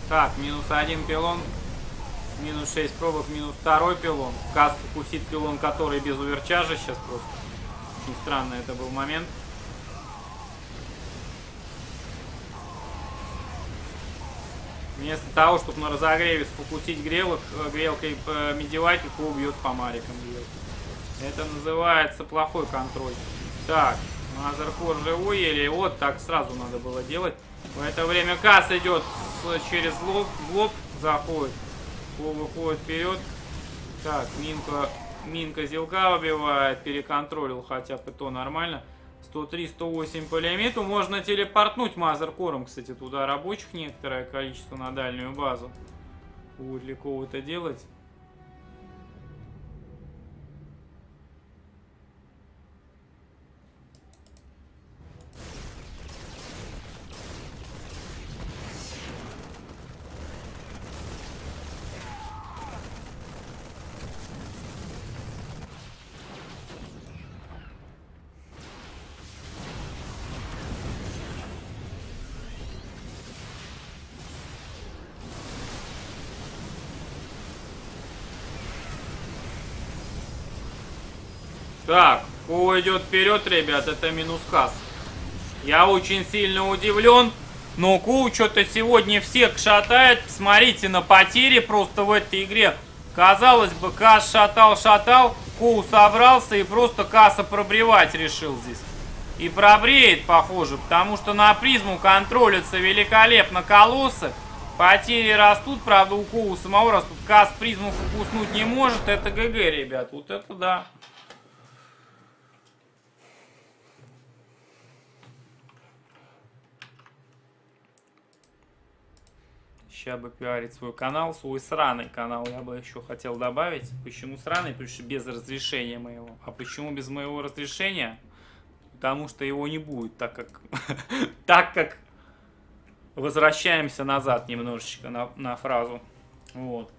Так, минус один пилон, минус шесть пробок, минус второй пилон. Кас вкусит пилон, который без уверчажа сейчас просто. Очень странно это был момент. Вместо того, чтобы на разогреве сфокусить грелок, грелкой медивать, Ку убьет по марикам. Это называется плохой контроль. Так, Мазеркор живой или вот так сразу надо было делать. В это время Кас идет через лоб, лоб заходит. Ку выходит вперед. Так, Минка, Минка Зилга убивает, переконтролил, хотя бы то нормально. сто три сто восемь по лимиту. Можно телепортнуть Мазеркором, кстати, туда рабочих некоторое количество на дальнюю базу. Будет ли Ку это делать? Так, Ку идет вперед, ребят, это минус Кас. Я очень сильно удивлен, но Ку что-то сегодня всех шатает. Смотрите на потери просто в этой игре. Казалось бы, Кас шатал-шатал, Коу собрался и просто Каса пробревать решил здесь. И пробреет, похоже, потому что на призму контролятся великолепно колоссы. Потери растут, правда, у Коу самого растут. Кас призму укуснуть не может, это ГГ, ребят, вот это да. Сейчас бы пиарить свой канал, свой сраный канал, я бы еще хотел добавить. Почему сраный? Потому что без разрешения моего. А почему без моего разрешения? Потому что его не будет, так как... Так как... Возвращаемся назад немножечко на, на фразу. Вот.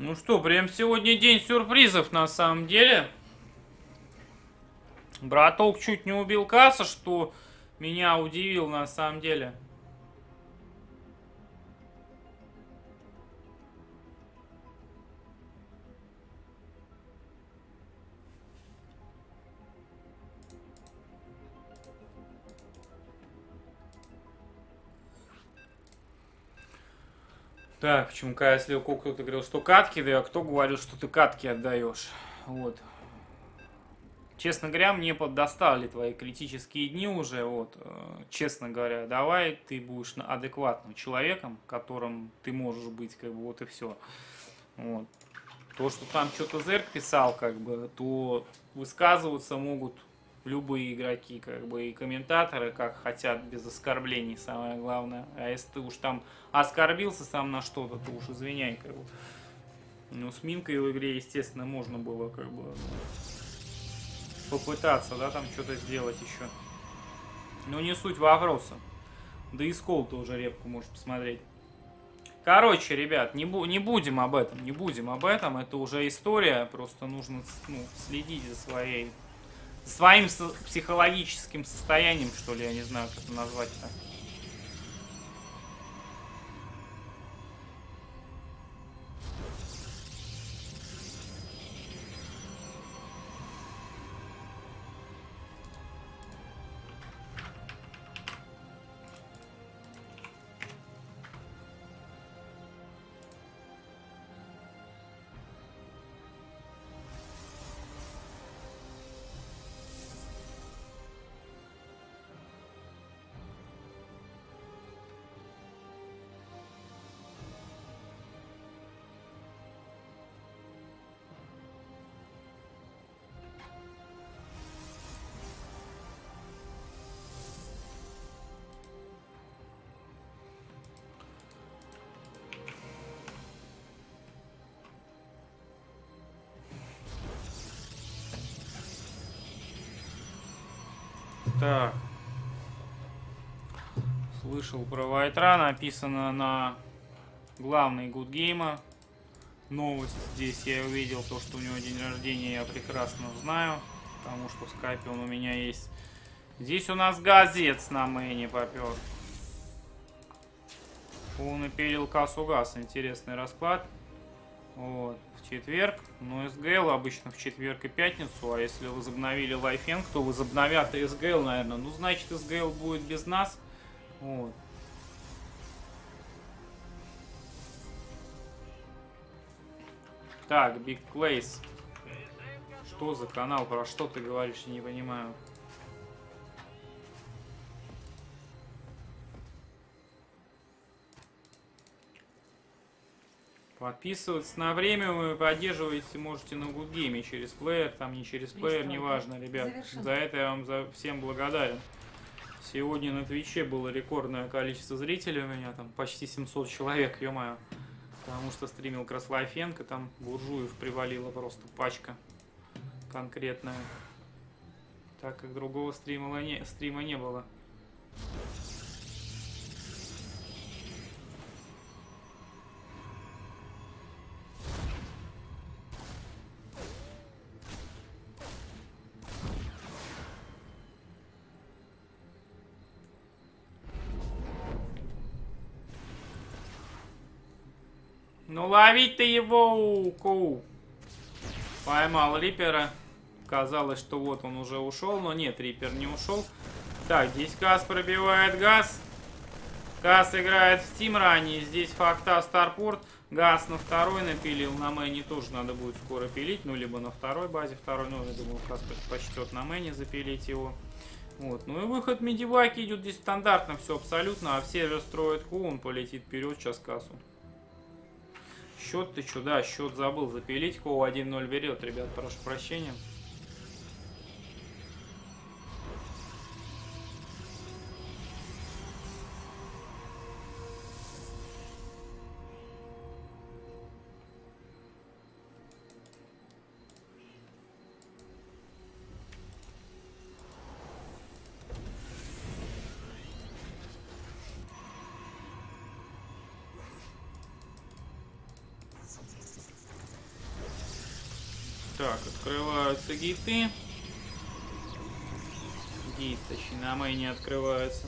Ну что, прям сегодня день сюрпризов на самом деле. Браток чуть не убил Каса, что меня удивил на самом деле. Так, почему-ка, если кто-то говорил, что катки, да, а кто говорил, что ты катки отдаешь. Вот. Честно говоря, мне поддостали твои критические дни уже, вот. Честно говоря, давай ты будешь адекватным человеком, которым ты можешь быть, как бы, вот и все. Вот. То, что там что-то Зерк писал, как бы, то высказываться могут любые игроки, как бы, и комментаторы, как хотят, без оскорблений, самое главное. А если ты уж там оскорбился сам на что-то, то уж извиняй, как бы. Ну, с Минкой в игре, естественно, можно было, как бы, попытаться, да, там что-то сделать еще. Но не суть вопроса. Да и Скол-то уже репку можешь посмотреть. Короче, ребят, не, бу не будем об этом, не будем об этом. Это уже история, просто нужно, ну, следить за своей... своим психологическим состоянием, что ли, я не знаю, как это назвать-то. Так, слышал про Вайтра, написано на главной Гудгейма. Новость здесь я увидел, то, что у него день рождения, я прекрасно знаю, потому что в скайпе он у меня есть. Здесь у нас газец на мэне попер. Он напилил Касу Газ, интересный расклад. Вот, в четверг, но СГЛ обычно в четверг и пятницу, а если возобновили лайфенг, то возобновят и СГЛ, наверное. Ну, значит, СГЛ будет без нас. Вот. Так, Big Place. Что за канал? Про что ты говоришь? Я не понимаю. Подписывайтесь на время, вы поддерживаете, можете на Гудгейме через плеер, там не через плеер, неважно, ребят. Завершено. За это я вам за всем благодарен. Сегодня на Твиче было рекордное количество зрителей у меня, там почти семьсот человек, ё-моё. Потому что стримил Краслофенко, там буржуев привалила просто пачка конкретная. Так как другого стрима не, стрима не было. Ну ловить-то его, Коу. Поймал Рипера. Казалось, что вот он уже ушел, но нет, Рипер не ушел. Так, здесь Кас пробивает Газ. Кас играет в Steam ранее. Здесь Факта, Старпорт. Газ на второй напилил. На мэне тоже надо будет скоро пилить. Ну, либо на второй базе, второй, ну, я думаю, Кас предпочтет на мэне запилить его. Вот. Ну и выход Медиваки идет здесь стандартно, все абсолютно. А все же строят Ку, он полетит вперед сейчас Касу. Счет ты что, да, счет забыл запилить. Коу один ноль берет, ребят, прошу прощения. Так, открываются гейты. Гейт, точнее, на мэйне открываются.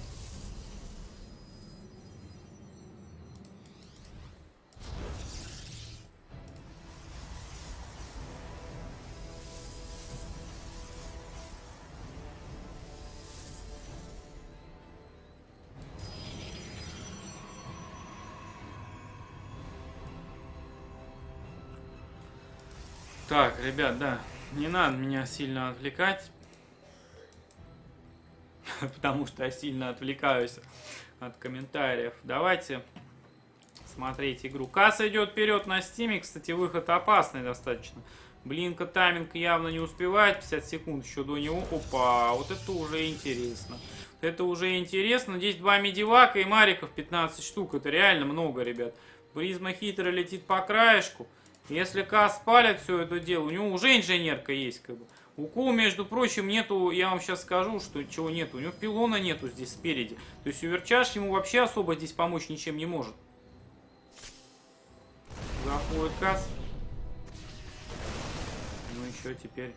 Так, ребят, да, не надо меня сильно отвлекать, потому что я сильно отвлекаюсь от комментариев. Давайте смотреть игру. Касса идет вперед на стиме, кстати, выход опасный достаточно. Блинка тайминг явно не успевает, пятьдесят секунд еще до него. Опа, вот это уже интересно. Это уже интересно, здесь два медивака и мариков пятнадцать штук, это реально много, ребят. Призма хитро летит по краешку. Если Кас палит все это дело, у него уже инженерка есть, как бы. У Коу, между прочим, нету, я вам сейчас скажу, что чего нету. У него пилона нету здесь спереди. То есть Уверчаш ему вообще особо здесь помочь ничем не может. Заходит Кас. Ну еще теперь.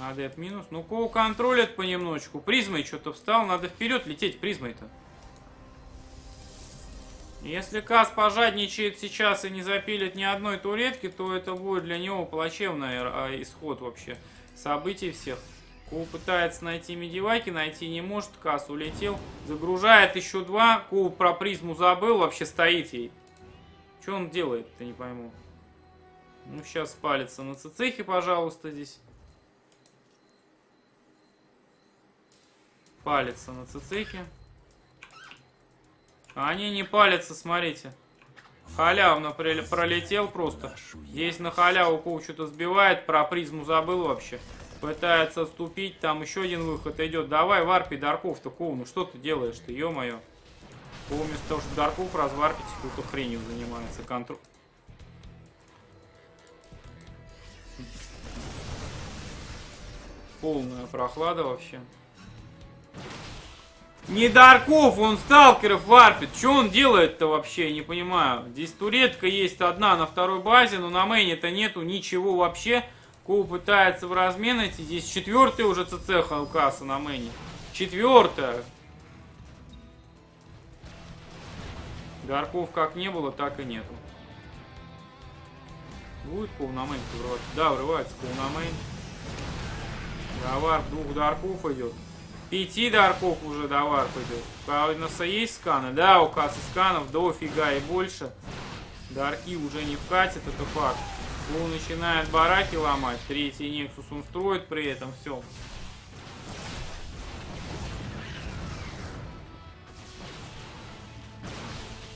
Адепт минус. Ну Коу контролит понемножечку. Призмой что-то встал, надо вперед лететь призмой-то. Если Кас пожадничает сейчас и не запилит ни одной туретки, то это будет для него плачевный исход вообще событий всех. Коу пытается найти медиваки, найти не может. Кас улетел, загружает еще два. Коу про призму забыл, вообще стоит ей. Что он делает, ты не пойму. Ну, сейчас спалится на цицехе, пожалуйста, здесь. Палится на цицехе. Они не палятся, смотрите. Халявно пролетел просто. Здесь на халяву Коу что-то сбивает. Про призму забыл вообще. Пытается отступить. Там еще один выход идет. Давай варпи дарков-то, Коу. Ну что ты делаешь-то, ё-моё. Коу вместо того, что дарков разварпить, какую-то хренью занимается. Контроль. Полная прохлада вообще. Не дарков, он сталкеров варпит. Что он делает-то вообще, я не понимаю. Здесь туретка есть одна на второй базе, но на мейне-то нету ничего вообще. Коу пытается в размен идти. Здесь четвертая уже цеха у Каса на мейне. Четвертая. Дарков как не было, так и нету. Будет Коу на мейне врываться? Да, врывается Коу на мейн. Давар двух дарков идет. Пяти дарков уже до варпа идет. У нас есть сканы? Да, у Каса сканов дофига и больше. Дарки уже не вкатит, это факт. Он начинает бараки ломать. Третий Нексус он строит при этом. Все.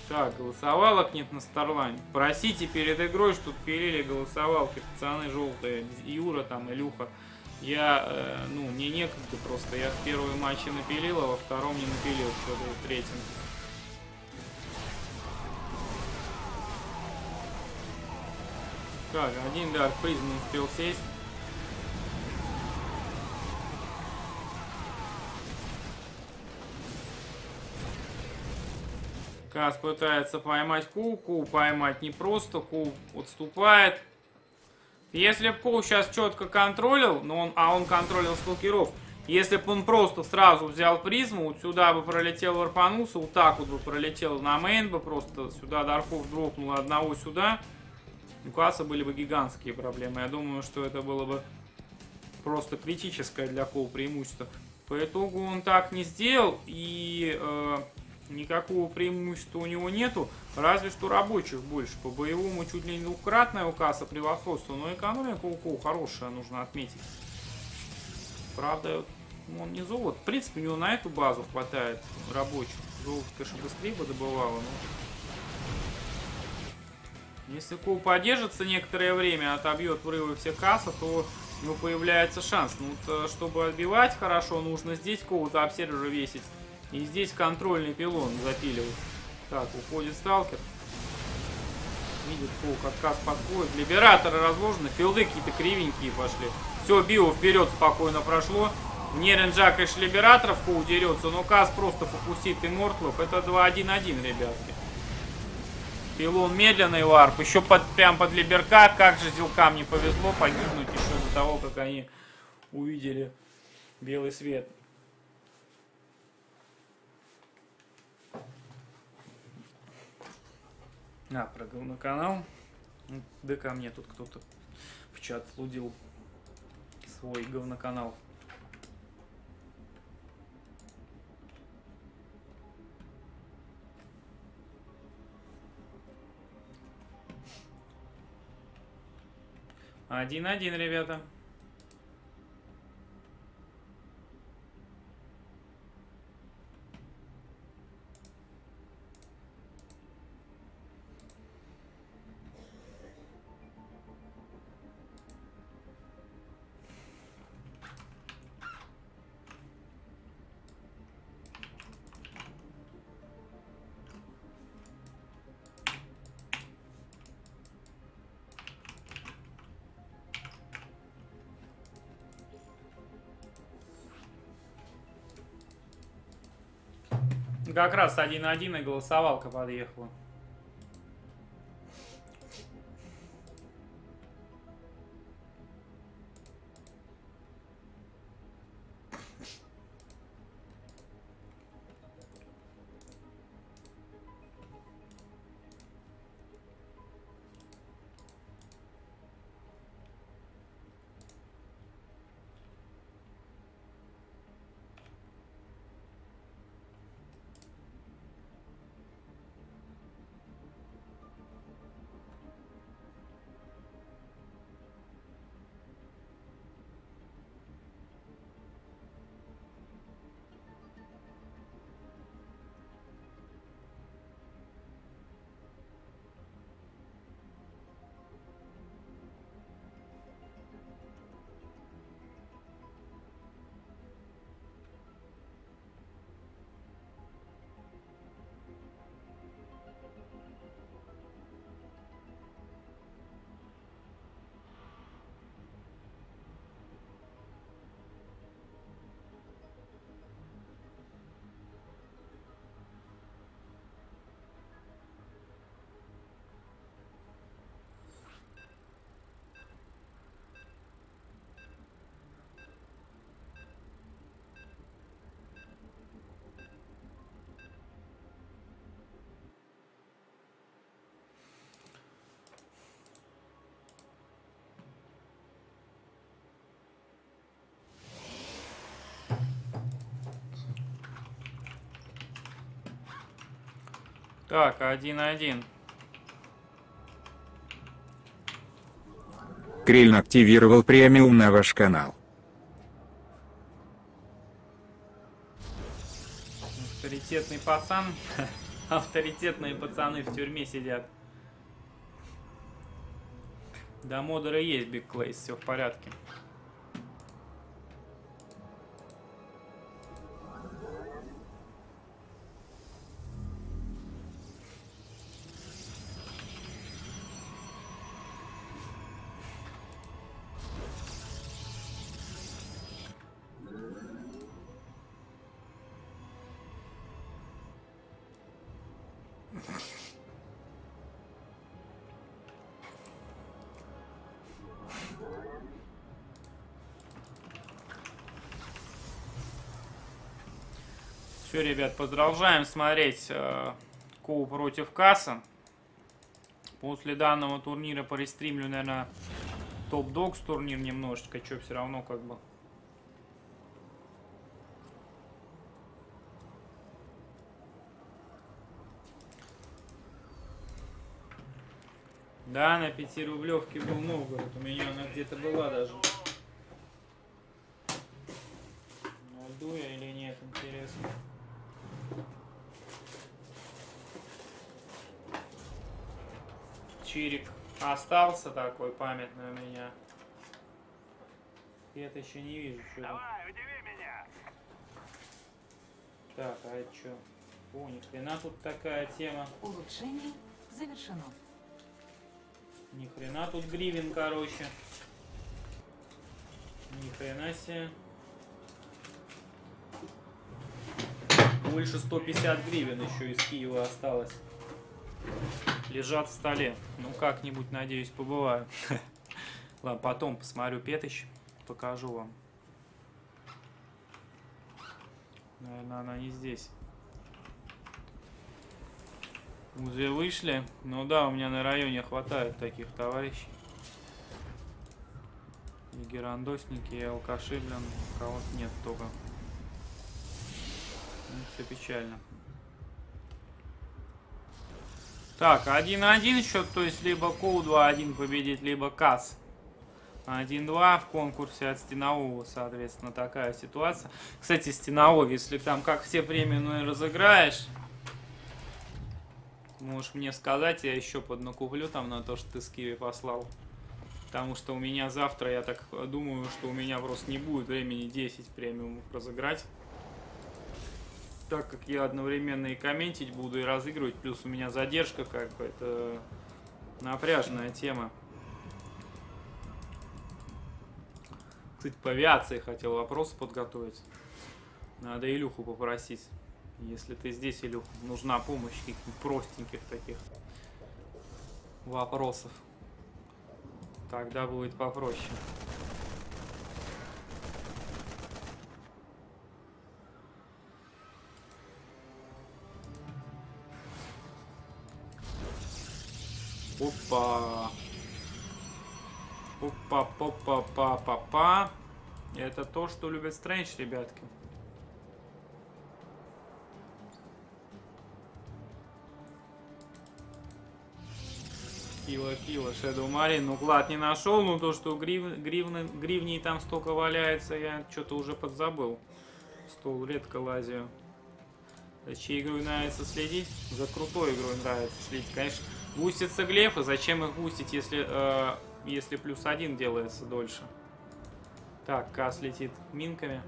Так, голосовалок нет на Starline. Просите перед игрой, чтобы пилили голосовалки. Пацаны желтые. Юра там, Илюха. Я, э, ну, мне некогда просто. Я в первом матче напилил, а во втором не напилил. Что-то в третьем. Так, один Дарк Призм не успел сесть. Кас пытается поймать Ку. Ку поймать непросто. Ку отступает. Если бы Ку сейчас четко контролил, но он, а он контролил сталкеров, если бы он просто сразу взял призму, вот сюда бы пролетел, варпанулся, вот так вот бы пролетел на мейн бы, просто сюда дарков дропнул одного сюда, у Каса были бы гигантские проблемы. Я думаю, что это было бы просто критическое для Ку преимущество. По итогу он так не сделал, и... Э, никакого преимущества у него нету, разве что рабочих больше. По боевому чуть ли не двукратное у Каса превосходство, но экономика у Ку хорошая, нужно отметить. Правда, он не золот. В принципе, у него на эту базу хватает рабочих. Золото, конечно, быстрее бы добывало, но... Если Ку подержится некоторое время, отобьет врывы все Каса, то у него появляется шанс. Ну, вот, чтобы отбивать хорошо, нужно здесь Ку-то обсервера весить. И здесь контрольный пилон запиливает. Так, уходит сталкер. Видит Ку, как Кас подходит. Либераторы разложены. Филды какие-то кривенькие пошли. Все, био вперед спокойно прошло. Не ренджа, конечно, либераторов Ку дерется, но Кас просто фокусит и мортлов. Это два один один, ребятки. Пилон медленный варп. Еще под, прям под либерка. Как же зилкам не повезло погибнуть еще до того, как они увидели белый свет. А, прыгал на канал. Да ко мне тут кто-то в чат лудил свой говноканал. один один, ребята. Как раз один один и голосовалка подъехала. Так, один один. Криль активировал премиум на ваш канал. Авторитетный пацан. Авторитетные пацаны в тюрьме сидят. Да, модеры есть, Big Clays, все в порядке. Все, ребят, продолжаем смотреть э, Коу против Касса. После данного турнира порестримлю, наверное, топ-докс турнир немножечко, что все равно как бы. Да, на пятирублевке был Новгород, у меня она где-то была даже. Но жду я или нет, интересно. Чирик остался такой памятный у меня. Я это еще не вижу. Что давай, удиви меня. Так, а это что? О, ни хрена тут такая тема. Улучшение завершено. Ни хрена тут гривен, короче. Ни хрена себе. Больше ста пятидесяти гривен еще из Киева осталось. Лежат в столе. Ну, как-нибудь, надеюсь, побываю. Ладно, потом посмотрю петыч. Покажу вам. Наверное, она не здесь. Музы вышли. Ну да, у меня на районе хватает таких товарищей. И герандосники, и алкаши, блин. Кого-то нет только. Ну, все печально. Так, один-один счет, то есть либо Коу два-один победит, либо Касс один-два в конкурсе от Стенового, соответственно, такая ситуация. Кстати, Стеновой, если там как все премии разыграешь, можешь мне сказать, я еще поднакуплю там на то, что ты с Киви послал. Потому что у меня завтра, я так думаю, что у меня просто не будет времени десять премиумов разыграть. Так как я одновременно и комментить буду, и разыгрывать, плюс у меня задержка какая-то, напряженная тема. Кстати, по авиации хотел вопросы подготовить. Надо Илюху попросить. Если ты здесь, Илюх, нужна помощь каких-нибудь простеньких таких вопросов. Тогда будет попроще. Опа. Опа-па-па-па-па-па. Это то, что любят Стрэндж, ребятки. Кила-кила, Shadow Marine. Ну, клад не нашел, но то, что грив... гривны... гривней там столько валяется, я что-то уже подзабыл. Стол редко лазию. За чьей игрой нравится следить? За крутой игрой нравится следить, конечно. Густятся глефы, зачем их густить, если, э, если плюс один делается дольше. Так, Кас летит минками.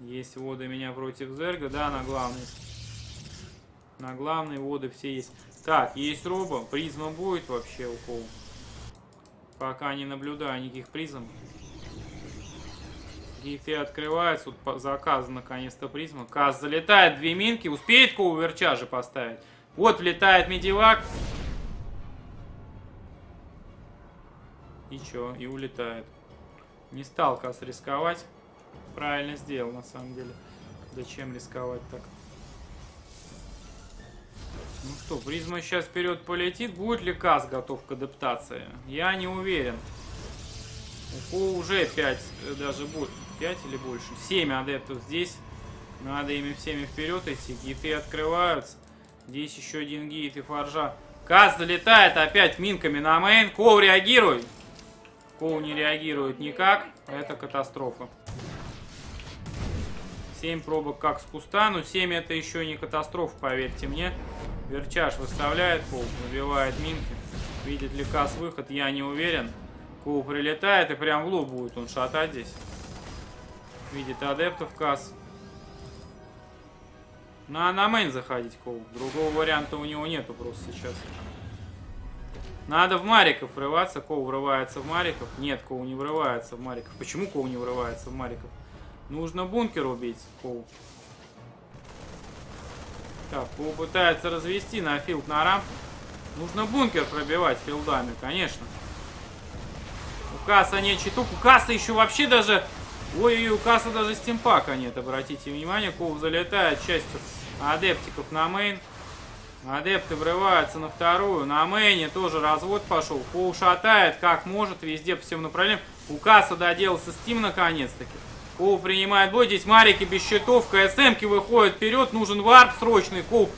Есть воды меня против Зерга, да, на главный. На главной воды все есть. Так, есть роба, призма будет вообще у Коу. Пока не наблюдаю никаких призм. Гифы открываются, вот заказан наконец-то призма. Кас залетает, две минки, успеет Коу верчажи поставить. Вот влетает медивак. И чё, и улетает. Не стал Кас рисковать. Правильно сделал, на самом деле. Зачем рисковать так? Ну что, призма сейчас вперед полетит. Будет ли Кас готов к адаптации? Я не уверен. У Коу уже пять, даже больше. пять или больше. семь адептов здесь. Надо ими всеми вперед идти. Гиты открываются. Здесь еще один гит и фаржа. Каз залетает опять минками на мейн. Коу, реагируй. Коу не реагирует никак. Это катастрофа. семь пробок как с куста. Но семь это еще не катастрофа, поверьте мне. Верчаш выставляет Коу. Выбивает минки. Видит ли Каз выход, я не уверен. Коу прилетает и прям в лоб будет он шатать здесь. Видит адептов Каз. На, на мейн заходить Коу. Другого варианта у него нету просто сейчас. Надо в мариков врываться. Коу врывается в мариков. Нет, Коу не врывается в мариков. Почему Коу не врывается в мариков? Нужно бункер убить Коу. Так, Коу пытается развести на филд, на рамп. Нужно бункер пробивать филдами, конечно. У Каса нет читок. У Каса еще вообще даже... Ой, у Каса даже стимпака нет, обратите внимание. Коу залетает частью адептиков на мейн. Адепты врываются на вторую. На мейне тоже развод пошел. Коу шатает как может, везде по всем направлениям. У Каса доделался Steam наконец-таки. Коу принимает бой. Здесь марики без щитов. КСМки выходят вперед. Нужен варп срочный. Коу,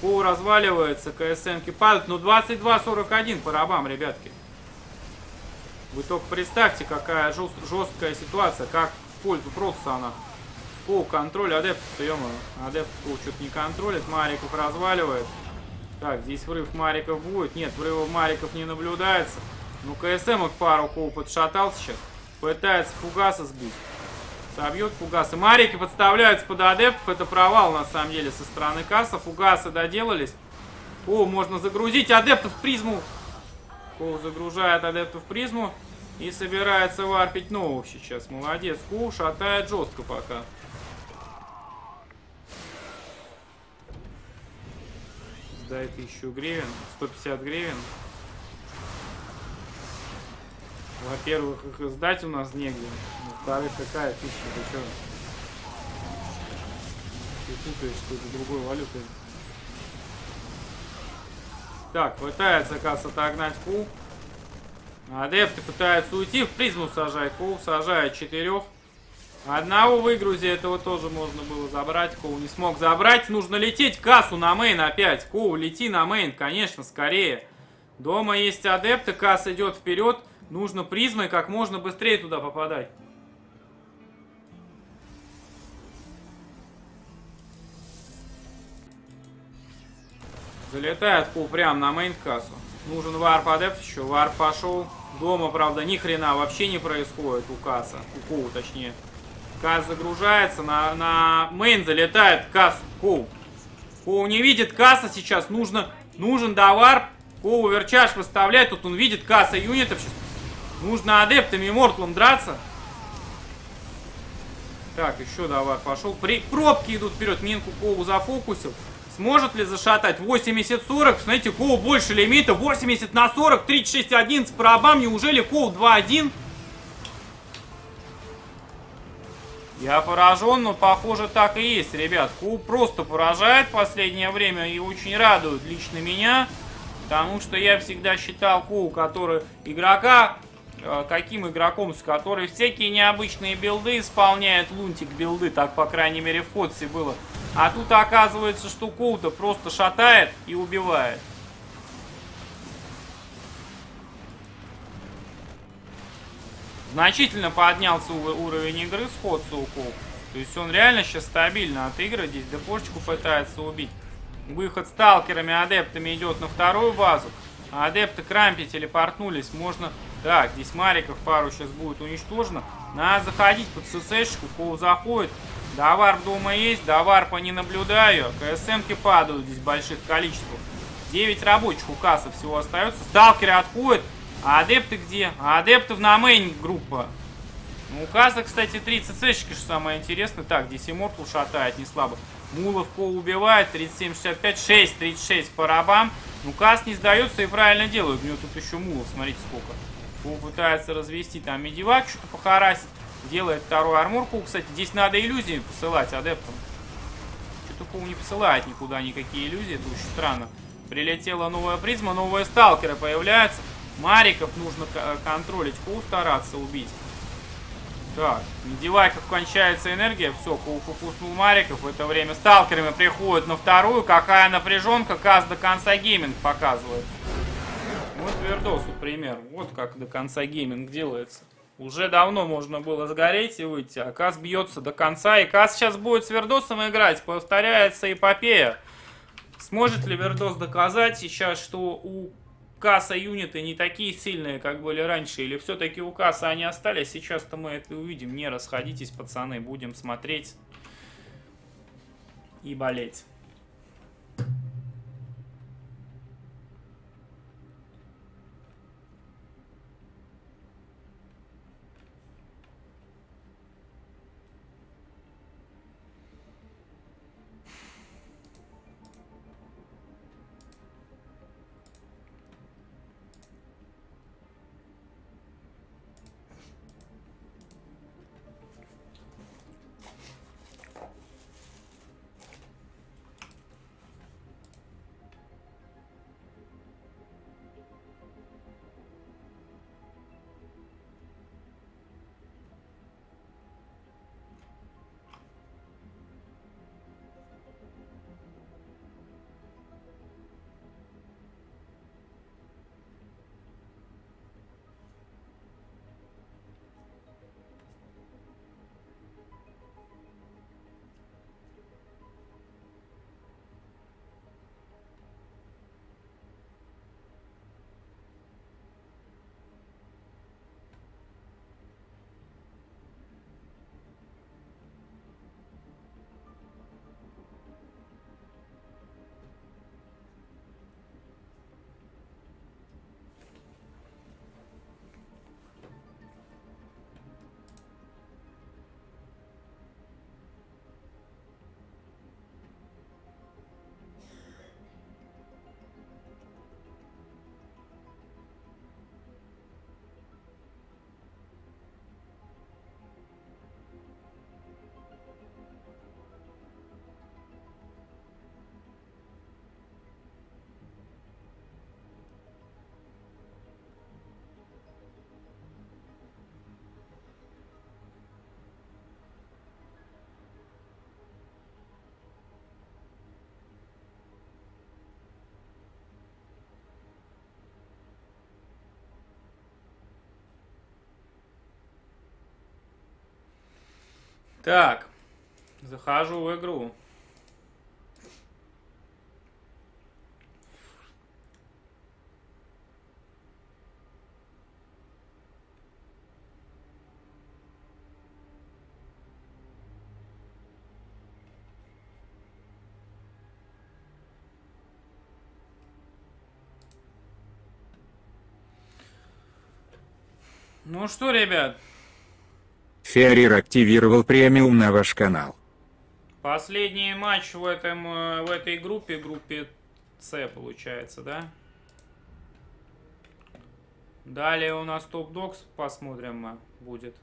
Коу разваливается. КСМки падают. Но двадцать два сорок один по рабам, ребятки. Вы только представьте, какая жест, жесткая ситуация, как в пользу просто она. Коу, контроль, адепт, ё-моё. Адепт Коу что-то не контролит, мариков разваливает. Так, здесь врыв мариков будет. Нет, врыва мариков не наблюдается. Ну, КСМ их пару Коу подшатал сейчас. Пытается фугаса сбить. Собьет фугасы. Марики подставляются под адептов. Это провал, на самом деле, со стороны Каса. Фугасы доделались. О, можно загрузить адептов в призму. Коу загружает адептов в призму и собирается варпить новых сейчас. Молодец. Коу шатает жестко пока. Сдай тысячу гривен. сто пятьдесят гривен. Во-первых, их сдать у нас негде. Во-вторых, какая тысяча? Ты что? Ты путаешь, что это другой валютой. Так, пытается Кас отогнать Коу. Адепты пытаются уйти. В призму сажай Коу. Сажает четырех. Одного выгрузи. Этого тоже можно было забрать. Коу не смог забрать. Нужно лететь Касу на мейн опять. Коу, лети на мейн. Конечно, скорее. Дома есть адепты. Кас идет вперед. Нужно призмой как можно быстрее туда попадать. Залетает Коу прям на мейн кассу. Нужен варп адепт еще. Варп пошел. Дома, правда, ни хрена вообще не происходит у Каса. У Коу, точнее. Кас загружается. На, на мейн залетает Кас. Коу. Коу не видит Каса сейчас. Нужно, нужен доварп. Коу верчаш выставляет. Тут он видит Каса юнитов. Нужно адептами и мортлом драться. Так, еще доварп пошел. При... Пробки идут вперед. Минку Коу зафокусил. Сможет ли зашатать? восемьдесят сорок. Смотрите, Коу больше лимита. восемьдесят на сорок. тридцать шесть одиннадцать по рабам. Неужели Коу два один? Я поражен, но похоже так и есть, ребят. Коу просто поражает в последнее время и очень радует лично меня. Потому что я всегда считал Коу, который игрока, э, каким игроком, с которой всякие необычные билды исполняет. Лунтик билды, так по крайней мере в Ходсе было. А тут оказывается, что Коу-то просто шатает и убивает. Значительно поднялся уровень игры с Ходса у Коу. То есть он реально сейчас стабильно отыгрывает. Здесь депошечку пытается убить. Выход сталкерами, адептами идет на вторую базу. Адепты к рампе телепортнулись. Можно... Так, здесь мариков пару сейчас будет уничтожено. Надо заходить под ССшечку. Коу заходит. Да, варп дома есть, да, варпа не наблюдаю. КСМки падают здесь в больших количествах. девять рабочих у Каса всего остается. Сталкеры отходят. А адепты где? А адептов на мейн группа. Ну, у Каса, кстати, тридцать сэшки, что самое интересное. Так, здесь Immortal шатает, не слабо. Мулов Коу убивает. тридцать семь шестьдесят пять. шесть тридцать шесть по рабам. Ну, Кас не сдается и правильно делает. У него тут еще мулов, смотрите сколько. Коу пытается развести там медивак, что-то похарасить. Делает вторую арморку. Кстати, здесь надо иллюзии посылать адептам. Что-то Коу не посылает никуда никакие иллюзии. Это очень странно. Прилетела новая призма. Новые сталкеры появляются. Мариков нужно контролить. Коу стараться убить. Так, не девай, как кончается энергия. Все, куснул Мариков. В это время сталкерами приходят на вторую. Какая напряженка, Каз до конца гейминг показывает. Вот Вердосу пример. Вот как до конца гейминг делается. Уже давно можно было сгореть и выйти, а Каз бьется до конца. И Каз сейчас будет с Вердосом играть. Повторяется эпопея. Сможет ли Вердос доказать сейчас, что у Каса юниты не такие сильные, как были раньше, или все-таки у Каса они остались? Сейчас-то мы это увидим. Не расходитесь, пацаны, будем смотреть и болеть. Так, захожу в игру. Ну что, ребят? Феррир активировал премиум на ваш канал. Последний матч в, этом, в этой группе, группе С получается, да? Далее у нас Топ Докс, посмотрим, будет.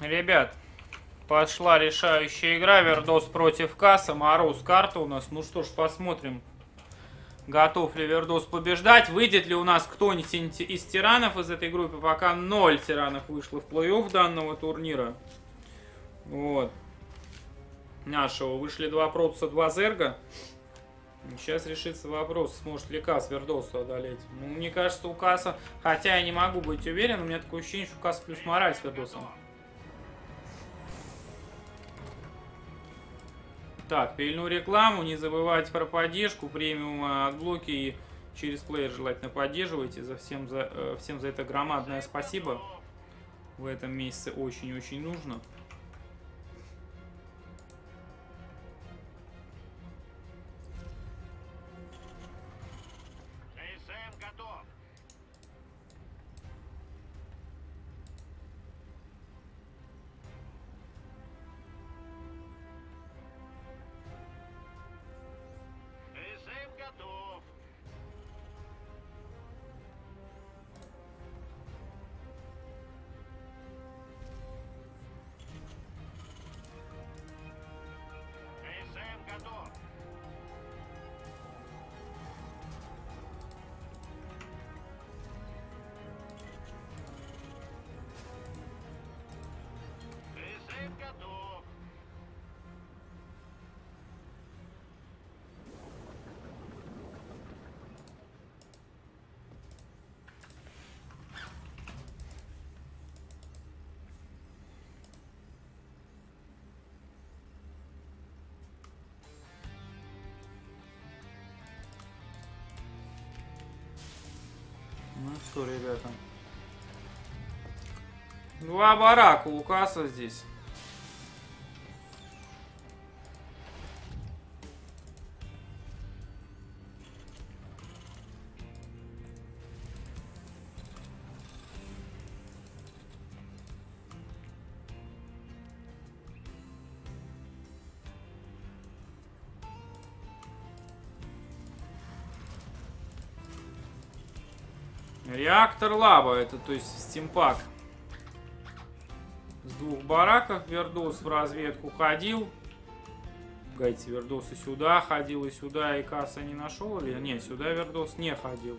Ребят, пошла решающая игра. Вердос против Каса. Мороз карта у нас. Ну что ж, посмотрим, готов ли Вердос побеждать. Выйдет ли у нас кто-нибудь из тиранов из этой группы. Пока ноль тиранов вышло в плей-офф данного турнира. Вот. Нашего. Вышли два Протса, два Зерга. Сейчас решится вопрос, сможет ли Кас Вердоса одолеть. Ну, мне кажется, у Каса, хотя я не могу быть уверен, у меня такое ощущение, что у Каса плюс мораль с Вердосом. Так, пильну рекламу, не забывайте про поддержку, премиум отблоки и через плеер желательно поддерживайте. За всем, за, всем за это громадное спасибо. В этом месяце очень-очень нужно. Ну что, ребята. Два барака у Каса здесь. Реактор лаба, это то есть стимпак. С двух бараков Вердос в разведку ходил. Гайте, Вердос и сюда ходил, и сюда, и Каса не нашел. Или не, сюда Вердос не ходил.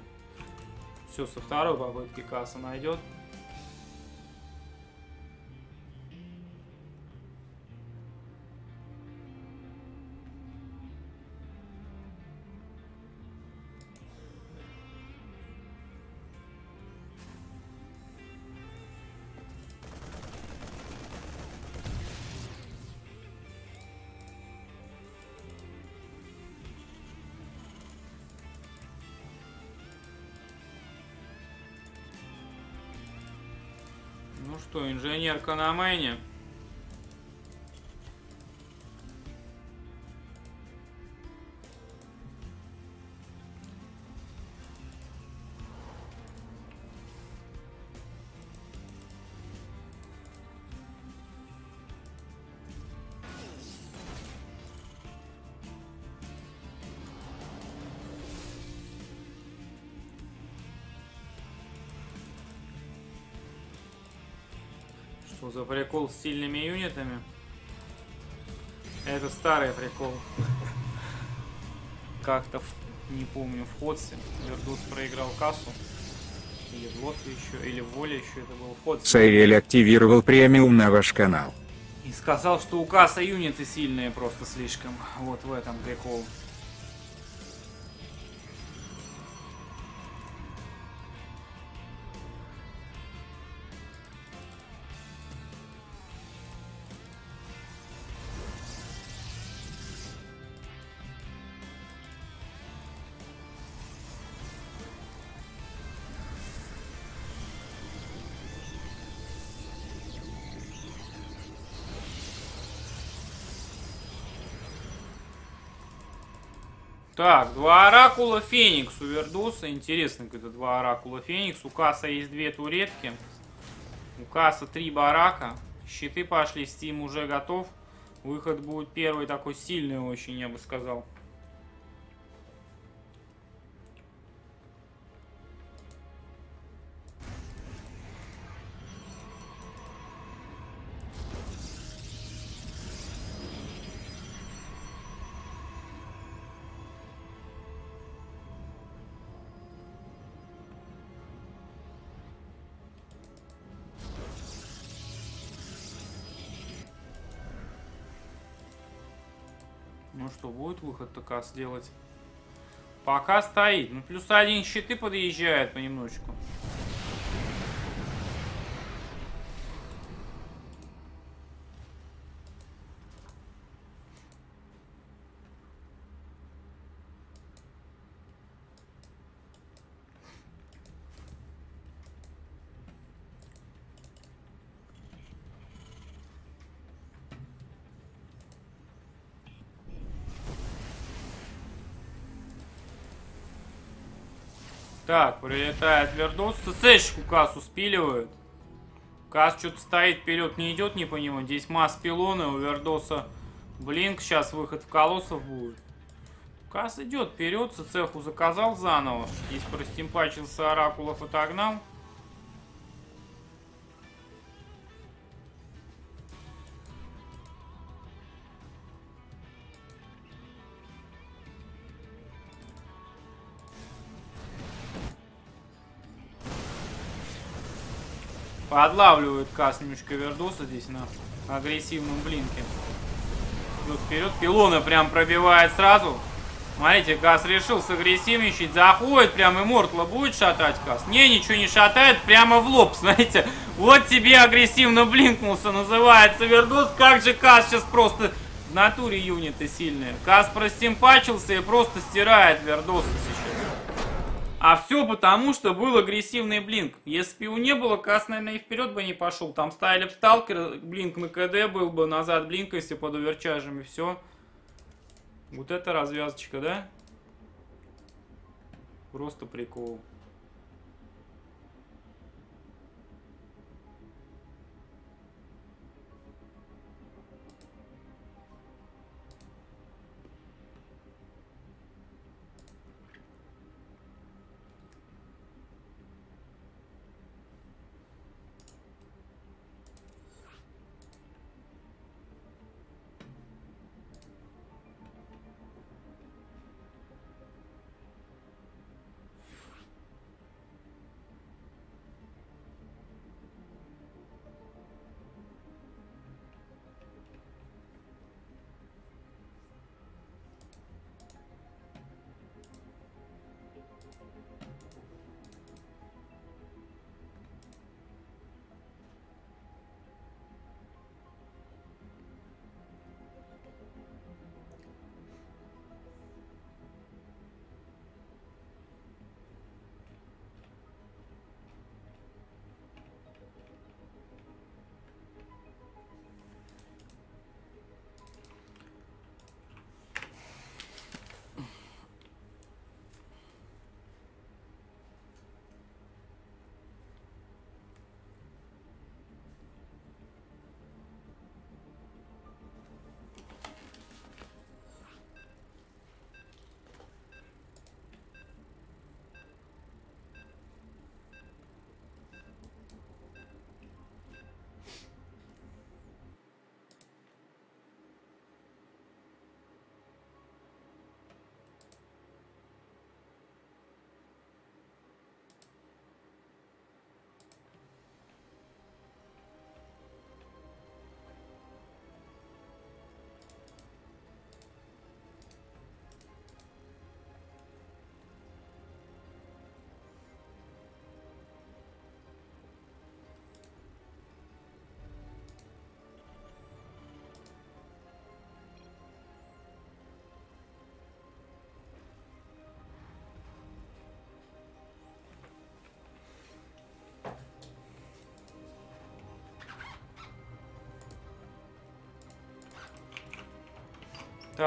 Все, со второй попытки Каса найдет. Что, инженерка на майне? За прикол с сильными юнитами. Это старый прикол. Как-то, не помню, в Ходсе Вердос проиграл Касу. Или в Лотве еще, или в Воле еще это был в Ходсе. Сейль активировал премиум на ваш канал. И сказал, что у Каса юниты сильные просто слишком. Вот в этом прикол. Так, два оракула Феникс у Вердоса. Интересно, когда два оракула Феникс. У Каса есть две туретки. У Каса три барака. Щиты пошли, Steam уже готов. Выход будет первый такой сильный очень, я бы сказал. Что будет выход-то Кас делать? Пока стоит. Ну, плюс один щиты подъезжают понемножечку. Так, прилетает Вердос. ЦЦ-щику кассу спиливают. Касс что-то стоит, вперед не идет, не понимаю. Здесь масс пилоны, у Вердоса блинк, сейчас выход в колоссов будет. Касс идет вперед, ЦЦ-ху заказал заново. Здесь простимпачился, оракулов отогнал. Подлавливает Кас немножко Вердоса здесь на агрессивном блинке. Идет вперед. Пилоны прям пробивает сразу. Смотрите, Кас решил сагрессивничать. Заходит, прям иммортла будет шатать Кас. Не, ничего не шатает, прямо в лоб, знаете. Вот тебе агрессивно блинкнулся, называется Вердос. Как же Кас сейчас просто в натуре юниты сильные. Кас простимпачился и просто стирает Вердоса сейчас. А все потому, что был агрессивный блинк. Если бы его не было, Кас, наверное, и вперед бы не пошел. Там ставили бы сталкер, блинк на КД был бы, назад блинк, если под оверчажем, и все. Вот это развязочка, да? Просто прикол.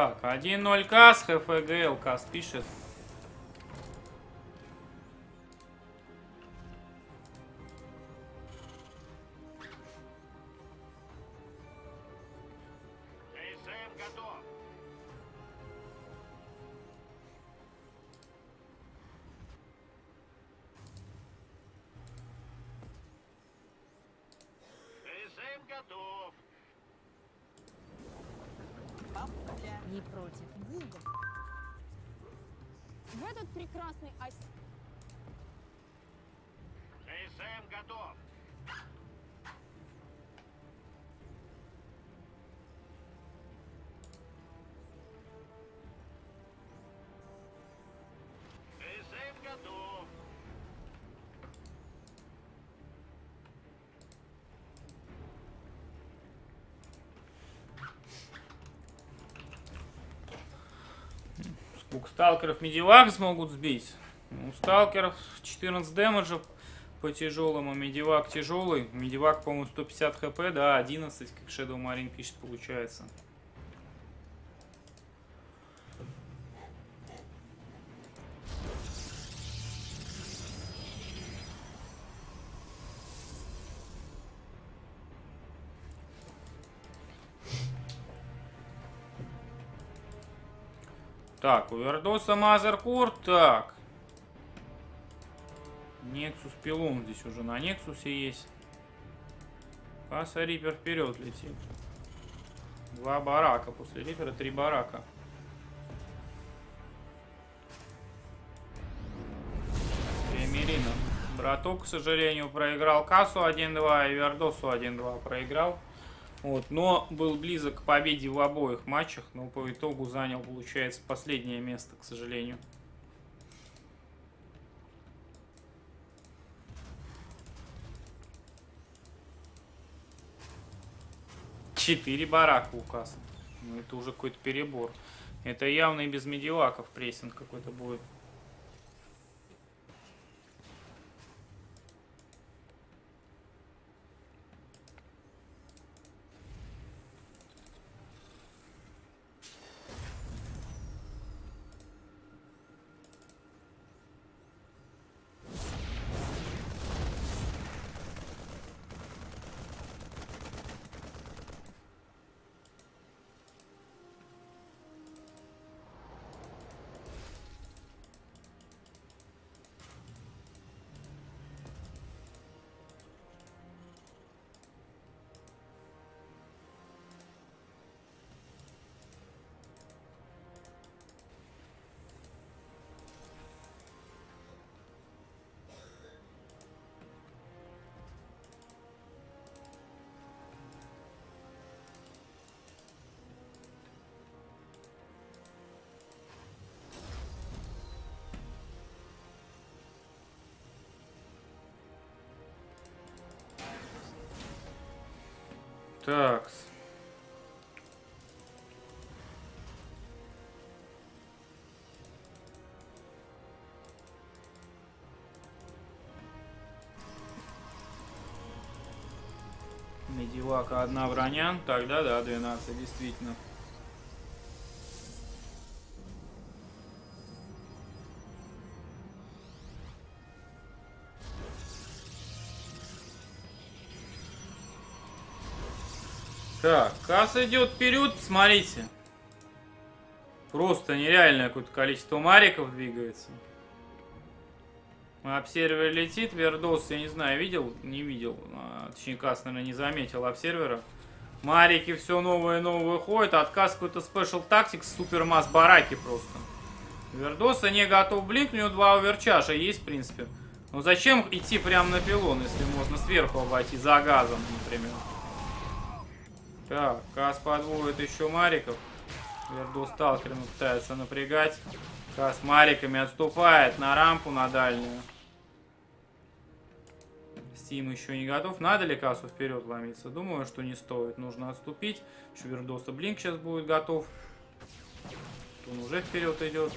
Так, один ноль Кас, ХФГЛ Кас пишет. У сталкеров медивак смогут сбить. У сталкеров четырнадцать демеджа по тяжелому. Медивак тяжелый. Медивак, по-моему, сто пятьдесят хп. Да, одиннадцать, как Shadow Marine пишет, получается. Так, у Вердоса Мазеркор, так. Нексус Пилон здесь уже на Нексусе есть. Паса Рипер вперед летит. Два барака, после Рипера три барака. Кремерина. Браток, к сожалению, проиграл кассу один-два и Вердосу один-два проиграл. Вот, но был близок к победе в обоих матчах, но по итогу занял, получается, последнее место, к сожалению. Четыре барака у Каса. Ну, это уже какой-то перебор. Это явно и без медиваков прессинг какой-то будет. Так. Медивака одна броня. Тогда да, двенадцать, действительно. Так, касса идет вперед, смотрите. Просто нереальное какое-то количество мариков двигается. Обсервер летит, Вердос, я не знаю, видел? Не видел, а, точнее, касса, наверное, не заметил обсервера. Марики все новые и новые ходят, отказ какой-то спешл тактик, супер масс бараки просто. Вердоса не готов блинк, у него два оверчаша есть, в принципе. Но зачем идти прямо на пилон, если можно сверху обойти, за газом, например. Так, Кас подводит еще мариков. Вердос сталкером пытается напрягать. Кас мариками отступает на рампу, на дальнюю. Steam еще не готов. Надо ли Касу вперед ломиться? Думаю, что не стоит. Нужно отступить. Еще Вердоса блинк сейчас будет готов. Он уже вперед идет.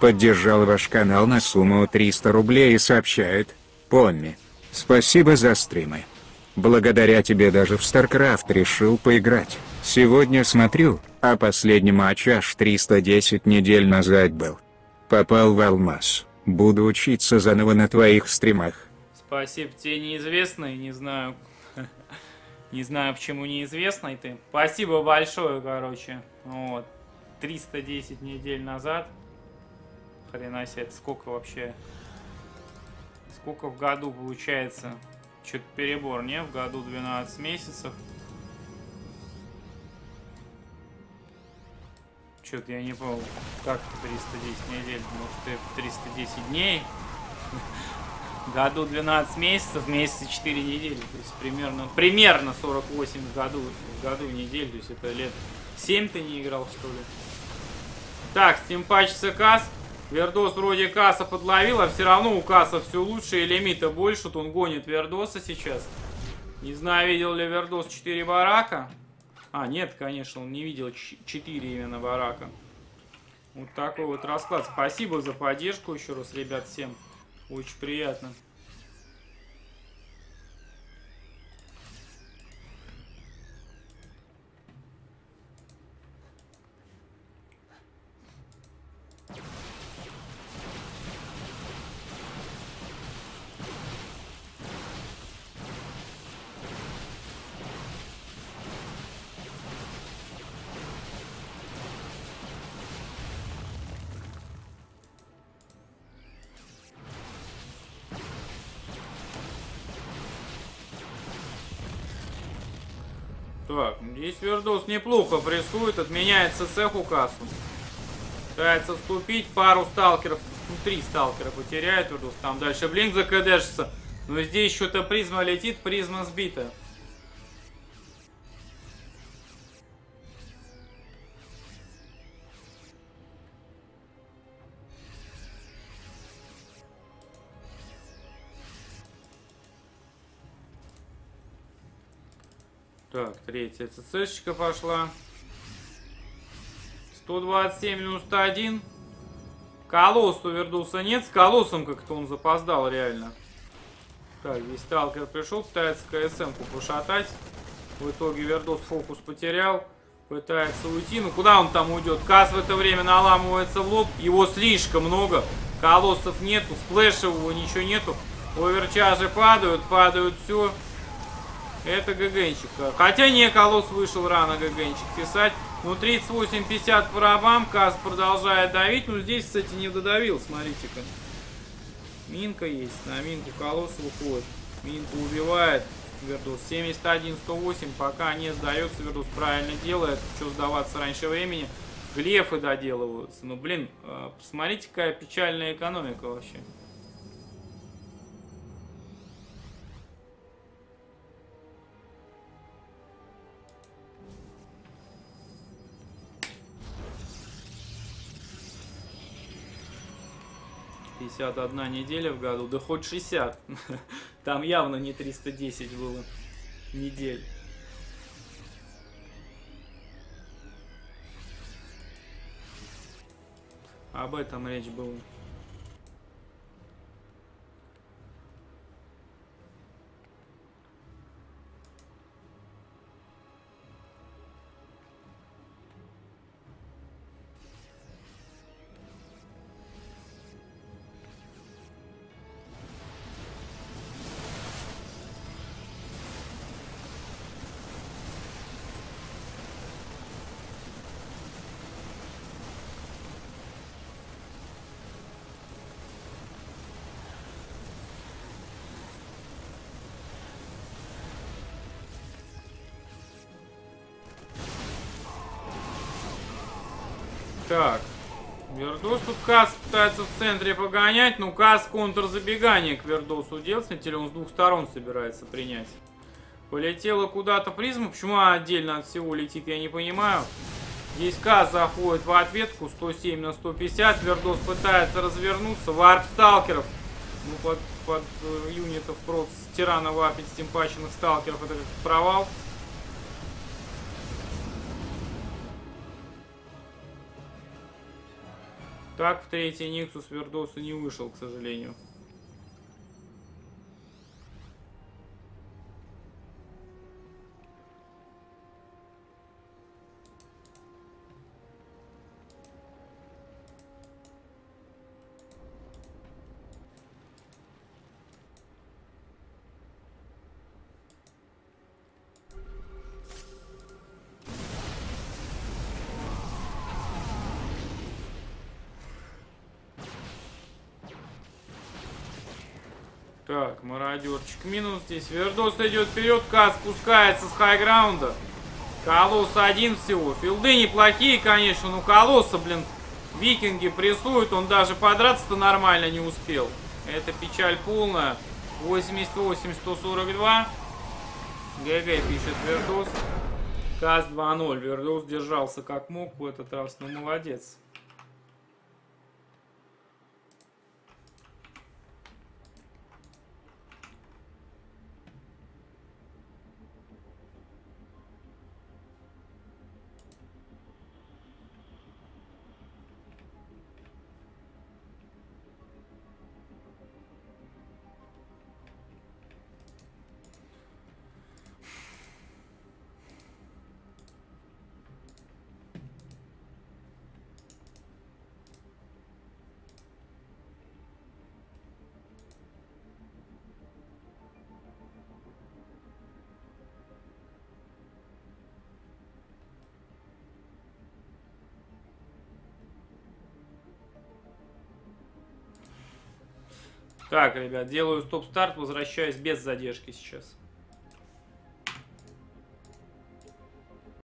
Поддержал ваш канал на сумму триста рублей и сообщает: Помми, спасибо за стримы. Благодаря тебе даже в StarCraft решил поиграть. Сегодня смотрю, а последний матч аж триста десять недель назад был. Попал в алмаз. Буду учиться заново на твоих стримах. Спасибо тебе, неизвестный, не знаю. Не знаю, почему неизвестный ты. Спасибо большое, короче. Вот. триста десять недель назад. Хрена себе, сколько вообще, сколько в году получается, что-то перебор, не? В году двенадцать месяцев. Что-то я не помню, как триста десять недель, может это триста десять дней. В году двенадцать месяцев, месяца четыре недели, то есть примерно, примерно сорок восемь в году, в году недель, то есть это лет семь ты не играл, что ли. Так, Steam Patch Кас. Вердос вроде Касса подловил, а все равно у Касса все лучше и лимита больше. Тут он гонит Вердоса сейчас. Не знаю, видел ли Вердос четыре барака. А, нет, конечно, он не видел четыре именно барака. Вот такой вот расклад. Спасибо за поддержку еще раз, ребят, всем. Очень приятно. Так, здесь Вердос неплохо прессует, отменяет ЦЦ Хукасу. Пытается вступить, пару сталкеров, ну, три сталкера потеряет Вердос. Там дальше Блинк закдешится, но здесь что-то призма летит, призма сбита. Так, третья ЦЦшечка пошла. сто двадцать семь минус сто один. Колосс у Вердуса нет. С колоссом как-то он запоздал реально. Так, здесь сталкер пришел, пытается КСМ-ку пошатать. В итоге Вердос фокус потерял. Пытается уйти. Ну куда он там уйдет? Касс в это время наламывается в лоб. Его слишком много. Колоссов нету. Сплэшевого ничего нету. Оверчажи падают, падают все. Это ГГНчик. Хотя не, Колосс вышел рано ГГНчик писать. Ну, тридцать восемь пятьдесят по рабам. Касс продолжает давить. Ну, здесь, кстати, не додавил. Смотрите-ка. Минка есть. На минку Колосс уходит. Минку убивает Вердус. семьдесят один сто восемь. Пока не сдается. Вердус правильно делает. Что сдаваться раньше времени. Глефы доделываются. Ну, блин, посмотрите, какая печальная экономика вообще. пятьдесят одна неделя в году, да хоть шестьдесят, там явно не триста десять было недель. Об этом речь была. Так, Вердос тут Касс пытается в центре погонять, но Касс контрзабегание к Вердосу делает, смотрите, он с двух сторон собирается принять. Полетела куда-то призма, почему она отдельно от всего летит, я не понимаю. Здесь Касс заходит в ответку, сто семь на сто пятьдесят, Вердос пытается развернуться, варп сталкеров. Ну, под, под юнитов проц тирана варпить стимпаченных сталкеров, это как провал. Так в третий Никсус Вердоса не вышел, к сожалению. Так, мародерчик минус здесь. Вердос идет вперед, Касс спускается с хайграунда. Колосс один всего. Филды неплохие, конечно, но Колосса, блин, викинги прессуют. Он даже подраться-то нормально не успел. Это печаль полная. восемьдесят восемь сто сорок два. ГГ пишет Вердос. Касс два ноль. Вердос держался как мог в этот раз, но молодец. Так, ребят, делаю стоп-старт, возвращаюсь без задержки сейчас.